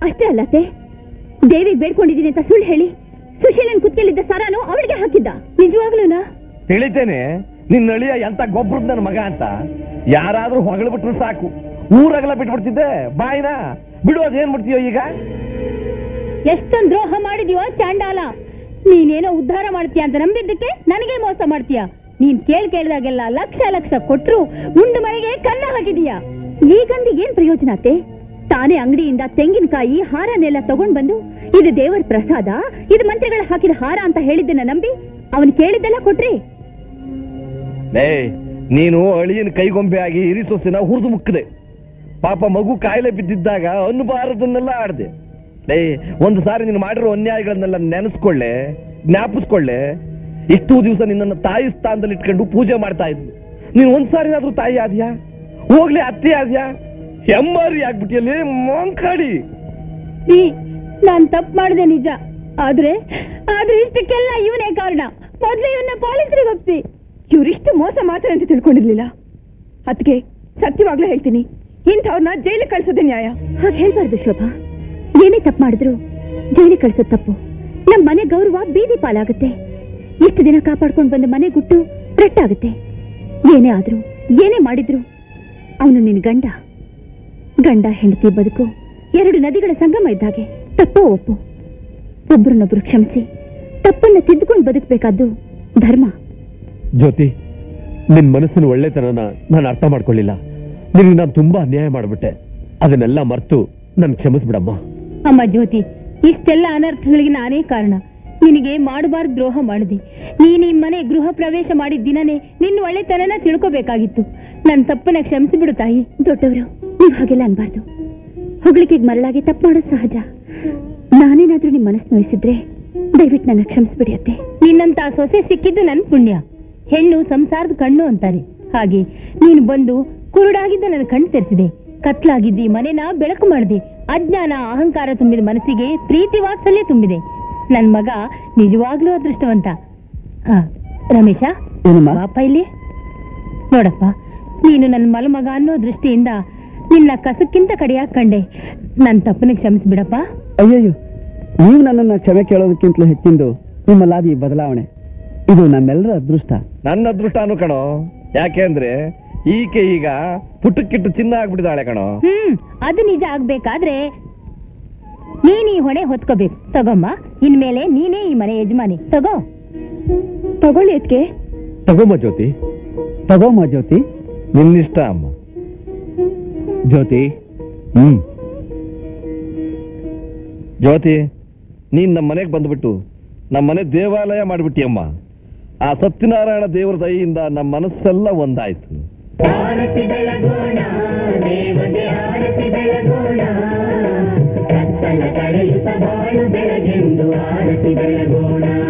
ಅಷ್ಟೇ ಅಲ್ಲತ್ತೆ, ದೇವಿಗೆ ಬೇಡ್ಕೊಂಡಿದ್ದೀನಿ ಅಂತ ಸುಳ್ಳು ಹೇಳಿ ಸುಶೀಲನ್ ಕುತ್ಕೇಲಿದ್ದ ಸರಾನು ಅವಳಿಗೆ ಹಾಕಿದ್ದ. ನಿಜವಾಗ್ಲೂನಾ? ಹೇಳಿದ್ದೇನೆ ನಿನ್ನ ಅಳಿಯ ಎಂತ ಗೊಬ್ಬರದ ನನ್ನ ಮಗ ಅಂತ. ಯಾರಾದ್ರೂ ಹೊಗಳ ಬಿಟ್ರೆ ಸಾಕು ಊರಗಲ ಬಿಟ್ಬಿಡ್ತಿದ್ದೆ. ಬಾಯಿನ ಬಿಡೋದು ಏನ್ ಮಾಡ್ತೀಯೋ ಈಗ? ಎಷ್ಟೊಂದು ದ್ರೋಹ ಮಾಡಿದ್ಯೋ ಚಾಂಡಾಲ. ನೀನೇನೋ ಉದ್ಧಾರ ಮಾಡ್ತೀಯ ಅಂತ ನಂಬಿದ್ದಕ್ಕೆ ನನಗೆ ಮೋಸ ಮಾಡ್ತೀಯ. ನೀನ್ ಕೇಳ್ದಾಗೆಲ್ಲ ಲಕ್ಷ ಲಕ್ಷ ಕೊಟ್ರು ಉಂಡು ಮನೆಗೆ ಕನ್ನ ಹಾಕಿದೀಯಾ. ಈಗಂದ ಏನ್ ಪ್ರಯೋಜನ ಅತ್ತೆ? ತಾನೇ ಅಂಗಡಿಯಿಂದ ತೆಂಗಿನಕಾಯಿ ಹಾರನೆಲ್ಲ ತಗೊಂಡ್ ಬಂದು ಇದು ದೇವರ ಪ್ರಸಾದ, ಇದು ಮಂತ್ರಿಗಳ ಹಾಕಿದ ಹಾರ ಅಂತ ಹೇಳಿದ್ದನ್ನ ನಂಬಿ ಅವನ್ ಕೇಳಿದ್ದೆಲ್ಲ ಕೊಟ್ರಿ. ನೀನು ಅಳಿಯನ್ ಕೈಗೊಂಬೆ ಆಗಿ ಹಿರಿಸೊಸಿನ ಹುರಿದು ಮುಕ್ಕದೆ. ಪಾಪ ಮಗು ಕಾಯಿಲೆ ಬಿದ್ದಿದ್ದಾಗ ಅನ್ನಬಾರದನ್ನೆಲ್ಲ ಆಡ್ದೆ. ಲೇ, ಒಂದು ಸಾರಿ ನೀನು ಮಾಡಿರೋ ಅನ್ಯಾಯಗಳನ್ನೆಲ್ಲ ನೆನೆಸ್ಕೊಳ್ಳೆ, ಜ್ಞಾಪಿಸ್ಕೊಳ್ಳೆ. ಇಷ್ಟು ದಿವಸ ನಿನ್ನ ತಾಯಿ ಸ್ಥಾನದಲ್ಲಿ ಇಟ್ಕೊಂಡು ಪೂಜೆ ಮಾಡ್ತಾ ಇದ್ವಿ. ನೀನ್ ಒಂದ್ಸಾರಿನಾದ್ರೂ ತಾಯಿ ಆದ್ಯಾ? ಹೋಗ್ಲಿ ಅತ್ತೆ ಆದ್ಯಾ? ಹೆಮ್ಮಾರಿ ಆಗ್ಬಿಟ್ಟಿಯಲ್ಲಿ ಮೊಂಕಾಡಿ. ನಾನ್ ತಪ್ಪು ಮಾಡಿದೆ ನಿಜ, ಆದ್ರೆ ಆದ್ರೆ ಇಷ್ಟಕ್ಕೆಲ್ಲ ಇವನೇ ಕಾರಣ. ಮೊದ್ಲು ಇವನ್ನ ಪೊಲೀಸರಿಗೆ ಒಪ್ಸಿ. ಇವ್ರಿಷ್ಟು ಮೋಸ ಮಾತ್ರ ಅಂತ ತಿಳ್ಕೊಂಡಿರ್ಲಿಲ್ಲ. ಅದಕ್ಕೆ ಸತ್ಯವಾಗ್ಲೂ ಹೇಳ್ತೀನಿ, ಇಂಥವ್ರನ್ನ ಜೈಲಿಗೆ ಕಳ್ಸೋದೇ ನ್ಯಾಯ. ಹಾಗೆ ಹೇಳ್ಬಾರ್ದು ಶೋಭಾ. ಏನೇ ತಪ್ಪು ಮಾಡಿದ್ರು ಜೈಲಿಗೆ ಕಳ್ಸೋದು ತಪ್ಪು. ನಮ್ ಮನೆ ಗೌರವ ಬೀದಿ ಪಾಲಾಗುತ್ತೆ. ಇಷ್ಟು ದಿನ ಕಾಪಾಡ್ಕೊಂಡು ಬಂದ ಮನೆ ಗುಟ್ಟು ರಟ್ಟಾಗುತ್ತೆ. ಏನೇ ಆದ್ರೂ ಏನೇ ಮಾಡಿದ್ರು ಅವನು ನಿನ್ನ ಗಂಡ. ಗಂಡ ಹೆಂಡತಿ ಬದುಕು ಎರಡು ನದಿಗಳ ಸಂಗಮ ಇದ್ದಾಗೆ. ತಪ್ಪೋ ಒಪ್ಪು, ಒಬ್ಬರನ್ನೊಬ್ಬರು ಕ್ಷಮಿಸಿ ತಪ್ಪನ್ನ ತಿದ್ದುಕೊಂಡು ಬದುಕಬೇಕಾದ್ದು ಧರ್ಮ. ಜ್ಯೋತಿ, ನಿನ್ನ ಮನಸ್ಸಿನ ಒಳ್ಳೆತನನ ನಾನು ಅರ್ಥ ಮಾಡ್ಕೊಳ್ಳಿಲ್ಲ. ನಿನಗೆ ನಾನು ತುಂಬಾ ಅನ್ಯಾಯ ಮಾಡಿಬಿಟ್ಟೆ. ಅದನ್ನೆಲ್ಲ ಮರೆತು ನಾನು ಕ್ಷಮಿಸ್ಬಿಡಮ್ಮ. ಅಮ್ಮ ಜ್ಯೋತಿ, ಇಷ್ಟೆಲ್ಲ ಅನರ್ಥಗಳಿಗೆ ನಾನೇ ಕಾರಣ. ನಿನಗೆ ಮಾಡಬಾರ್ದು ದ್ರೋಹ ಮಾಡಿದೆ. ನೀನು ಈ ಮನೆ ಗೃಹ ಪ್ರವೇಶ ಮಾಡಿದ ದಿನನೇ ನಿನ್ನ ಒಳ್ಳೆತನನ ತಿಳ್ಕೋಬೇಕಾಗಿತ್ತು. ನನ್ನ ತಪ್ಪನ್ನ ಕ್ಷಮಿಸಿಬಿಡು ತಾಯಿ. ದೊಡ್ಡವರು ನೀವು ಹಾಗೆಲ್ಲ ಅನ್ಬಾರ್ದು. ಹೊಗಳಿಕೆಗೆ ಮರಳಾಗಿ ತಪ್ಪು ಮಾಡೋದು ಸಹಜ. ನಾನೇನಾದ್ರೂ ನಿಮ್ಮ ಮನಸ್ಸು ನೋಯಿಸಿದ್ರೆ ದಯವಿಟ್ಟು ನನ್ನ ಕ್ಷಮಿಸ್ಬಿಡಿ ಅತ್ತೆ. ನಿನ್ನಂತ ಸೊಸೆ ಸಿಕ್ಕಿದ್ದು ನನ್ನ ಪುಣ್ಯ. ಹೆಣ್ಣು ಸಂಸಾರದ ಕಣ್ಣು ಅಂತಾರೆ. ಹಾಗೆ ನೀನು ಬಂದು ಕುರುಡಾಗಿದ್ದ ನನ್ನ ಕಣ್ಣು ತೆರೆಸಿದೆ. ಕತ್ಲಾಗಿದ್ದಿ ಮನೆನ ಬೆಳಕು ಮಾಡಿದೆ. ಅಜ್ಞಾನ ಅಹಂಕಾರ ತುಂಬಿದ ಮನಸ್ಸಿಗೆ ಪ್ರೀತಿ ವಾತ್ಸಲ್ಯ ತುಂಬಿದೆ. ನನ್ನ ಮಗ ನಿಜವಾಗ್ಲೂ ಅದೃಷ್ಟವಂತ. ರಮೇಶ, ಪಾಪ ಇಲ್ಲಿ ನೋಡಪ್ಪ, ನೀನು ನನ್ನ ಮಲಮಗ ಅನ್ನೋ ದೃಷ್ಟಿಯಿಂದ ನಿನ್ನ ಕಸಕ್ಕಿಂತ ಕಡೆಯಾಗಿ ಕಂಡೆ. ನನ್ನ ತಪ್ಪನ ಕ್ಷಮಿಸ್ಬಿಡಪ್ಪ. ಅಯ್ಯಯ್ಯೋ, ನೀವು ನನ್ನನ್ನು ಕ್ಷಮೆ ಕೇಳೋದಕ್ಕಿಂತಲೂ ಹೆಚ್ಚಿಂದು ನಿಮ್ಮಲ್ಲಾದ ಈ ಬದಲಾವಣೆ, ಇದು ನಮ್ಮೆಲ್ಲರ ಅದೃಷ್ಟ. ನನ್ನ ಅದೃಷ್ಟನೂ ಕಣೋ, ಯಾಕೆಂದ್ರೆ ಈಕೆ ಈಗ ಪುಟ್ಟಕ್ಕಿಟ್ಟು ಚಿನ್ನ ಆಗ್ಬಿಟ್ಟಿದ್ದಾಳೆ ಕಣೋ. ಅದು ನಿಜ ಆಗ್ಬೇಕಾದ್ರೆ ನೀನೀ ಹೊಣೆ ಹೊತ್ಕೋಬೇಕು. ತಗೊಮ್ಮ, ಇನ್ಮೇಲೆ ನೀನೇ ಈ ಮನೆ ಯಜಮಾನಿ. ತಗೋ, ತಗೊಳ್ಳಿ ಅದಕ್ಕೆ. ತಗೋಮ್ಮ ಜ್ಯೋತಿ, ತಗೋಮ್ಮ ಜ್ಯೋತಿ, ನಿನ್ನಿಷ್ಟ ಅಮ್ಮ. ಜ್ಯೋತಿ, ಜ್ಯೋತಿ, ನೀನ್ ನಮ್ಮ ಮನೆಗೆ ಬಂದ್ಬಿಟ್ಟು ನಮ್ಮನೆ ದೇವಾಲಯ ಮಾಡಿಬಿಟ್ಟಿ ಅಮ್ಮ. ಆ ಸತ್ಯನಾರಾಯಣ ದೇವರ ದಯೆಯಿಂದ ನಮ್ಮ ಮನಸ್ಸೆಲ್ಲ ಒಂದಾಯ್ತು. ಬೆಳಗಿಂದು ಆರತಿ ಬೆಳಗೋಣ.